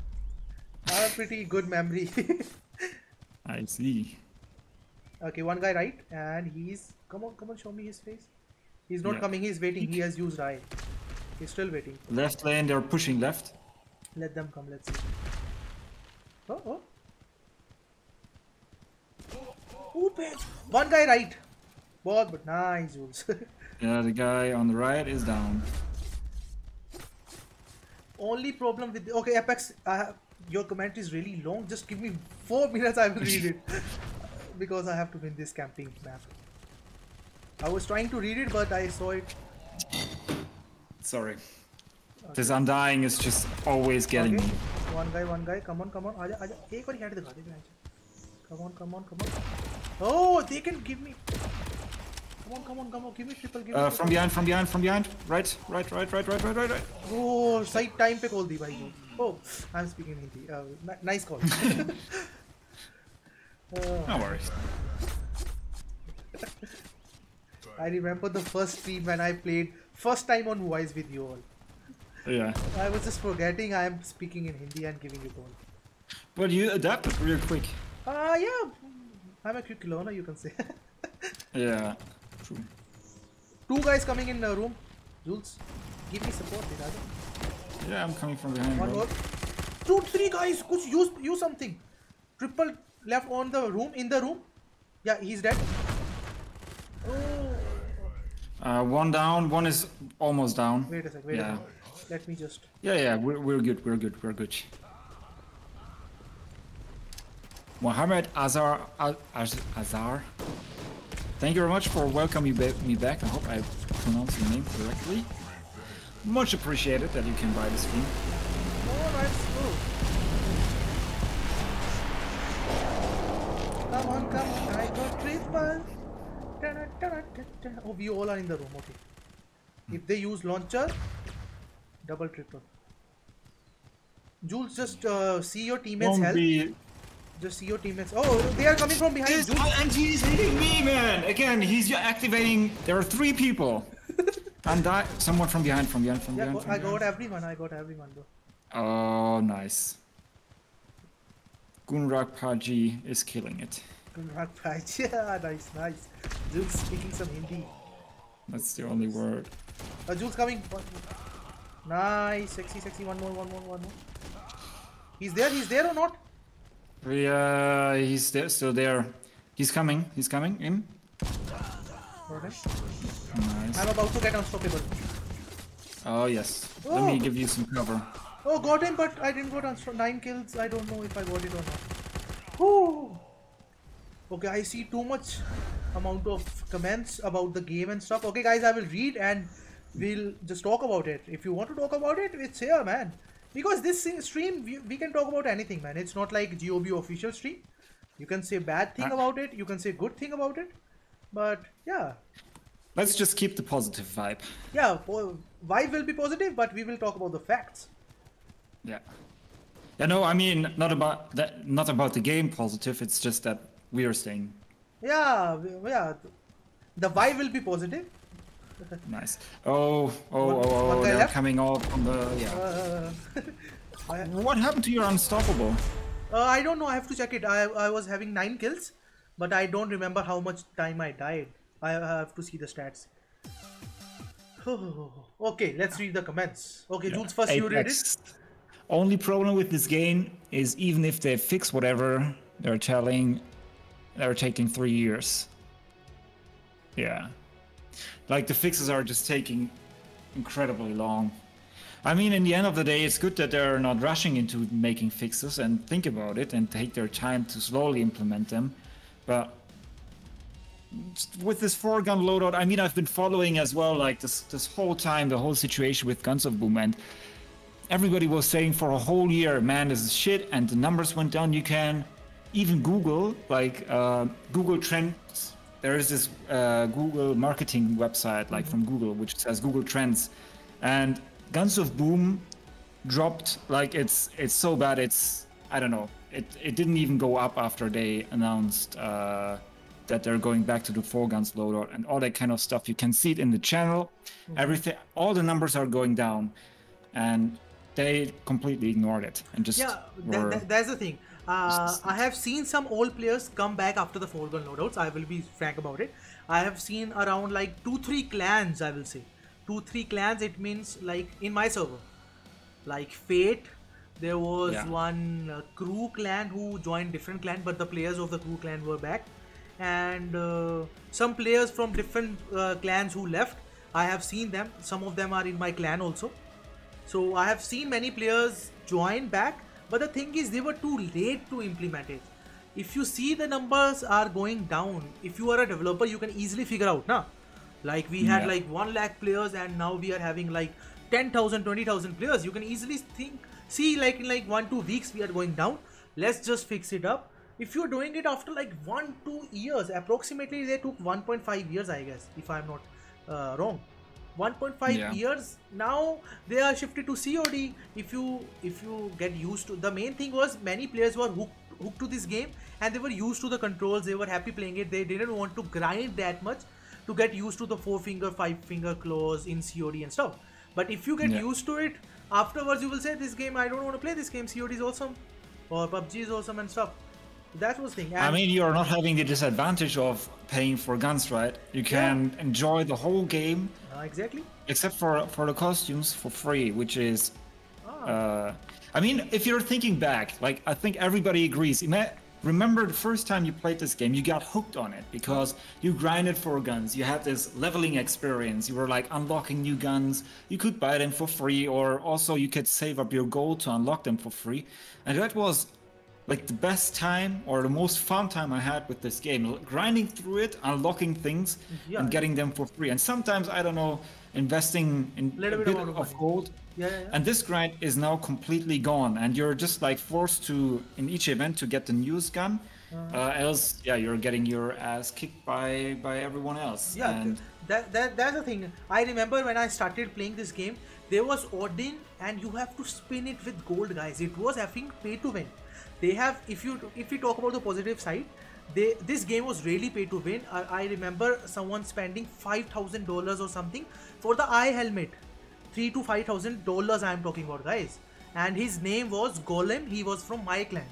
I have a pretty good memory. I see. Okay, one guy right, and he's... Come on, come on, show me his face. He's not yeah. coming, he's waiting, he has used Ryan. He's still waiting. Left lane, they're pushing left. Let them come, let's see. Oh, oh. Open. One guy right. Both, but nice, Jules. yeah, the guy on the right is down. Only problem with... Okay, Apex, uh, your comment is really long. Just give me four minutes, I will read it. because I have to win this camping map. I was trying to read it, but I saw it. Sorry. Okay. This Undying is just always getting okay. me. One guy, one guy. Come on, come on. Aja, aja. One hit dikha, come on, come on, come on. Oh, they can give me. Come on, come on, come on. Give me triple. Give me uh, from behind, from behind, from behind. Right, right, right, right, right, right, right, right. Oh, side time pe call di bhai. Oh, I'm speaking Hindi. Uh, nice call. uh, no worries. I remember the first stream when I played first time on voice with you all. Yeah. I was just forgetting I am speaking in Hindi and giving you all. But you adapted real quick. Ah uh, yeah, I'm a quick learner, you can say. yeah. True. Two guys coming in the room. Jules, give me support, Diraja. Yeah, I'm coming from behind. One more. Two, three guys. Kuch use use something. Triple left on the room in the room. Yeah, he's dead. Oh. Uh, one down, one is almost down. Wait a sec, wait yeah. a sec. Let me just... Yeah, yeah, we're, we're good, we're good, we're good. Mohammed Azar... Azar... Thank you very much for welcoming me back. I hope I pronounced your name correctly. Much appreciated that you can buy this game. Alright, cool. Come on, come on, I got treatment. Oh, we all are in the room, okay. Hmm. If they use launcher, double triple. Jules, just uh, see your teammates' help. Just see your teammates. Oh, they are coming from behind. This, Jules. And he's hitting me, man. Again, he's activating. There are three people. and that someone from behind, from behind, from yeah, behind. From I behind. got everyone. I got everyone, though. Oh, nice. Gunrag Paji is killing it. Yeah, nice, nice. Jules speaking some Hindi. That's the only word. Uh, Jules coming. Nice, sexy, sexy. One more, one more, one more. He's there, he's there or not? Yeah, he's there, still there. He's coming, he's coming in. Okay. Nice. I'm about to get unstoppable. Oh, yes. Oh. Let me give you some cover. Oh, got him, but I didn't got unstoppable. Nine kills. I don't know if I got it or not. Ooh. Okay, I see too much amount of comments about the game and stuff. Okay, guys, I will read and we'll just talk about it. If you want to talk about it, it's here, man. Because this stream, we, we can talk about anything, man. It's not like G O B official stream. You can say bad thing about it. You can say good thing about it. But, yeah. Let's just keep the positive vibe. Yeah, vibe will be positive, but we will talk about the facts. Yeah. Yeah, no, I mean, not about that, not about the game positive, it's just that we are staying. Yeah, yeah. The vibe will be positive. Nice. Oh, oh, oh, oh, they're left? coming out on the... Yeah. Uh, I, what happened to your unstoppable? Uh, I don't know, I have to check it. I, I was having nine kills, but I don't remember how much time I died. I have to see the stats. Okay, let's read the comments. Okay, yeah. Jules, first Apex. you read it. Only problem with this game is even if they fix whatever they're telling, they're taking three years. Yeah. Like the fixes are just taking incredibly long. I mean, in the end of the day, it's good that they're not rushing into making fixes and think about it and take their time to slowly implement them. But with this four-gun loadout, I mean, I've been following as well, like this this whole time, the whole situation with Guns of Boom, and everybody was saying for a whole year, man, this is shit, and the numbers went down. You can even Google, like uh, Google Trends. There is this uh, Google marketing website, like from Google, which says Google Trends, and Guns of Boom dropped, like it's it's so bad, it's I don't know, it it didn't even go up after they announced uh, that they're going back to the four guns loadout and all that kind of stuff. You can see it in the channel, okay. everything, all the numbers are going down, and they completely ignored it and just yeah. Were, that, that, that's the thing. Uh, I have seen some old players come back after the four gun loadouts. I will be frank about it. I have seen around like two three clans, I will say. two three clans, it means like in my server. Like Fate, there was yeah. one uh, crew clan who joined different clan, but the players of the crew clan were back. And uh, some players from different uh, clans who left, I have seen them. Some of them are in my clan also. So I have seen many players join back. But the thing is, they were too late to implement it. If you see the numbers are going down, if you are a developer, you can easily figure out, na? Like we had yeah. like one lakh players and now we are having like ten thousand, twenty thousand players. You can easily think, see like in like one, two weeks we are going down. Let's just fix it up. If you're doing it after like one, two years, approximately they took one point five years, I guess, if I'm not uh, wrong. one point five yeah. years now they are shifted to C O D. If you if you get used to, the main thing was many players were hooked hooked to this game and they were used to the controls. They were happy playing it. They didn't want to grind that much to get used to the four finger, five finger claws in C O D and stuff. But if you get yeah. used to it, afterwards you will say this game, I don't want to play this game. C O D is awesome or P U B G is awesome and stuff. That was the thing. And I mean, you are not having the disadvantage of paying for guns, right? You can yeah. enjoy the whole game. Uh, exactly. Except for for the costumes for free, which is, ah. uh, I mean, if you're thinking back, like I think everybody agrees. Remember the first time you played this game, you got hooked on it because you grinded for guns. You had this leveling experience. You were like unlocking new guns. You could buy them for free, or also you could save up your gold to unlock them for free, and that was. Like the best time or the most fun time I had with this game, grinding through it, unlocking things yeah. and getting them for free. And sometimes, I don't know, investing in a bit, bit of, of gold. Yeah, yeah, yeah. And this grind is now completely gone. And you're just like forced to, in each event, to get the newest gun. Uh, uh, else, yeah, you're getting your ass kicked by, by everyone else. Yeah, and that, that, that's the thing. I remember when I started playing this game, there was Odin and you have to spin it with gold, guys. It was having pay to win. They have, if you if we talk about the positive side, they this game was really pay to win. I, I remember someone spending five thousand dollars or something for the eye helmet, three to five thousand dollars. I am talking about, guys. And his name was Golem. He was from my clan.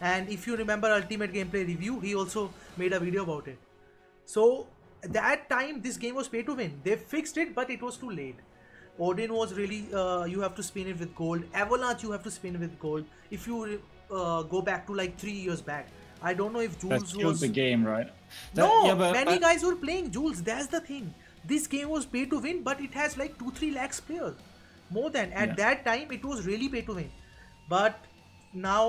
And if you remember Ultimate Gameplay Review, he also made a video about it. So that time this game was pay to win. They fixed it, but it was too late. Odin was really uh, you have to spin it with gold. Avalanche you have to spin with gold. If you Uh, go back to like three years back. I don't know if Jules that was the game, right? That, no, yeah, but, many but... guys were playing Jules. That's the thing. This game was pay to win, but it has like two, three lakhs players, more than at yeah. that time. It was really pay to win, but now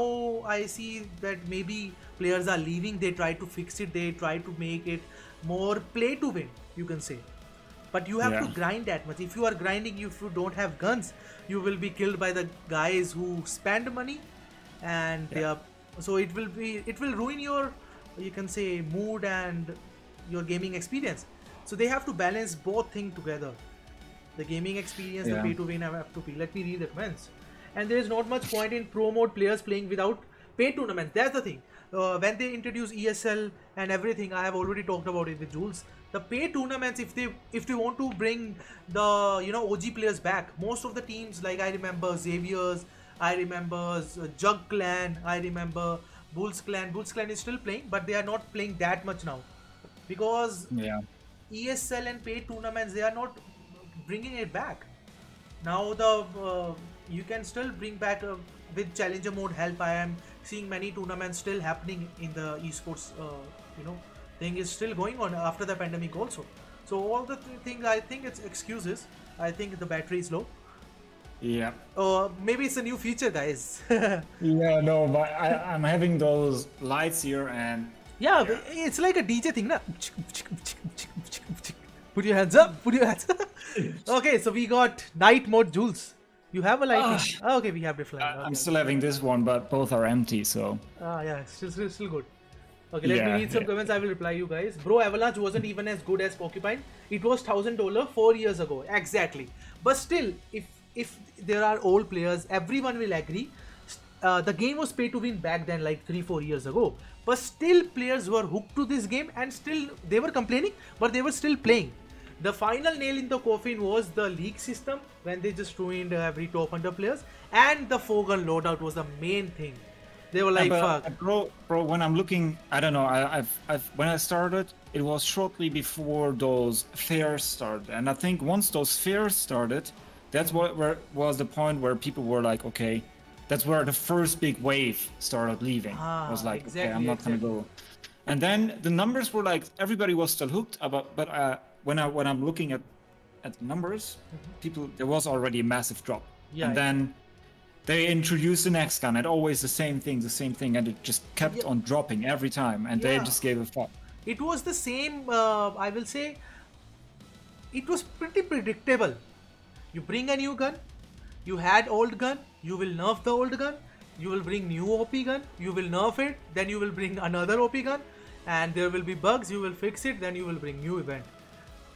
I see that maybe players are leaving. They try to fix it. They try to make it more play to win. You can say. But you have yeah. to grind that much. If you are grinding, if you don't have guns, you will be killed by the guys who spend money. And yeah. they are, so it will be it will ruin your, you can say, mood and your gaming experience. So they have to balance both things together. The gaming experience, yeah. the pay to win have to be. Let me read the comments. And there is not much point in pro mode players playing without paid tournaments. That's the thing. Uh, when they introduce E S L and everything, I have already talked about it with Jules. The pay tournaments, if they if they want to bring the you know O G players back, most of the teams, like I remember Xavier's, I remember Jug Clan, I remember Bulls Clan. Bulls Clan is still playing, but they are not playing that much now, because yeah. E S L and paid tournaments, they are not bringing it back. Now the uh, you can still bring back uh, with Challenger mode help. I am seeing many tournaments still happening in the esports. Uh, you know. Thing is still going on after the pandemic also. So all the th things, I think it's excuses. I think the battery is low. Yeah. Uh, maybe it's a new feature, guys. yeah, no, but I, I'm having those lights here and... Yeah, yeah. It's like a D J thing, na? Put your hands up, put your hands up. Okay, so we got night mode, Jules. You have a light. Oh, okay, we have the flag. Okay. I'm still having this one, but both are empty, so... Ah, yeah, still, still, still good. Okay, let yeah, me read some yeah. comments, I will reply you guys. Bro, Avalanche wasn't even as good as Porcupine. It was one thousand dollars four years ago. Exactly. But still, if if there are old players, everyone will agree. Uh, the game was pay to win back then, like three four years ago. But still, players were hooked to this game and still, they were complaining, but they were still playing. The final nail in the coffin was the league system, when they just ruined every top one hundred players. And the foregone loadout was the main thing. They were like, yeah, fuck. Bro, bro, when I'm looking, I don't know, I, I've, I've, when I started, it was shortly before those fairs started. And I think once those fairs started, that's what where, was the point where people were like, okay, that's where the first big wave started leaving. Ah, I was like, exactly, okay, I'm not exactly. going to go. And then the numbers were like, everybody was still hooked, about, but uh, when, I, when I'm looking at, at the numbers, mm-hmm. people, there was already a massive drop. Yeah, and yeah. then... They introduced the next gun and always the same thing, the same thing, and it just kept yeah. on dropping every time, and yeah. they just gave a fuck. It was the same, uh, I will say, it was pretty predictable. You bring a new gun, you had old gun, you will nerf the old gun, you will bring new O P gun, you will nerf it, then you will bring another O P gun, and there will be bugs, you will fix it, then you will bring new event.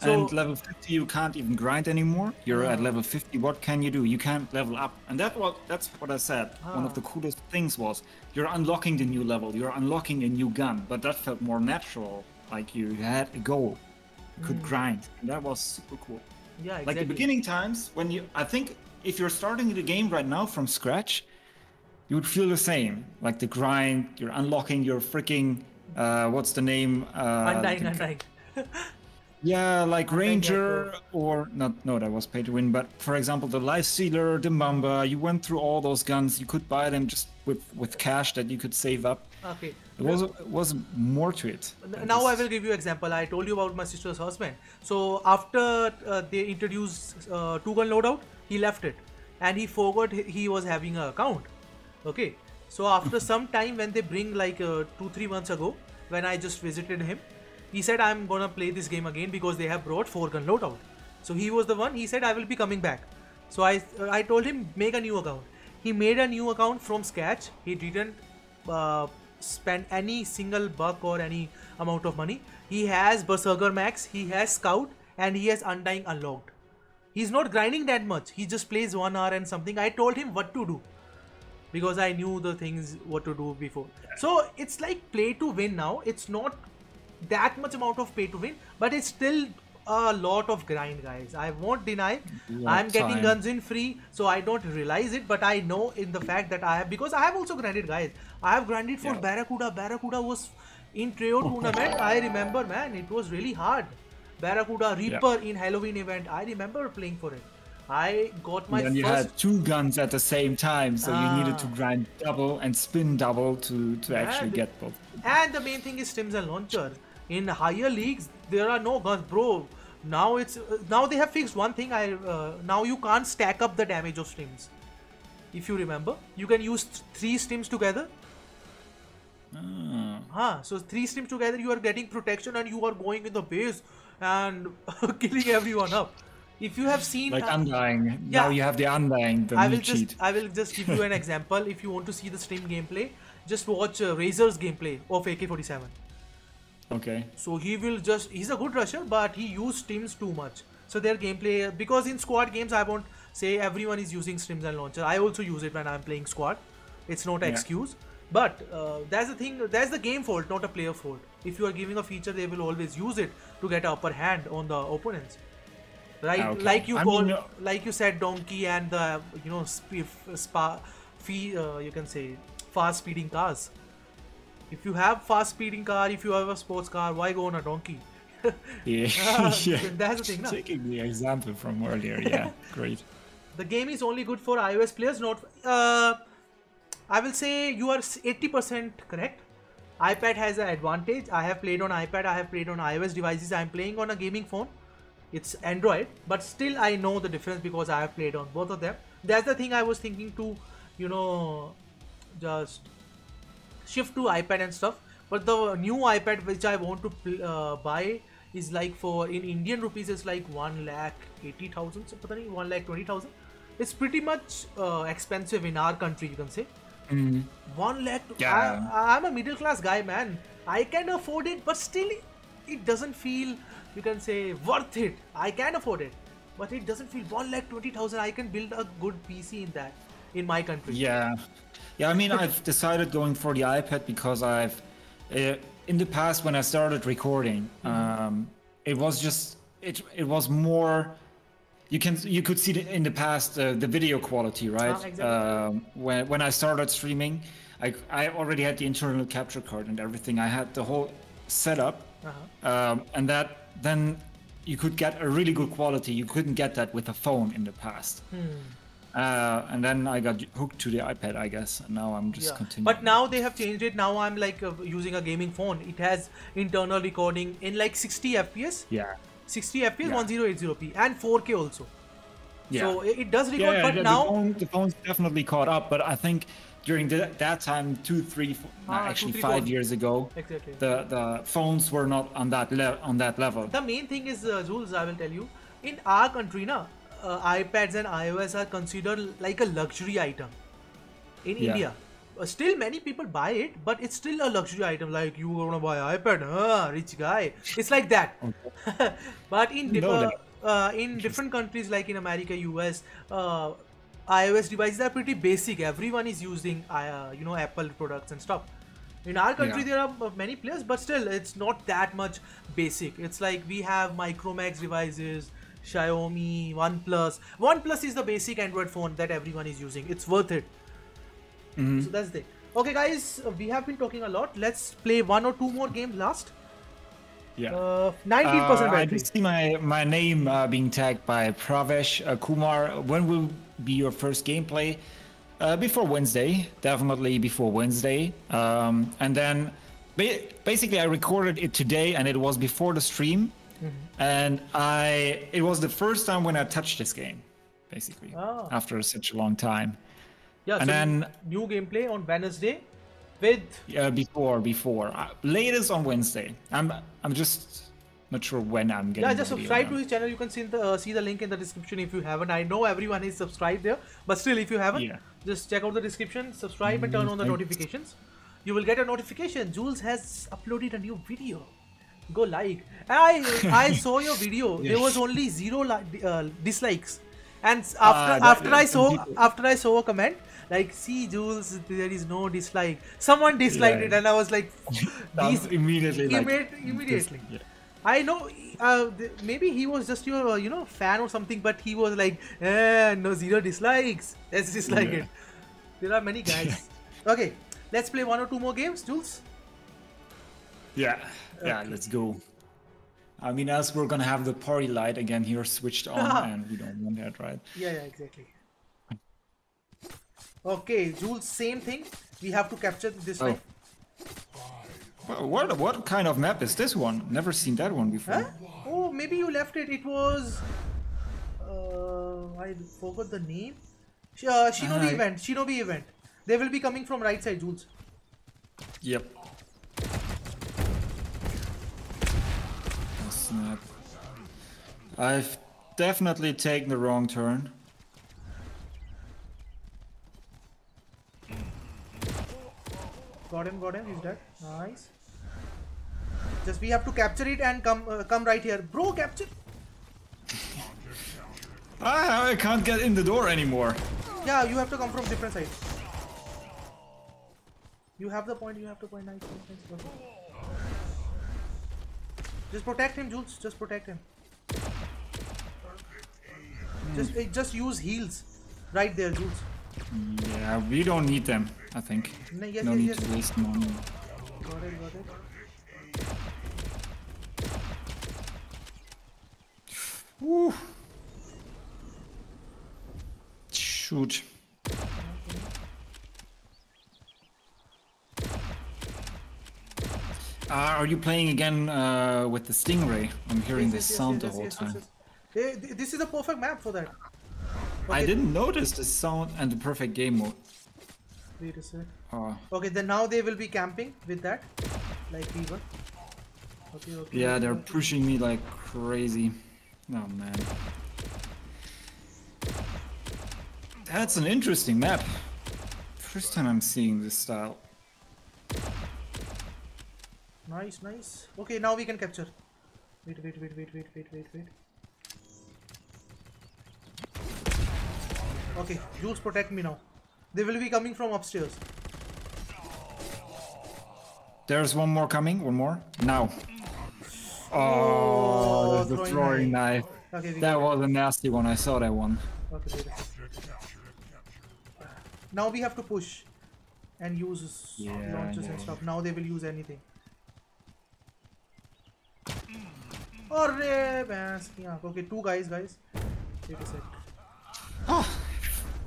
So, and level fifty, you can't even grind anymore. You're uh, at level fifty. What can you do? You can't level up. And that was, that's what I said. Uh, One of the coolest things was you're unlocking the new level. You're unlocking a new gun. But that felt more natural. Like you had a goal. You could mm. grind. And that was super cool. Yeah, exactly. Like the beginning times when you... I think if you're starting the game right now from scratch, you would feel the same. Like the grind. You're unlocking your freaking... Uh, what's the name? Uh, Undying, the, Undying. Yeah, like Ranger or not? No, that was pay to win. But for example, the Life Sealer, the Mamba, you went through all those guns. You could buy them just with with cash that you could save up. Okay, there was it was more to it. Now just... I will give you an example. I told you about my sister's husband. So after uh, they introduced uh, two gun loadout, he left it, and he forgot he was having an account. Okay, so after some time, when they bring like uh, two three months ago, when I just visited him. He said, I'm gonna play this game again because they have brought four gun loadout. So he was the one, he said, I will be coming back. So I I told him, make a new account. He made a new account from scratch. He didn't uh, spend any single buck or any amount of money. He has Berserker Max, he has Scout, and he has Undying unlocked. He's not grinding that much. He just plays one hour and something. I told him what to do, because I knew the things what to do before. So it's like play to win now. It's not that much amount of pay to win, but it's still a lot of grind, guys. I won't deny Long I'm getting time. guns in free, so I don't realize it, but I know in the fact that I have, because I have also grinded, guys. I have grinded for yeah. Barracuda. Barracuda was in trio tournament. I remember, man, it was really hard. Barracuda Reaper yeah. in Halloween event. I remember playing for it. I got my and first... And you had two guns at the same time, so ah. you needed to grind double and spin double to, to actually and, get both. And the main thing is stims and launcher. In higher leagues, there are no guns, bro. Now it's now they have fixed one thing. I uh, now you can't stack up the damage of stims. If you remember, you can use th three stims together. Mm. Huh? So three stims together, you are getting protection and you are going in the base and killing everyone up. If you have seen like uh, Undying, yeah, now you have the Undying. The I will just cheat. I will just give you an example. If you want to see the stim gameplay, just watch uh, Razor's gameplay of A K forty-seven. Okay. So he will just, he's a good rusher, but he uses stims too much. So their gameplay, because in squad games, I won't say everyone is using stims and launcher. I also use it when I'm playing squad. It's not an yeah. excuse. But uh, that's the thing, that's the game fault, not a player fault. If you are giving a feature, they will always use it to get an upper hand on the opponents. Right? Okay. Like you I call, mean, no. like you said, donkey and the, you know, sp spa, fee, uh, you can say, fast speeding cars. If you have fast speeding car, if you have a sports car, why go on a donkey? yeah. uh, yeah, that's the thing. No? Taking the example from earlier, yeah, great. The game is only good for iOS players, not. Uh, I will say you are eighty percent correct. iPad has an advantage. I have played on iPad. I have played on iOS devices. I am playing on a gaming phone. It's Android, but still I know the difference because I have played on both of them. That's the thing I was thinking to, you know, just shift to iPad and stuff. But the new iPad which I want to uh, buy is like for, in Indian rupees, it's like one lakh eighty thousand, so one lakh twenty thousand. It's pretty much uh, expensive in our country, you can say. Mm-hmm. One lakh. Yeah. I, I'm a middle class guy, man. I can afford it, but still, it doesn't feel, you can say, worth it. I can afford it, but it doesn't feel one lakh twenty thousand. I can build a good P C in that, in my country. Yeah, yeah. I mean, I've decided going for the iPad because I've, uh, in the past when I started recording, mm-hmm. um, it was just it. It was more. You can you could see the, in the past uh, the video quality, right? Oh, exactly. um, when when I started streaming, I I already had the internal capture card and everything. I had the whole setup, uh-huh. um, and that then you could get a really good quality. You couldn't get that with a phone in the past. Hmm. Uh, and then I got hooked to the iPad, I guess, and now I'm just yeah. continuing. But now they have changed it. Now I'm like uh, using a gaming phone. It has internal recording in like sixty F P S. Yeah. sixty F P S, yeah. ten eighty P, and four K also. Yeah. So it does record, yeah, but yeah, now... The, phone, the phone's definitely caught up, but I think during the, that time, two, three, four, ah, actually two, three, five phones. years ago, exactly. the, the phones were not on that, le on that level. The main thing is, uh, Jules, I will tell you, in our country, na, uh, iPads and iOS are considered like a luxury item in yeah. India. Uh, still many people buy it, but it's still a luxury item, like you wanna buy iPad, huh, rich guy, it's like that. Okay. But in different no, uh, in different countries, like in America, U S, uh, iOS devices are pretty basic. Everyone is using uh, you know, Apple products and stuff. In our country, yeah. there are many players, but still it's not that much basic. It's like we have Micromax devices, Xiaomi, OnePlus. OnePlus is the basic Android phone that everyone is using. It's worth it. Mm-hmm. So that's it. Okay, guys, we have been talking a lot. Let's play one or two more games last. Yeah. Uh, nineteen percent uh, battery. I did see my, my name uh, being tagged by Pravesh uh, Kumar. When will be your first gameplay? Uh, before Wednesday. Definitely before Wednesday. Um, and then ba basically I recorded it today and it was before the stream. Mm-hmm. And I it was the first time when I touched this game, basically, oh. after such a long time. Yeah, and so then new gameplay on Wednesday with yeah before before uh, latest on Wednesday. I'm I'm just not sure when I'm getting. Yeah, just subscribe to his channel. You can see the uh, see the link in the description if you haven't. I know everyone is subscribed there, but still, if you haven't, yeah. just check out the description, subscribe, mm-hmm. and turn on the notifications. You will get a notification. Jules has uploaded a new video. Go like. I I saw your video. Yes. There was only zero li uh, dislikes, and after uh, after I saw people. after I saw a comment. Like, see, Jules, there is no dislike. Someone disliked yeah. it, and I was like, these immediately, immediate, like, immediately. Yeah. I know, uh, maybe he was just your, uh, you know, fan or something, but he was like, eh, no, zero dislikes. Let's dislike yeah. it. There are many guys. Okay, let's play one or two more games, Jules. Yeah, yeah, okay. Let's go. I mean, else we're gonna have the party light again here switched on, and we don't want that, right? Yeah, yeah, exactly. Okay, Jules, same thing. We have to capture this oh. one. What, what kind of map is this one? Never seen that one before. Huh? Oh, maybe you left it. It was... Uh, I forgot the name. Uh, Shinobi uh, event. Shinobi event. They will be coming from right side, Jules. Yep. Oh, snap. I've definitely taken the wrong turn. Got him, got him, he's dead. Nice. Just we have to capture it and come uh, come right here. Bro, capture! Ah, I can't get in the door anymore. Yeah, you have to come from different side. You have the point, you have to point. Nice, nice, nice. Just protect him, Jules. Just protect him. Mm. Just uh, just use heals. Right there, Jules. Yeah, we don't need them, I think. No, yes, no yes, need yes. to waste money. Got it, got it. Woo. Shoot. Okay. Uh, are you playing again uh, with the Stingray? I'm hearing yes, this yes, sound yes, the whole yes, time. Yes, yes. Hey, this is a perfect map for that. Okay. I didn't notice the sound and the perfect game mode. Wait a sec. Oh. Okay, then now they will be camping with that, like we were. Okay, okay. Yeah, they're pushing me like crazy. Oh man. That's an interesting map. First time I'm seeing this style. Nice, nice. Okay, now we can capture. Wait, wait, wait, wait, wait, wait, wait, wait. Okay, Jules, protect me now. They will be coming from upstairs. There's one more coming, one more. Now. Oh, oh the throwing, throwing knife. knife. Okay, that was it. A nasty one, I saw that one. Okay, now we have to push and use yeah, launches yeah. and stuff. Now they will use anything. Okay, two guys, guys. Wait a sec. Oh.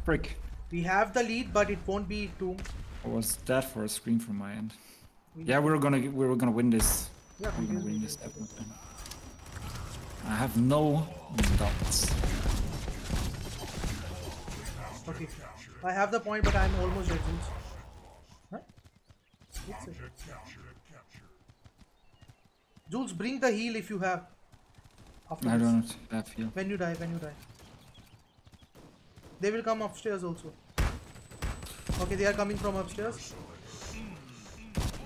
Frick. We have the lead, but it won't be too. What was that for a scream from my end? We yeah, we're gonna we're gonna win this. Yeah, we're gonna win this. I have no doubts. Okay, I have the point, but I'm almost dead. Huh? Jules, bring the heal if you have. After I don't this. have heal. When you die, when you die. They will come upstairs also. Okay, they are coming from upstairs.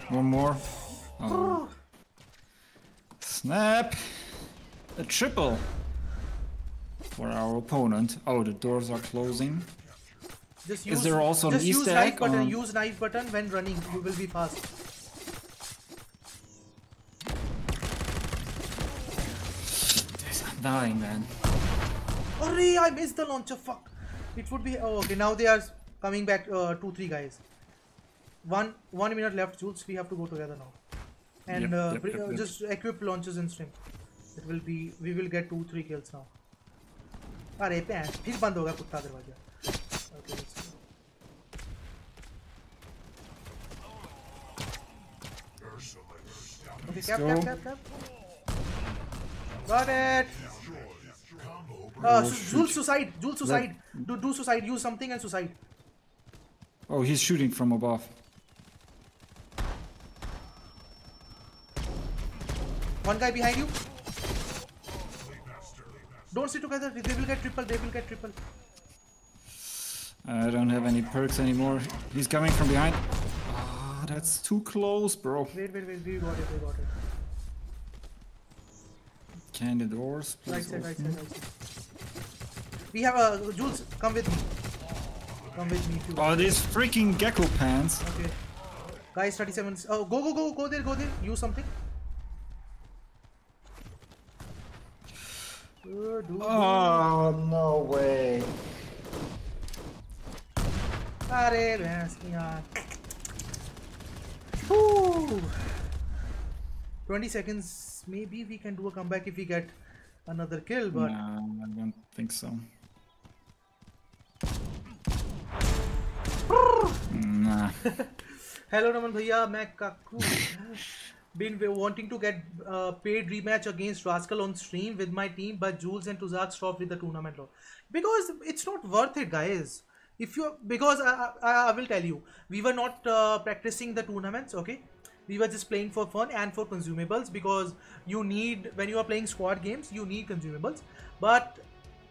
One more. Oh. Snap! A triple for our opponent. Oh, the doors are closing. Just use, Is there also just an use knife button. Or? Use knife button when running. You will be fast. I'm dying, man. Hurry! I missed the launcher. Fuck. It would be oh, okay. Now they are coming back. Uh, two, three guys. One, one minute left, Jules. We have to go together now, and yep, uh, yep, yep, uh, yep. just equip launches and string. It will be. We will get two, three kills now. अरे पे फिर बंद होगा कुत्ता दरवाजा. Okay, let's go. Okay, cap, cap, cap, cap. Got it. Uh, Jules suicide, Jules suicide, Let do, do suicide, use something and suicide. Oh, he's shooting from above. One guy behind you. Don't sit together, they will get triple, they will get triple. I don't have any perks anymore. He's coming from behind. Ah, oh, that's too close, bro. Wait, wait, wait, we got it, we got it. Can the doors please right side, right side, right side. We have a... Uh, Jules, come with me. Come with me too. Oh, these freaking gecko pants. Okay. Guys, thirty-seven... Oh, go, go, go, go there, go there. Use something. Oh, no way. Woo. twenty seconds. Maybe we can do a comeback if we get another kill, but nah, I don't think so. Nah. Hello, Raman Bhaiya. Mac Kaku. Been wanting to get uh, paid rematch against Rascal on stream with my team, but Jules and Tuzak stopped with the tournament law because it's not worth it, guys. If you because I, I, I will tell you, we were not uh, practicing the tournaments, okay. We were just playing for fun and for consumables because you need, when you are playing squad games, you need consumables. But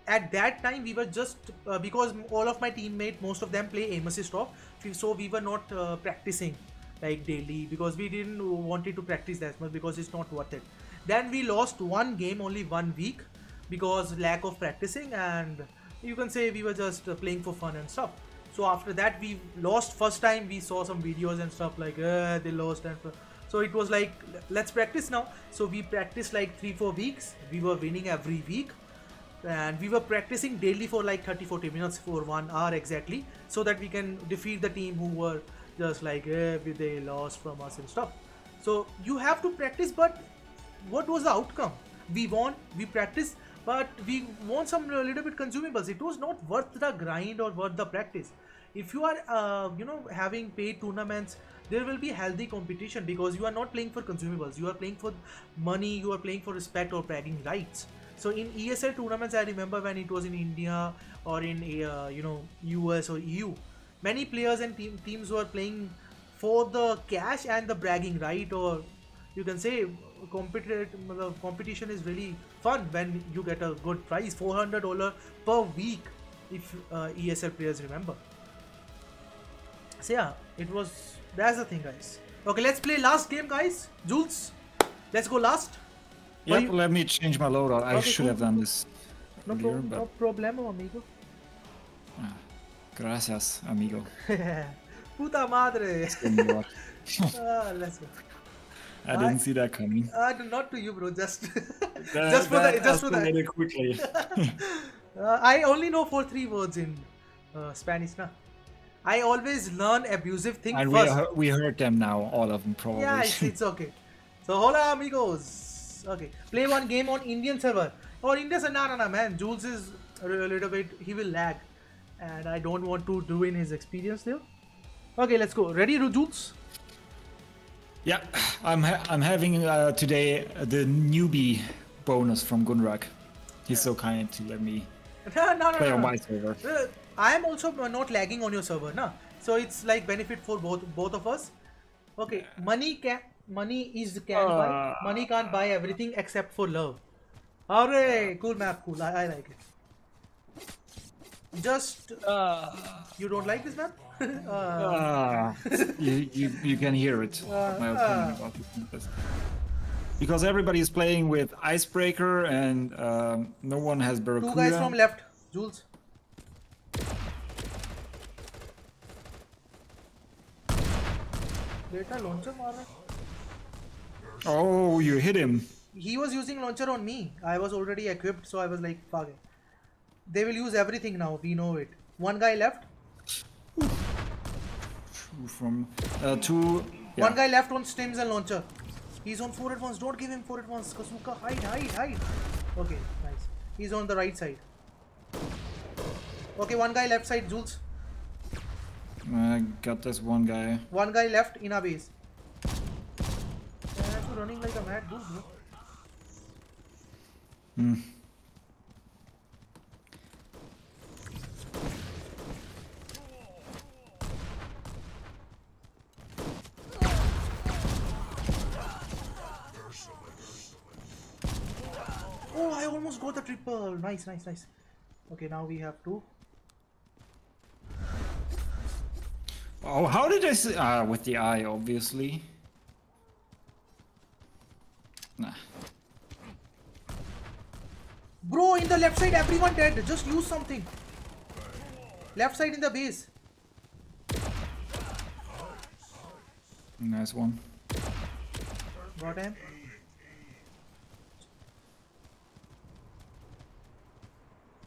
at that time, we were just, uh, because all of my teammates, most of them play aim assist off, so we were not uh, practicing like daily, because we didn't want it to practice that much because it's not worth it. Then we lost one game only one week because lack of practicing, and you can say we were just playing for fun and stuff. So after that we lost first time. We saw some videos and stuff like uh, they lost, and so it was like, let's practice now. So we practiced like three four weeks. We were winning every week, and we were practicing daily for like thirty forty minutes for one hour exactly, so that we can defeat the team who were just like eh, they lost from us and stuff. So you have to practice, but what was the outcome? We won, we practiced, but we won some little bit consumables. It was not worth the grind or worth the practice. If you are uh, you know, having paid tournaments, there will be healthy competition, because you are not playing for consumables, you are playing for money, you are playing for respect or bragging rights. So in E S L tournaments, I remember when it was in India or in uh, you know, U S or E U, many players and team, teams were playing for the cash and the bragging right, or you can say competitive competition is really fun when you get a good prize, four hundred dollars per week if uh, E S L players remember. So yeah, it was, that's the thing guys. Okay, let's play last game guys. Jules, let's go last. Yep, you... let me change my loadout. I okay, should cool. have done this. No, earlier, pro but... no problemo, amigo. Ah, gracias, amigo. Puta madre. ah, let's go. I didn't I... see that coming. Uh, not to you, bro. Just, that, just for the, just for the. Quickly. uh, I only know four three words in uh, Spanish, na. I always learn abusive things and first. We, we heard them now, all of them probably. Yeah, it's, it's okay. So hola, amigos. Okay, play one game on Indian server or Indian server. No, no, no, man. Jules is a little bit, he will lag, and I don't want to ruin his experience there. Okay, let's go. Ready, Jules? Yeah, I'm ha I'm having uh, today the newbie bonus from Gunrag. He's so kind to let me no, no, no, play no, no, on my server. Uh, I am also not lagging on your server, na. So it's like benefit for both both of us. Okay, money can. Money is can uh, buy. Money can't buy everything except for love. Alright, cool map, cool. I, I like it. Just uh, you don't like this map? uh, uh, you, you you can hear it. Uh, my opinion uh, about this. Because everybody is playing with Icebreaker and um, no one has Barracuda. Two guys from left, Jules. Beta launcher, mara. Oh, you hit him. He was using launcher on me. I was already equipped, so I was like, fuck it. They will use everything now, we know it. One guy left. Two from... Uh, two... Yeah. One guy left on stims and launcher. He's on four at once, don't give him four at once. Kazuka, hide, hide, hide. Okay, nice. He's on the right side. Okay, one guy left side, Jules. I got this one guy. One guy left in our base. Running like a mad dude, bro. Hmm. Oh, I almost got the triple. Nice, nice, nice. Okay, now we have to. Oh, how did I see? Ah, uh, with the eye, obviously. Nah. Bro, in the left side, everyone dead. Just use something. Left side in the base. Nice one. Got him.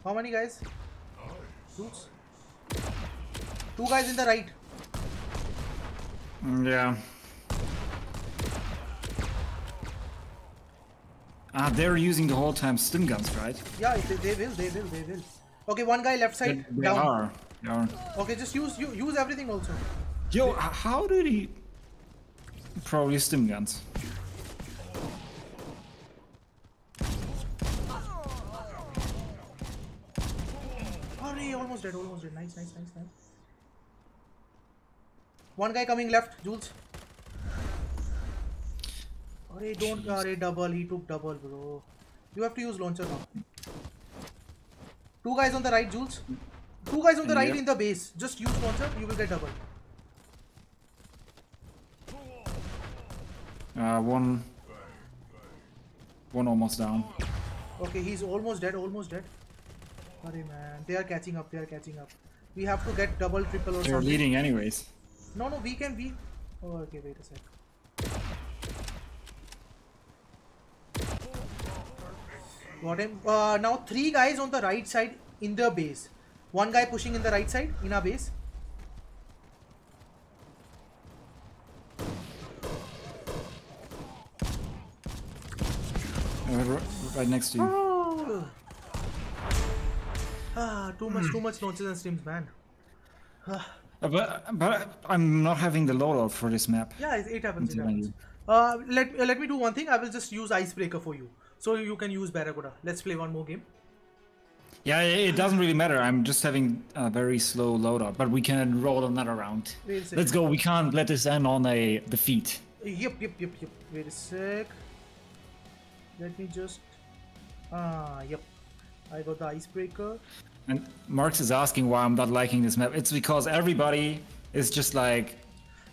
How many guys? Two. Two guys in the right. Yeah. Ah, they're using the whole time stim guns, right? Yeah, they, they will, they will, they will. Okay, one guy left side. They, they down. Are. They are. Okay, just use you use everything also. Yo, they... how did he? Probably stim guns. Hurry, almost dead, almost dead. Nice, nice, nice, nice. One guy coming left, Jules. Arey, don't arey, double, he took double, bro. You have to use launcher now. Two guys on the right, Jules. Two guys on the right in the base. Just use launcher, you will get double. Uh, one... One almost down. Okay, he's almost dead, almost dead. Sorry, man. They are catching up, they are catching up. We have to get double, triple or They're something. They're leading anyways. No, no, we can be... Oh, okay, wait a sec. Got him. Uh, now three guys on the right side in the base. One guy pushing in the right side in our base. Uh, right next to you. Oh. Ah, too much, too much launches and streams, man. Ah. Uh, but but I'm not having the loadout for this map. Yeah, it, it happens. It happens. Uh, let uh, let me do one thing. I will just use Icebreaker for you, so you can use Barracuda. Let's play one more game. Yeah, it doesn't really matter. I'm just having a very slow loadout, but we can roll another round. Let's go. We can't let this end on a defeat. Yep, yep, yep, yep. Wait a sec. Let me just. Ah, yep. I got the Icebreaker. And Marx is asking why I'm not liking this map. It's because everybody is just like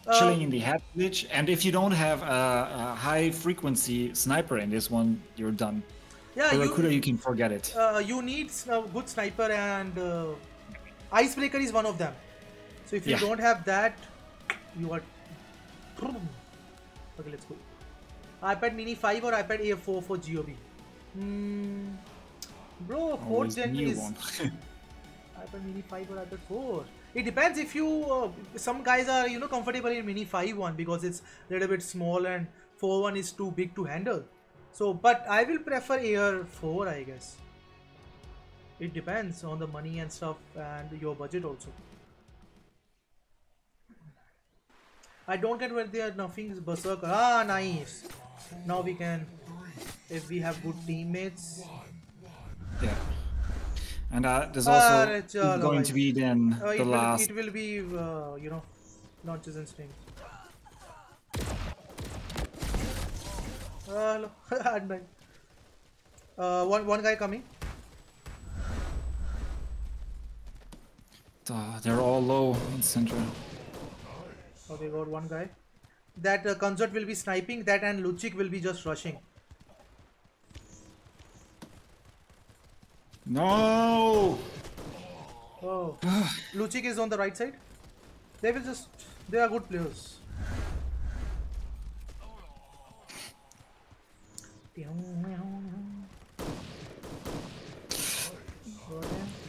uh, chilling in the hat glitch, and if you don't have a, a high frequency sniper in this one, you're done. Yeah, Barracuda, you, you can forget it. Uh, you need a good sniper, and uh, Icebreaker is one of them. So if you yeah. don't have that, you are... Okay, let's go. iPad Mini five or iPad Air four for G O B. Mm, bro, fourth gen is... iPad Mini five or iPad four. It depends if you... Uh, some guys are, you know, comfortable in Mini five one because it's a little bit small and four one is too big to handle. So, but I will prefer Air four, I guess. It depends on the money and stuff and your budget also. I don't get where they are nothing Berserker. Ah, nice. Now we can, if we have good teammates. Yeah. And uh, there's also ah, going to be then uh, the it last. Will, it will be, uh, you know, launches and streams. Uh, uh, one one guy coming. Uh, they're all low in central. Okay, got one guy. That uh, Consort will be sniping. That and Luchik will be just rushing. No. Oh, Luchik is on the right side. They will just. They are good players.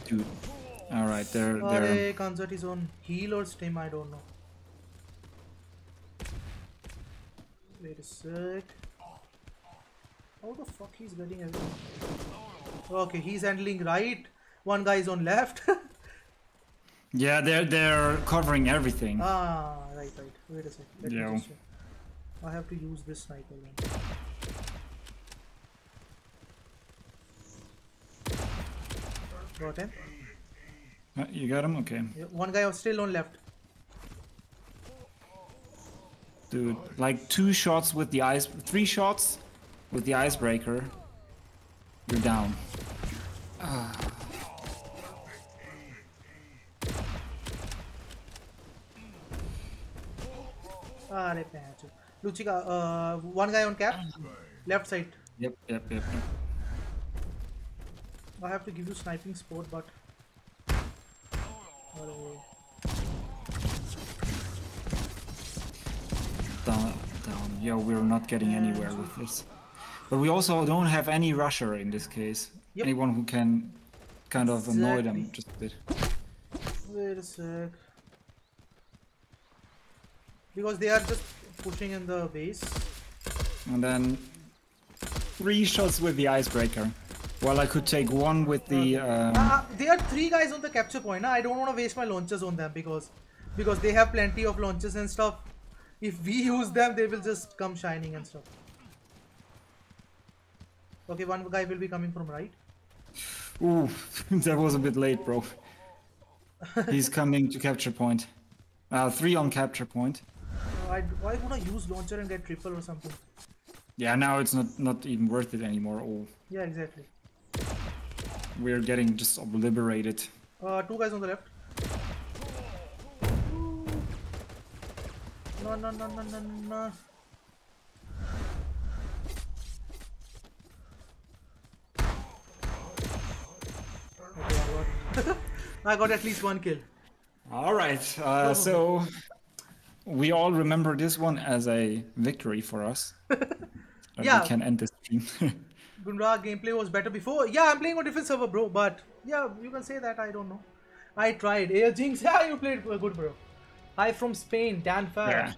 Dude, all right, they're they're. Consort is on heal or stem, I don't know. Wait a sec. How the fuck he's getting everything? Okay, he's handling right. One guy is on left. Yeah, they're they're covering everything. Ah, right, right. Wait a sec. Let yeah. me just check. I have to use this sniper then. Got him. Uh, you got him? Okay. Yeah, one guy was still on left. Dude, like two shots with the ice, three shots with the Icebreaker. You're down. Ah. Luchika, uh, one guy on cap, left side. Yep, yep, yep. yep. I have to give you sniping spot, but oh. down, down. Yeah, we're not getting anywhere with this. But we also don't have any rusher in this case. Yep. Anyone who can kind of exactly. annoy them just a bit. Wait a sec. Because they are just pushing in the base. And then three shots with the Icebreaker. Well, I could take one with the... Um... Uh, there are three guys on the capture point. Nah? I don't want to waste my launchers on them because because they have plenty of launchers and stuff. If we use them, they will just come shining and stuff. Okay, one guy will be coming from right. Ooh, that was a bit late, bro. He's coming to capture point. Uh, three on capture point. Uh, I, why would I use launcher and get triple or something? Yeah, now it's not, not even worth it anymore. Oh. Yeah, exactly. We're getting just obliterated. Uh, two guys on the left. No, no, no, no, no, no. I got at least one kill. All right, uh, so we all remember this one as a victory for us. Yeah. We can end this stream. Gunrag gameplay was better before. Yeah, I'm playing on different server, bro. But yeah, you can say that. I don't know. I tried. Air Jinx. Yeah, you played good, bro. Hi from Spain, Dan Farr. Yeah.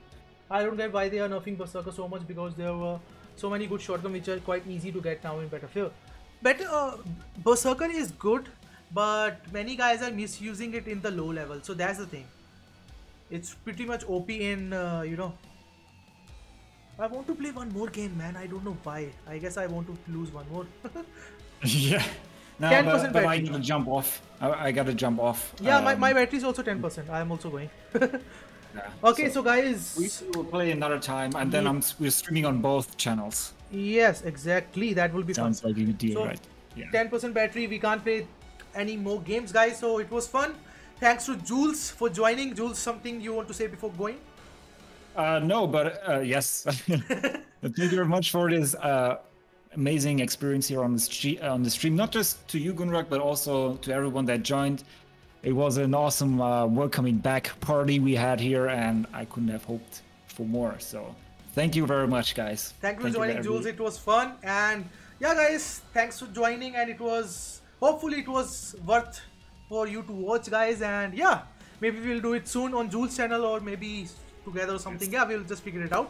I don't get why they are nerfing Berserker so much, because there were so many good shotguns which are quite easy to get now in Battlefield. Better uh, Berserker is good, but many guys are misusing it in the low level. So that's the thing. It's pretty much O P in uh, you know. I want to play one more game, man. I don't know why. I guess I want to lose one more. Yeah. No, ten percent but, but I need to jump off. I, I gotta jump off. Yeah, um, my, my battery is also ten percent. I'm also going. Yeah, okay, so, so guys. We will play another time, and then yeah. I'm, we're streaming on both channels. Yes, exactly. That will be Sounds fun. Sounds like a deal, so, right? Yeah. ten percent battery. We can't play any more games, guys. So it was fun. Thanks to Jules for joining. Jules, something you want to say before going? Uh, no, but uh, yes. Thank you very much for this uh, amazing experience here on the, on the stream. Not just to you, Gunrag, but also to everyone that joined. It was an awesome uh, welcoming back party we had here, and I couldn't have hoped for more. So thank you very much, guys. Thank you for joining, Jules. It was fun. And yeah, guys, thanks for joining. And it was, hopefully it was worth for you to watch, guys. And yeah, maybe we'll do it soon on Jules' channel, or maybe together or something. Yes. Yeah, we'll just figure it out.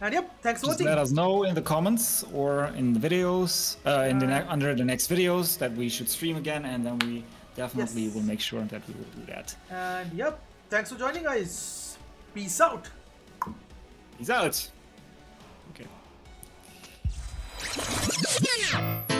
And yep, thanks for just watching. Let us know in the comments or in the videos, uh, in uh, the under the next videos that we should stream again, and then we definitely yes. will make sure that we will do that. And yep, thanks for joining, guys. Peace out. Peace out. Okay.